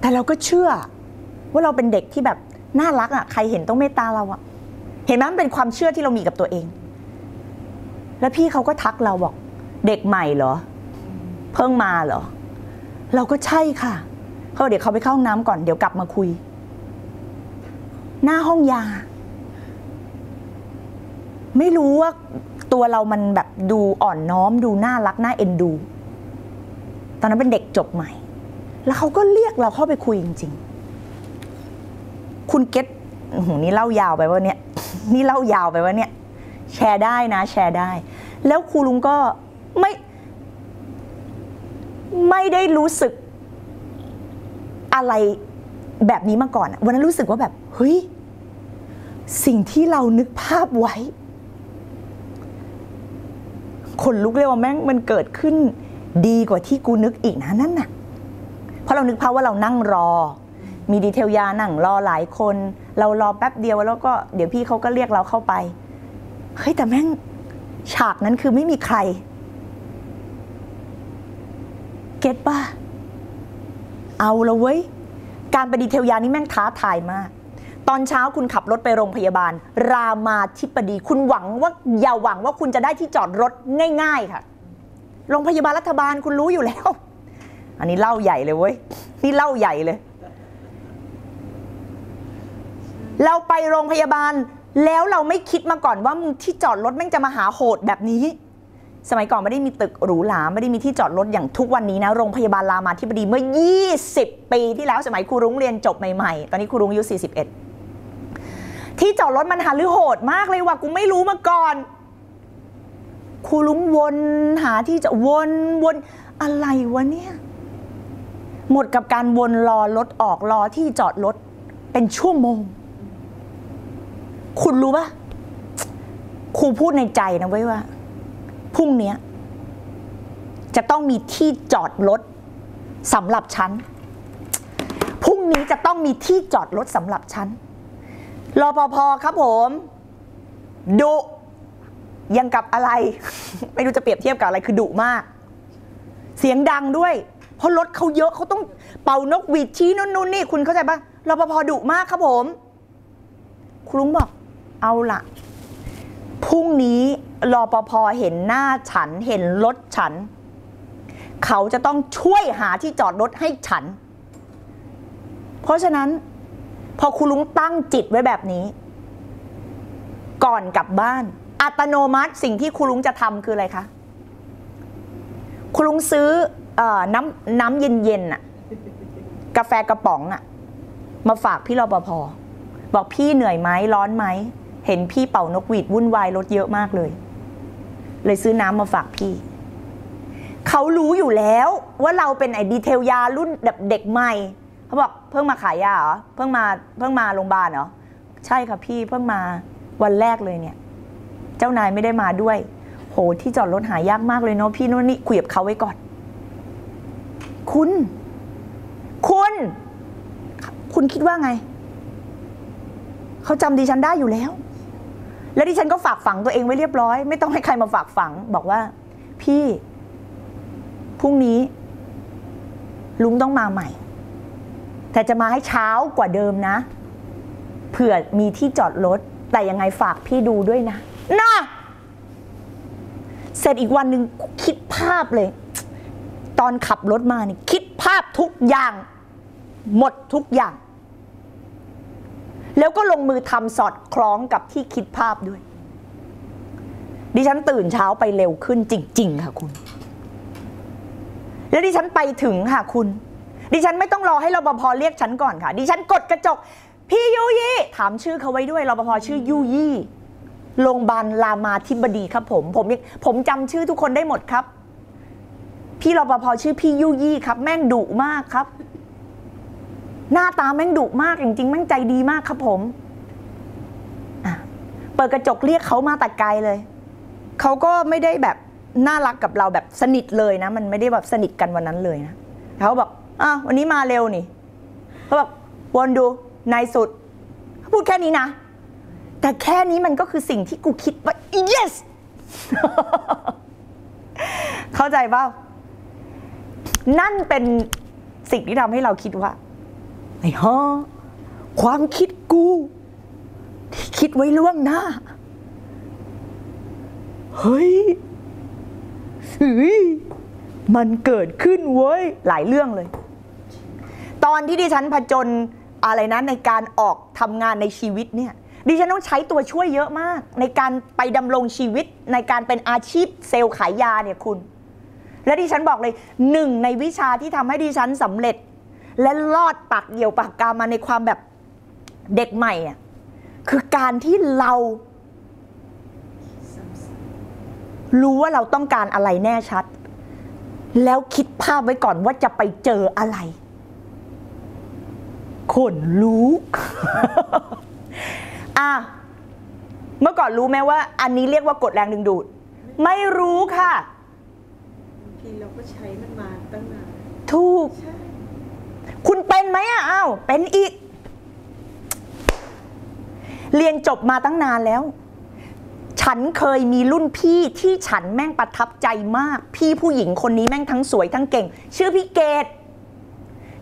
แต่เราก็เชื่อว่าเราเป็นเด็กที่แบบน่ารักอ่ะใครเห็นต้องเมตตาเราอ่ะเห็นไหมมันเป็นความเชื่อที่เรามีกับตัวเองแล้วพี่เขาก็ทักเราบอกเด็กใหม่เหรอเพิ่งมาเหรอเราก็ใช่ค่ะเขาเดี๋ยวเขาไปเข้าห้องน้ำก่อนเดี๋ยวกลับมาคุยหน้าห้องยาไม่รู้ว่าตัวเรามันแบบดูอ่อนน้อมดูน่ารักน่าเอ็นดูตอนนั้นเป็นเด็กจบใหม่แล้วเขาก็เรียกเราเข้าไปคุยจริงๆคุณเก็ตนี่เล่ายาวไปว่าเนี่ยนี่เล่ายาวไปว่าเนี่ยแชร์ได้นะแชร์ได้แล้วครูลุงก็ไม่ได้รู้สึกอะไรแบบนี้มาก่อนวันนั้นรู้สึกว่าแบบเฮ้ยสิ่งที่เรานึกภาพไว้ขนลุกเลยว่าแม่งมันเกิดขึ้นดีกว่าที่กูนึกอีกนะนั่นน่ะเพราะเรานึกภาพว่าเรานั่งรอมีดีเทลยานั่งรอหลายคนเรารอแป๊บเดียวแล้วก็เดี๋ยวพี่เขาก็เรียกเราเข้าไปเฮ้ยแต่แม่งฉากนั้นคือไม่มีใครเก็ตป่ะเอาละเว้ยการไปดีเทลยานี่แม่งท้าทายมากตอนเช้าคุณขับรถไปโรงพยาบาลรามาธิบดีคุณหวังว่าอย่าหวังว่าคุณจะได้ที่จอดรถง่ายๆค่ะโรงพยาบาลรัฐบาลคุณรู้อยู่แล้วอันนี้เล่าใหญ่เลยเว้ยนี่เล่าใหญ่เลยเราไปโรงพยาบาลแล้วเราไม่คิดมาก่อนว่าที่จอดรถแม่งจะมาหาโหดแบบนี้สมัยก่อนไม่ได้มีตึกหรูหราไม่ได้มีที่จอดรถอย่างทุกวันนี้นะโรงพยาบาลรามาธิบดีเมื่อ20 ปีที่แล้วสมัยครูรุ้งเรียนจบใหม่ๆตอนนี้ครูรุ้งอายุ41ที่จอดรถมันหาหรือโหดมากเลยว่ะกูไม่รู้มาก่อนครูรุ้งวนหาที่จะวนอะไรวะเนี่ยหมดกับการวนรอรถออกรอที่จอดรถเป็นชั่วโมงคุณรู้ปะครูพูดในใจนะเว้ยว่าพรุ่งนี้จะต้องมีที่จอดรถสำหรับฉันพรุ่งนี้จะต้องมีที่จอดรถสำหรับฉันรปภ.ครับผมดุยังกับอะไร ไม่รู้จะเปรียบเทียบกับอะไรคือดุมากเสียงดังด้วยเพราะรถเขาเยอะเขาต้องเป่านกหวีดชี้นู่นนี่คุณเข้าใจปะรปภ.ดุมากครับผมครูลุงบอกเอาละพรุ่งนี้รปภ.เห็นหน้าฉันเห็นรถฉันเขาจะต้องช่วยหาที่จอดรถให้ฉันเพราะฉะนั้นพอครูลุงตั้งจิตไว้แบบนี้ก่อนกลับบ้านอัตโนมัติสิ่งที่ครูลุงจะทำคืออะไรคะครูลุงซื้อน้ำเย็นๆกาแฟกระป๋องมาฝากพี่รปภ.บอกพี่เหนื่อยไหมร้อนไหมเห็นพี่เป่านกหวีดวุ่นวายรถเยอะมากเลยซื้อน้ำมาฝากพี่เขารู้อยู่แล้วว่าเราเป็นไอ้ดีเทลยารุ่นแบบเด็กใหม่เขาบอกเพิ่งมาขายยาเหรอเพิ่งมาโรงพยาบาลเหรอใช่ค่ะพี่เพิ่งมาวันแรกเลยเนี่ยเจ้านายไม่ได้มาด้วยโหที่จอดรถหายากมากเลยเนาะพี่นู่นนี่คุยกับเขาไว้ก่อนคุณคิดว่าไงเขาจำดิฉันได้อยู่แล้วและดิฉันก็ฝากฝังตัวเองไว้เรียบร้อยไม่ต้องให้ใครมาฝากฝังบอกว่าพี่พรุ่งนี้ลุงต้องมาใหม่แต่จะมาให้เช้ากว่าเดิมนะเผื่อมีที่จอดรถแต่ยังไงฝากพี่ดูด้วยนะนะเสร็จอีกวันหนึ่งคิดภาพเลยตอนขับรถมานี่คิดภาพทุกอย่างหมดทุกอย่างแล้วก็ลงมือทำสอดคล้องกับที่คิดภาพด้วยดิฉันตื่นเช้าไปเร็วขึ้นจริงๆค่ะคุณแล้วดิฉันไปถึงค่ะคุณดิฉันไม่ต้องรอให้รปภ.เรียกฉันก่อนค่ะดิฉันกดกระจกพี่ยูยี่ถามชื่อเขาไว้ด้วยรปภ.ชื่อยูยี่ โรงพยาบาลรามาธิบดีครับผมจำชื่อทุกคนได้หมดครับพี่รปภ.ชื่อพี่ยุยี่ครับแม่งดุมากครับหน้าตาแม่งดุมากจริงๆแม่งใจดีมากครับผมเปิดกระจกเรียกเขามาแต่ไกลเลยเขาก็ไม่ได้แบบน่ารักกับเราแบบสนิทเลยนะมันไม่ได้แบบสนิทกันวันนั้นเลยนะเขาบอกอ้าววันนี้มาเร็วนี่เขาบอกวนดูนายสุดพูดแค่นี้นะแต่แค่นี้มันก็คือสิ่งที่กูคิดว่า yes เข้าใจป่าวนั่นเป็นสิ่งที่ทำให้เราคิดว่าไอ้ฮ่อความคิดกูที่คิดไว้ล่วงหน้าเฮ้ยมันเกิดขึ้นเว้ยหลายเรื่องเลยตอนที่ดิฉันผจญอะไรนะในการออกทำงานในชีวิตเนี่ยดิฉันต้องใช้ตัวช่วยเยอะมากในการไปดำรงชีวิตในการเป็นอาชีพเซลล์ขายยาเนี่ยคุณและดิฉันบอกเลยหนึ่งในวิชาที่ทำให้ดิฉันสำเร็จและรอดปากเดี่ยวปากกามาในความแบบเด็กใหม่อ่ะคือการที่เรารู้ว่าเราต้องการอะไรแน่ชัดแล้วคิดภาพไว้ก่อนว่าจะไปเจออะไรคนรู้เมื่อก่อนรู้ไหมว่าอันนี้เรียกว่ากฎแรงดึงดูดไม่รู้ค่ะทีเราก็ใช้มันมาตั้งนานถูกคุณเป็นไหมอ้าวเป็นอีกเรียนจบมาตั้งนานแล้วฉันเคยมีรุ่นพี่ที่ฉันแม่งประทับใจมากพี่ผู้หญิงคนนี้แม่งทั้งสวยทั้งเก่งชื่อพี่เกด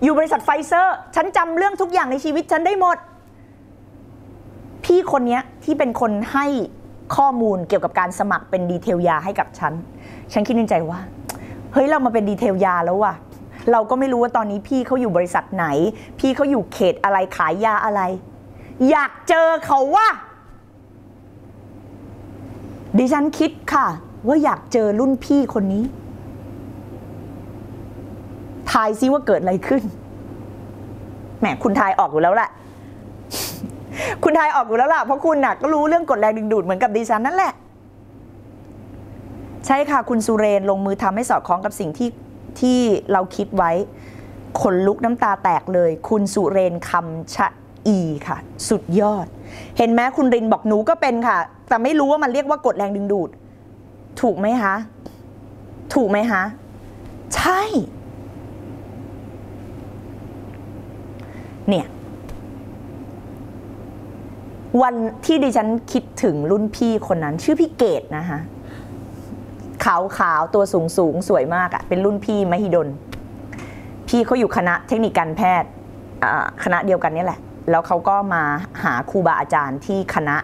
อยู่บริษัทไฟเซอร์ฉันจำเรื่องทุกอย่างในชีวิตฉันได้หมดพี่คนนี้ที่เป็นคนให้ข้อมูลเกี่ยวกับการสมัครเป็นดีเทลยาให้กับฉันฉันคิดในใจว่าเฮ้ยเรามาเป็นดีเทลยาแล้วว่ะเราก็ไม่รู้ว่าตอนนี้พี่เขาอยู่บริษัทไหนพี่เขาอยู่เขตอะไรขายยาอะไรอยากเจอเขาว่ะดิฉันคิดค่ะว่าอยากเจอรุ่นพี่คนนี้ทายซิว่าเกิดอะไรขึ้นแหมคุณทายออกอยู่แล้วแหละคุณทายออกอยู่แล้วล่ะเพราะคุณน่ะก็รู้เรื่องกฎแรงดึงดูดเหมือนกับดิฉันนั่นแหละใช่ค่ะคุณสุเรนลงมือทำให้สอดคล้องกับสิ่งที่เราคิดไว้ขนลุกน้ำตาแตกเลยคุณสุเรนคำชะอีค่ะสุดยอดเห็นไหมคุณรินบอกหนูก็เป็นค่ะแต่ไม่รู้ว่ามันเรียกว่ากฎแรงดึงดูดถูกไหมคะถูกไหมคะใช่เนี่ยวันที่ดิฉันคิดถึงรุ่นพี่คนนั้นชื่อพี่เกดนะคะขาวๆตัวสูงสวยมากอะเป็นรุ่นพี่มหิดลพี่เขาอยู่คณะเทคนิคการแพทย์คณะเดียวกันนี่แหละแล้วเขาก็มาหาครูบาอาจารย์ที่คณะ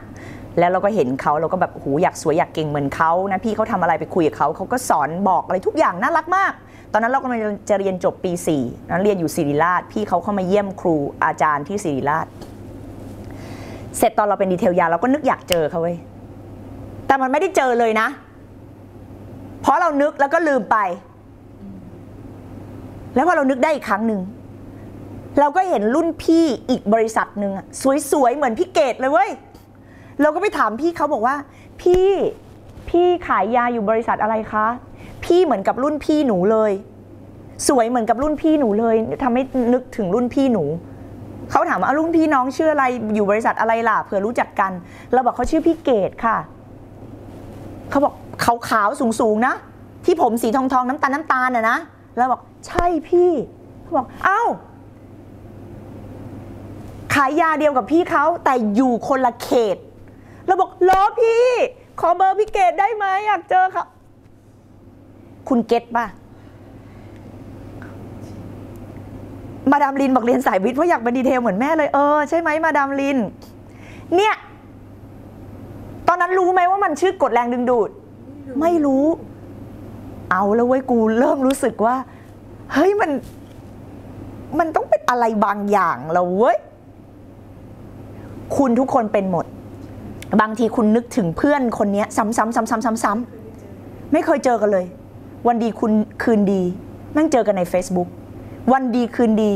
แล้วเราก็เห็นเขาเราก็แบบโหอยากสวยอยากเก่งเหมือนเขานะพี่เขาทำอะไรไปคุยกับเขาเขาก็สอนบอกอะไรทุกอย่างน่ารักมากตอนนั้นเรากำลังจะเรียนจบปี4นั้นเรียนอยู่ศิริราชพี่เขาเข้ามาเยี่ยมครูอาจารย์ที่ศิริราชเสร็จตอนเราเป็นดีเทลยาเราก็นึกอยากเจอเขาเว้ยแต่มันไม่ได้เจอเลยนะเพราะเรานึกแล้วก็ลืมไปแล้วพอเรานึกได้อีกครั้งหนึ่งเราก็เห็นรุ่นพี่อีกบริษัทหนึ่งสวยๆเหมือนพี่เกดเลยเว้ยเราก็ไปถามพี่เขาบอกว่าพี่ขายยาอยู่บริษัทอะไรคะพี่เหมือนกับรุ่นพี่หนูเลยสวยเหมือนกับรุ่นพี่หนูเลยทำให้นึกถึงรุ่นพี่หนูเขาถามว่ารุ่นพี่น้องชื่ออะไรอยู่บริษัทอะไรล่ะเผื่อรู้จักกันเราบอกเขาชื่อพี่เกดค่ะเขาบอกขาวๆสูงๆนะที่ผมสีทองๆน้ำตาลน่ะนะเราบอกใช่พี่เขาบอกเอ้าขายยาเดียวกับพี่เขาแต่อยู่คนละเขตเราบอกล้อพี่ขอเบอร์พี่เกดได้ไหมอยากเจอเขาคุณเก็ตป่ะมาดามลินบอกเรียนสายวิทย์เพราะอยากเป็นดีเทลเหมือนแม่เลยใช่ไหมมาดามลินเนี่ยตอนนั้นรู้ไหมว่ามันชื่อกฎแรงดึงดูดไม่รู้เอาแล้วเว้ยกูเริ่มรู้สึกว่าเฮ้ยมันต้องเป็นอะไรบางอย่างแล้วเว้ยคุณทุกคนเป็นหมดบางทีคุณนึกถึงเพื่อนคนนี้ซ้ำๆๆๆไม่เคยเจอกันเลยวันดีคุณคืนดีนั่งเจอกันใน Facebook วันดีคืนดี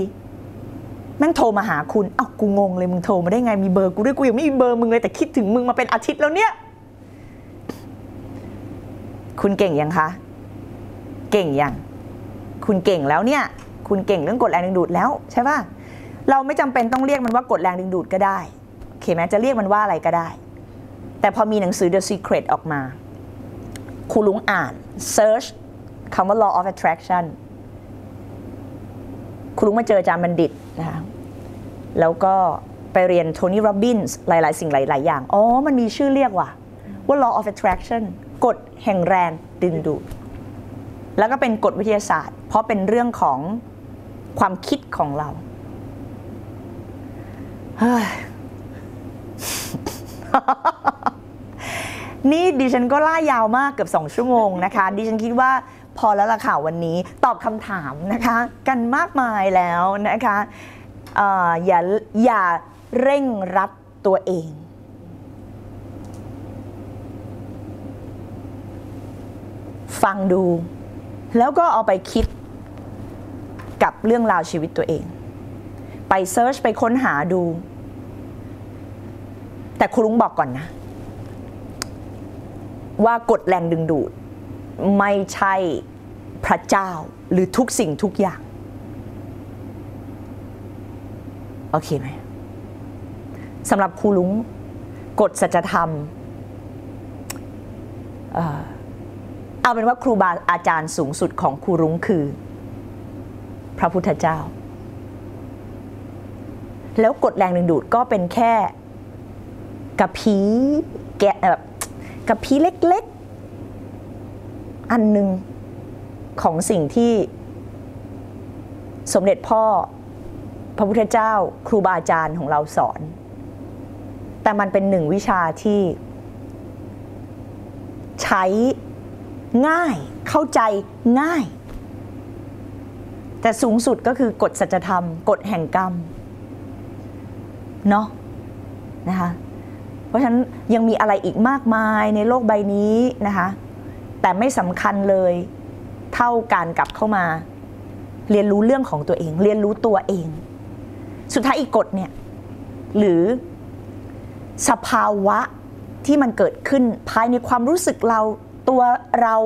นั่งโทรมาหาคุณกูงงเลยมึงโทรมาได้ไงมีเบอร์กูด้วยกูยังไม่มีเบอร์มึงเลยแต่คิดถึงมึงมาเป็นอาทิตย์แล้วเนี่ย คุณเก่งยังคะเก่งยังคุณเก่งแล้วเนี่ยคุณเก่งเรื่องกฎแรงดึงดูดแล้วใช่ป่ะเราไม่จำเป็นต้องเรียกมันว่ากฎแรงดึงดูดก็ได้โอเคไหมจะเรียกมันว่าอะไรก็ได้แต่พอมีหนังสือ The Secret ออกมาครูลุงอ่าน search คำว่า law of attraction ครูลุงมาเจออาจารย์บัณฑิตนะคะแล้วก็ไปเรียนโทนี่โรบินส์หลายๆสิ่งหลายๆอย่างอ๋อมันมีชื่อเรียกว่า law of attraction กฎแห่งแรงดึงดูดแล้วก็เป็นกฎวิทยาศาสตร์เพราะเป็นเรื่องของความคิดของเราเฮ้ย นี่ดิฉันก็ล่ายาวมากเกือบ2 ชั่วโมงนะคะดิฉันคิดว่าพอแล้วล่ะค่ะวันนี้ตอบคำถามนะคะกันมากมายแล้วนะคะอย่าเร่งรัดตัวเองฟังดูแล้วก็เอาไปคิดกับเรื่องราวชีวิตตัวเองไปเซิร์ชไปค้นหาดูแต่ครูลุงบอกก่อนนะว่ากฎแรงดึงดูดไม่ใช่พระเจ้าหรือทุกสิ่งทุกอย่างโอเคไหมสำหรับครูลุงกฎสัจธรรมเอาเป็นว่าครูบาอาจารย์สูงสุดของครูลุงคือพระพุทธเจ้าแล้วกฎแรงดึงดูดก็เป็นแค่กระพี้แกะแบบกระพี้เล็กๆอันหนึ่งของสิ่งที่สมเด็จพ่อพระพุทธเจ้าครูบาอาจารย์ของเราสอนแต่มันเป็นหนึ่งวิชาที่ใช้ง่ายเข้าใจง่ายแต่สูงสุดก็คือกฎสัจธรรมกฎแห่งกรรมเนาะนะคะเพราะฉะนั้นยังมีอะไรอีกมากมายในโลกใบนี้นะคะแต่ไม่สำคัญเลยเท่าการกลับเข้ามาเรียนรู้เรื่องของตัวเองเรียนรู้ตัวเองสุดท้ายอีกกฎเนี่ยหรือสภาวะที่มันเกิดขึ้นภายในความรู้สึกเราตัวเรา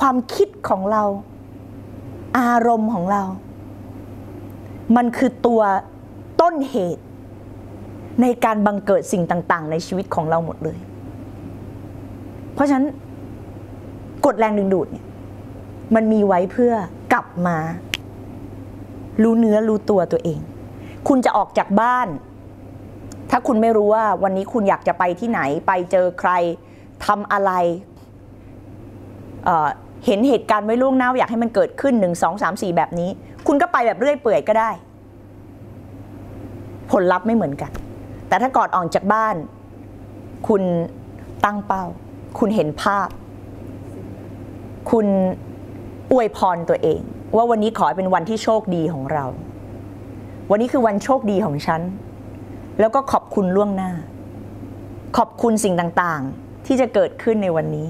ความคิดของเราอารมณ์ของเรามันคือตัวต้นเหตุในการบังเกิดสิ่งต่างๆในชีวิตของเราหมดเลยเพราะฉะนั้นกฎแรงดึงดูดเนี่ยมันมีไว้เพื่อกลับมารู้เนื้อรู้ตัวเองคุณจะออกจากบ้านถ้าคุณไม่รู้ว่าวันนี้คุณอยากจะไปที่ไหนไปเจอใครทำอะไรเห็นเหตุการณ์ไว้ล่วงหน้าอยากให้มันเกิดขึ้น1 2 3 4แบบนี้คุณก็ไปแบบเรื่อยเปื่อยก็ได้ผลลัพธ์ไม่เหมือนกันแต่ถ้าก่อนออกจากบ้านคุณตั้งเป้าคุณเห็นภาพคุณอวยพรตัวเองว่าวันนี้ขอให้เป็นวันที่โชคดีของเราวันนี้คือวันโชคดีของฉันแล้วก็ขอบคุณล่วงหน้าขอบคุณสิ่งต่างๆที่จะเกิดขึ้นในวันนี้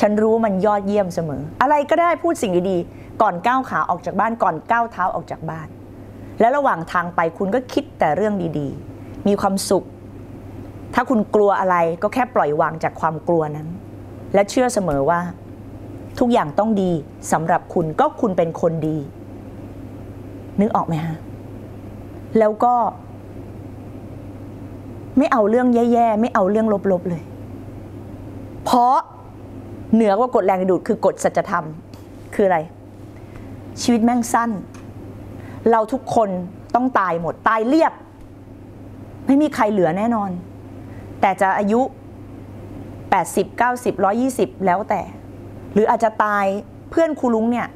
ฉันรู้มันยอดเยี่ยมเสมออะไรก็ได้พูดสิ่งดีๆก่อนก้าวขาออกจากบ้านก่อนก้าวเท้าออกจากบ้านและระหว่างทางไปคุณก็คิดแต่เรื่องดีๆมีความสุขถ้าคุณกลัวอะไรก็แค่ปล่อยวางจากความกลัวนั้นและเชื่อเสมอว่าทุกอย่างต้องดีสำหรับคุณก็คุณเป็นคนดีนึกออกไหมฮะแล้วก็ไม่เอาเรื่องแย่ๆไม่เอาเรื่องลบๆเลยเพราะเหนือกว่ากฎแรงดึงดูดคือกฎสัจธรรมคืออะไรชีวิตแม่งสั้นเราทุกคนต้องตายหมดตายเรียบไม่มีใครเหลือแน่นอนแต่จะอายุ80 90 120แล้วแต่หรืออาจจะตายเพื่อนครูลุงเนี่ย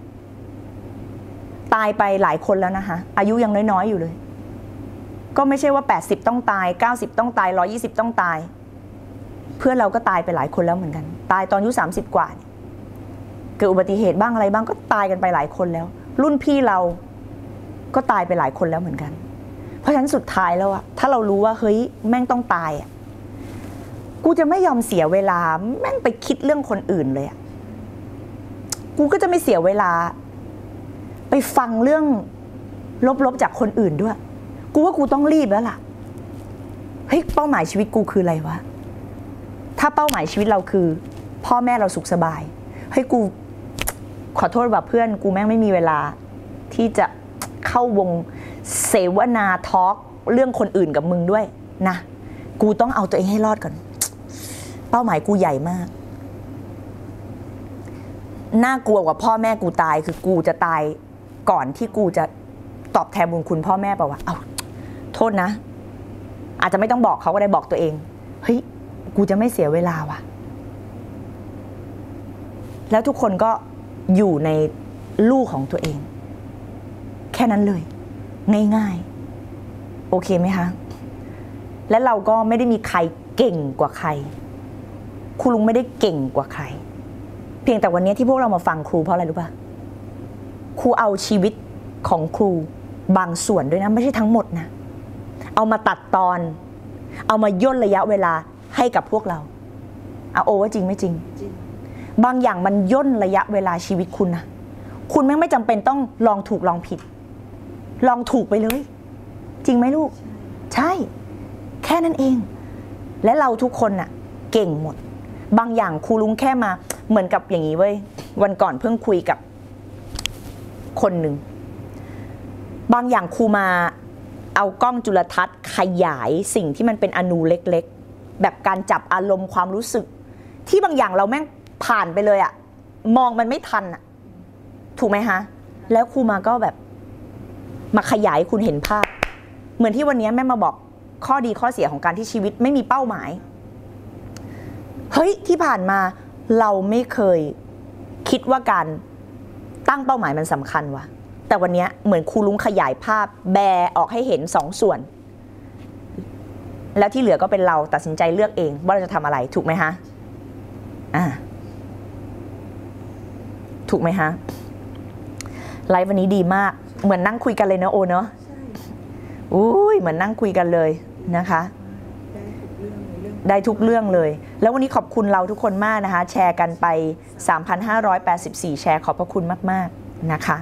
ตายไปหลายคนแล้วนะคะอายุยังน้อยๆอยู่เลยก็ไม่ใช่ว่า80ต้องตาย90ต้องตาย120ต้องตายเพื่อนเราก็ตายไปหลายคนแล้วเหมือนกันตายตอนอายุ30กว่าเกิดอุบัติเหตุบ้างอะไรบ้างก็ตายกันไปหลายคนแล้วรุ่นพี่เราก็ตายไปหลายคนแล้วเหมือนกันเพราะฉะนั้นสุดท้ายแล้วอะถ้าเรารู้ว่าเฮ้ยแม่งต้องตายอะกูจะไม่ยอมเสียเวลาแม่งไปคิดเรื่องคนอื่นเลยอะกูก็จะไม่เสียเวลาไปฟังเรื่องลบๆจากคนอื่นด้วยกูว่ากูต้องรีบแล้วล่ะเฮ้ยเป้าหมายชีวิตกูคืออะไรวะถ้าเป้าหมายชีวิตเราคือพ่อแม่เราสุขสบาย เฮ้ยกูขอโทษว่าเพื่อนกูแม่งไม่มีเวลาที่จะเข้าวงเสวนาทอล์กเรื่องคนอื่นกับมึงด้วยนะกูต้องเอาตัวเองให้รอดก่อนเป้าหมายกูใหญ่มากน่ากลัวกว่าพ่อแม่กูตายคือกูจะตายก่อนที่กูจะตอบแทนบุญคุณพ่อแม่ป่าววะเอาโทษนะอาจจะไม่ต้องบอกเขาก็ได้บอกตัวเองเฮ้ยกูจะไม่เสียเวลาว่ะแล้วทุกคนก็อยู่ในลู่ของตัวเองแค่นั้นเลยง่ายๆโอเคไหมคะและเราก็ไม่ได้มีใครเก่งกว่าใครครูลุงไม่ได้เก่งกว่าใครเพียงแต่วันนี้ที่พวกเรามาฟังครูเพราะอะไรรู้ป่ะครูเอาชีวิตของครูบางส่วนด้วยนะไม่ใช่ทั้งหมดนะเอามาตัดตอนเอามาย่นระยะเวลาให้กับพวกเราเอาโอว่าจริงไม่จริงบางอย่างมันย่นระยะเวลาชีวิตคุณนะคุณแม่งไม่จำเป็นต้องลองถูกลองผิดลองถูกไปเลยจริงไหมลูกใช่แค่นั้นเองและเราทุกคนน่ะเก่งหมดบางอย่างครูลุงแค่มาเหมือนกับอย่างนี้เว้ยวันก่อนเพิ่งคุยกับคนหนึ่งบางอย่างครูมาเอากล้องจุลทรรศน์ขยายสิ่งที่มันเป็นอนูเล็กๆแบบการจับอารมณ์ความรู้สึกที่บางอย่างเราแม่งผ่านไปเลยอะมองมันไม่ทันอะถูกไหมฮะแล้วครูมาก็แบบมาขยายคุณเห็นภาพเหมือนที่วันนี้แม่มาบอกข้อดีข้อเสียของการที่ชีวิตไม่มีเป้าหมายเฮ้ยที่ผ่านมาเราไม่เคยคิดว่าการตั้งเป้าหมายมันสำคัญว่ะแต่วันนี้เหมือนครูลุงขยายภาพแบออกให้เห็น2 ส่วนแล้วที่เหลือก็เป็นเราตัดสินใจเลือกเองว่าเราจะทำอะไรถูกไหมฮะถูกไหมฮะไลฟ์วันนี้ดีมากเหมือนนั่งคุยกันเลยเนอะโอเนอะอุ้ยเหมือนนั่งคุยกันเลยนะคะได้ทุกเรื่องเลยแล้ววันนี้ขอบคุณเราทุกคนมากนะคะแชร์กันไป 3,584 แชร์ขอบพระคุณมากๆนะคะ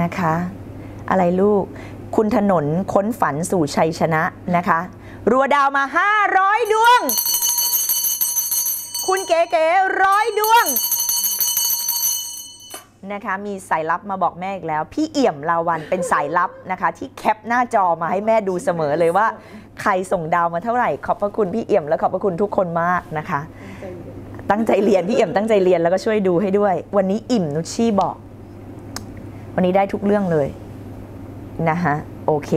นะคะอะไรลูกคุณถนนค้นฝันสู่ชัยชนะนะคะรัวดาวมา500ดวงคุณเก๋ๆ100ดวงนะคะมีสายลับมาบอกแม่อีกแล้วพี่เอี่ยมลาวันเป็นสายลับนะคะที่แคปหน้าจอมาให้แม่ดูเสมอเลยว่าใครส่งดาวมาเท่าไหร่ขอบพระคุณพี่เอี่ยมและขอบพระคุณทุกคนมากนะคะตั้งใจเรียนพี่เอี่ยมตั้งใจเรียนแล้วก็ช่วยดูให้ด้วยวันนี้อิ่มนุชชี่บอกวันนี้ได้ทุกเรื่องเลยนะฮะโอเค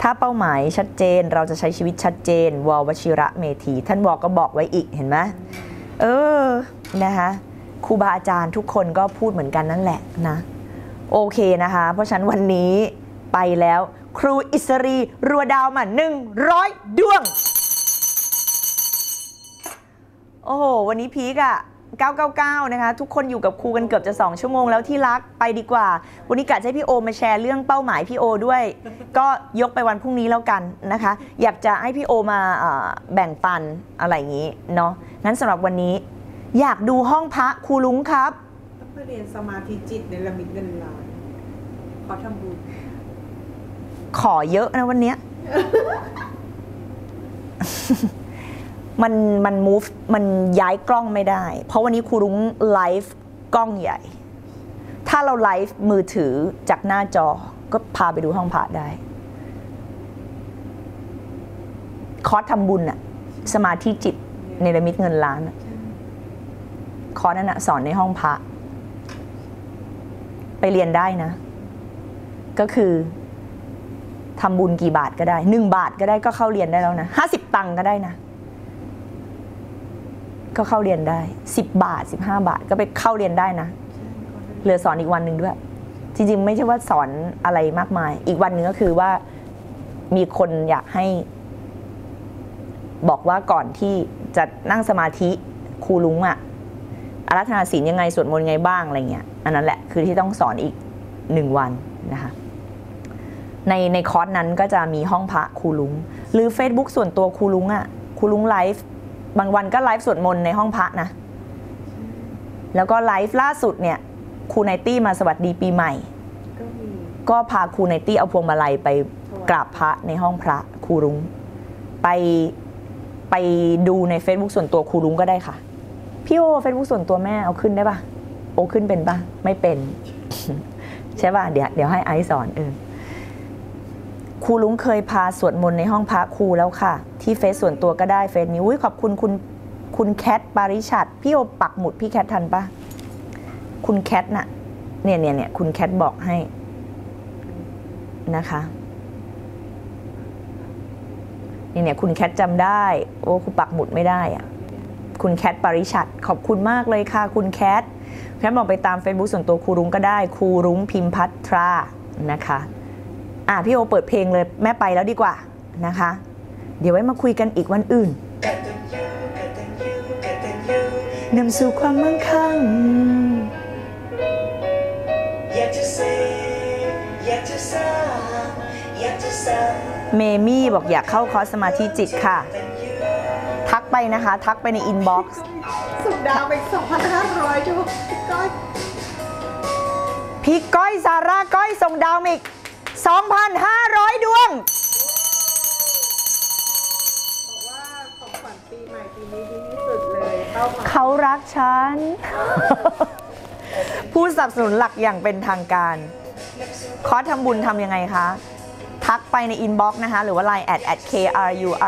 ถ้าเป้าหมายชัดเจนเราจะใช้ชีวิตชัดเจนววชิระเมธีท่านบอกก็บอกไว้อีกเห็นไหมนะคะครูบาอาจารย์ทุกคนก็พูดเหมือนกันนั่นแหละนะโอเคนะคะเพราะฉะนั้นวันนี้ไปแล้วครูอิสรีรัวดาวมา100ดวงโอ้โหวันนี้พีกอะ999นะคะทุกคนอยู่กับครูกันเกือบจะ2ชั่วโมงแล้วที่รักไปดีกว่าวันนี้กะให้พี่โอมาแชร์เรื่องเป้าหมายพี่โอด้วยก็ยกไปวันพรุ่งนี้แล้วกันนะคะอยากจะให้พี่โอมาแบ่งปันอะไรอย่างนี้เนาะงั้นสำหรับวันนี้อยากดูห้องพระครูลุงครับเพื่อเรียนสมาธิจิตในระมิดเงินล้านขอทำบุญขอเยอะนะวันนี้ มัน move มันย้ายกล้องไม่ได้เพราะวันนี้ครูลุงไลฟ์กล้องใหญ่ถ้าเราไลฟ์มือถือจากหน้าจอก็พาไปดูห้องพระได้ขอทำบุญอะสมาธิจิตในระมิดเงินล้านคอร์สนั่นนะสอนในห้องพระไปเรียนได้นะก็คือทำบุญกี่บาทก็ได้1บาทก็ได้ก็เข้าเรียนได้แล้วนะ50ตังค์ก็ได้นะก็เข้าเรียนได้10บาท15บาทก็ไปเข้าเรียนได้นะเหลือสอนอีกวันหนึ่งด้วยจริงๆไม่ใช่ว่าสอนอะไรมากมายอีกวันหนึ่งก็คือว่ามีคนอยากให้บอกว่าก่อนที่จะนั่งสมาธิครูลุงอะอาราธนาศีลยังไงสวดมนต์ไงบ้างอะไรเงี้ยอันนั้นแหละคือที่ต้องสอนอีก1วันนะคะในคอร์สนั้นก็จะมีห้องพระครูลุงหรือ Facebook ส่วนตัวครูลุงอ่ะครูลุงไลฟ์บางวันก็ไลฟ์สวดมนต์ในห้องพระนะแล้วก็ไลฟ์ล่าสุดเนี่ยครูไนตี้มาสวัสดีปีใหม่ก็พาครูไนตี้เอาพวงมาลัยไปกราบพระในห้องพระครูลุงไป ไปดูใน Facebook ส่วนตัวครูลุงก็ได้ค่ะพี่โอ Facebook ส่วนตัวแม่เอาขึ้นได้ป่ะโอขึ้นเป็นป่ะไม่เป็น ใช่ป่ะเดี๋ยวให้ไอซ์สอนครูลุงเคยพาสวดมนต์ในห้องพระครูแล้วค่ะที่เฟซส่วนตัวก็ได้เฟซนี้อุ้ยขอบคุณคุณแคทปาริชัดพี่โอปักหมุดพี่แคททันป่ะคุณแคทน่ะเนี่ยคุณแคทบอกให้นะคะเนี่ยคุณแคทจำได้โอ้คุณปักหมุดไม่ได้อ่ะคุณแคทปาริชัดขอบคุณมากเลยค่ะคุณแคทบอกไปตาม Facebook ส่วนตัวครูรุ้งก็ได้ครูรุ้งพิมพัทรานะคะพี่โอเปิดเพลงเลยแม่ไปแล้วดีกว่านะคะเดี๋ยวไว้มาคุยกันอีกวันอื่นนำสู่ความมั่งคั่งอยากจะเสพอยากจะสร้างอยากจะสร้างเมมี่บอกอยากเข้าคอร์สสมาธิจิตค่ะทักไปนะคะทักไปในอินบ็อกซ์สุดดาวไป 2,500 จุ๊บพี่ก้อยซาร่าก้อยส่งดาวอีก 2,500 ดวงบอกว่าของขวัญปีใหม่ปีนี้ดีที่สุดเลยเขารักฉัน ผู้สนับสนุนหลักอย่างเป็นทางการขอทำบุญทำยังไงคะทักไปในอินบ็อกซ์นะคะหรือว่า Line @krurung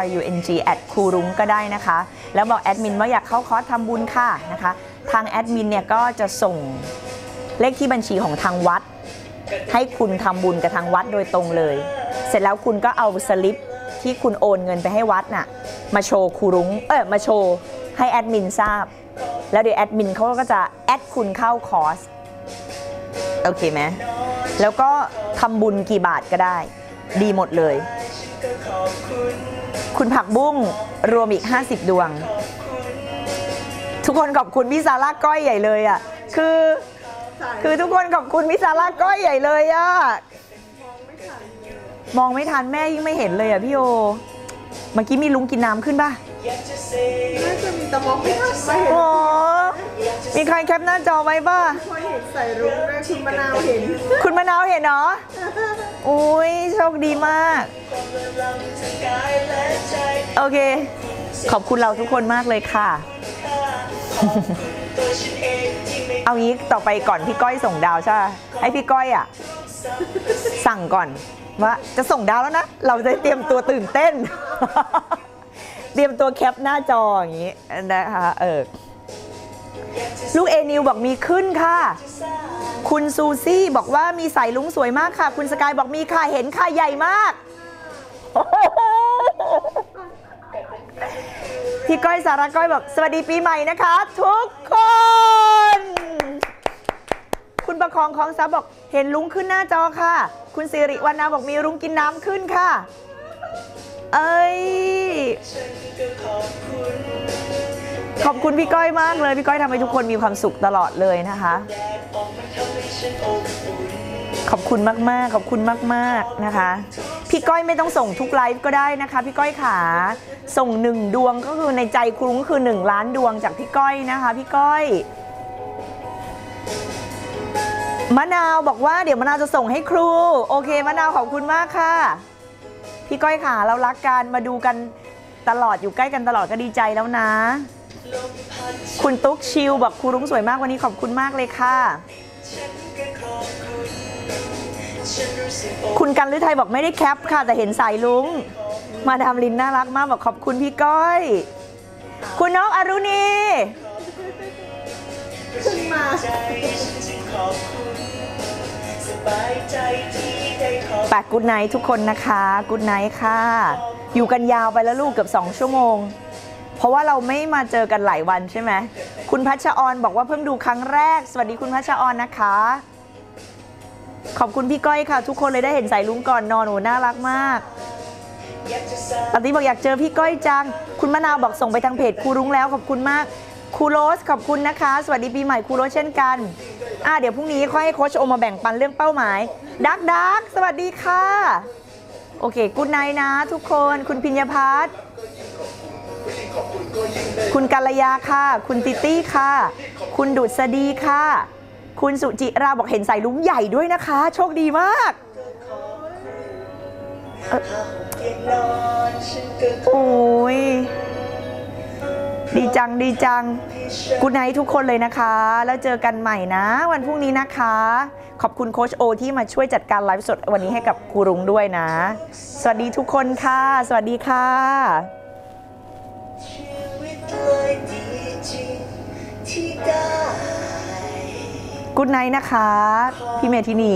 @ ครูรุ้งก็ได้นะคะแล้วบอกแอดมินว่าอยากเข้าคอร์สทำบุญค่ะนะคะทางแอดมินเนี่ยก็จะส่งเลขที่บัญชีของทางวัดให้คุณทำบุญกับทางวัดโดยตรงเลยเสร็จแล้วคุณก็เอาสลิปที่คุณโอนเงินไปให้วัดน่ะมาโชว์ครูรุ้งมาโชว์ให้แอดมินทราบแล้วเดี๋ยวแอดมินเขาก็จะแอดคุณเข้าคอร์สโอเคไหมแล้วก็ทำบุญกี่บาทก็ได้ดีหมดเลยคุณผักบุ้งรวมอีก50ดวงทุกคนขอบคุณพี่ซาร่าก้อยใหญ่เลยอ่ะคือทุกคนขอบคุณพี่ซาร่าก้อยใหญ่เลยอ่ะมองไม่ทันแม่ยิ่งไม่เห็นเลยอ่ะพี่โอเมื่อกี้มีลุงกินน้ำขึ้นป่ะน่าจะมีตะมองไม่ทันไปโอ้มีใครแคปหน้าจอไว้ป่ะคุณเห็นใส่รุ้งด้วยคุณมะนาวเห็นคุณมะนาวเห็นเนาะอุ้ยโชคดีมากโอเคขอบคุณเราทุกคนมากเลยค่ะเอางี้ต่อไปก่อนพี่ก้อยส่งดาวใช่ให้พี่ก้อยอ่ะสั่งก่อนว่าจะส่งดาวแล้วนะเราจะเตรียมตัวตื่นเต้นเตรียมตัวแคปหน้าจออย่างนี้นะคะลูกเอนิวบอกมีขึ้นค่ะคุณซูซี่บอกว่ามีสายลุงสวยมากค่ะคุณสกายบอกมีค่ะเห็นค่ะใหญ่มากพี่ก้อยสาระก้อยบอกสวัสดีปีใหม่นะคะทุกคนคุณประคองของซับบอกเห็นลุงขึ้นหน้าจอค่ะคุณสิริวรรณาบอกมีลุงกินน้ำขึ้นค่ะขอบคุณพี่ก้อยมากเลยพี่ก้อยทำให้ทุกคนมีความสุขตลอดเลยนะคะขอบคุณมากๆขอบคุณมากๆนะคะพี่ก้อยไม่ต้องส่งทุกไลฟ์ก็ได้นะคะพี่ก้อยขาส่ง1ดวงก็คือในใจครูก็คือ1ล้านดวงจากพี่ก้อยนะคะพี่ก้อยมะนาวบอกว่าเดี๋ยวมะนาวจะส่งให้ครูโอเคมะนาวขอบคุณมากค่ะพี่ก้อยขาเรารักกันมาดูกันตลอดอยู่ใกล้กันตลอดก็ดีใจแล้วนะคุณตุ๊กชิวบอกครูรุ้งสวยมากวันนี้ขอบคุณมากเลยค่ะคุณกันฤทัยบอกไม่ได้แคปค่ะแต่เห็นสายลุงมาดามลินน่ารักมากบอกขอบคุณพี่ก้อยคุณน้องอรุณีขึ้นมาแปะกู๊ดไนท์ทุกคนนะคะกู๊ดไนท์ค่ะอยู่กันยาวไปแล้วลูกเกือบ2ชั่วโมงเพราะว่าเราไม่มาเจอกันหลายวันใช่ไหมคุณพัชอรบอกว่าเพิ่งดูครั้งแรกสวัสดีคุณพัชอรนะคะขอบคุณพี่ก้อยค่ะทุกคนเลยได้เห็นสายลุงก่อนนอนโอ้น่ารักมากปฏิบอกอยากเจอพี่ก้อยจังคุณมะนาวบอกส่งไปทางเพจครูรุ้งแล้วขอบคุณมากครูโรสขอบคุณนะคะสวัสดีปีใหม่ครูโรสเช่นกันเดี๋ยวพรุ่งนี้ค่อยให้โค้ชโอมาแบ่งปันเรื่องเป้าหมายดักสวัสดีค่ะโอเคกู๊ดไนท์นะทุกคนคุณพิญญพัฒน์คุณกัลยาค่ะคุณติตี้ค่ะคุณดุษฎีค่ะคุณสุจิราบอกเห็นสายลุงใหญ่ด้วยนะคะโชคดีมากโอ้ย ดีจังดีจังกู๊ดไนท์ทุกคนเลยนะคะแล้วเจอกันใหม่นะวันพรุ่งนี้นะคะขอบคุณโค้ชโอที่มาช่วยจัดการไลฟ์สดวันนี้ให้กับครูรุ้งด้วยนะสวัสดีทุกคนค่ะสวัสดีค่ะกู๊ดไนท์นะคะพี่เมทินี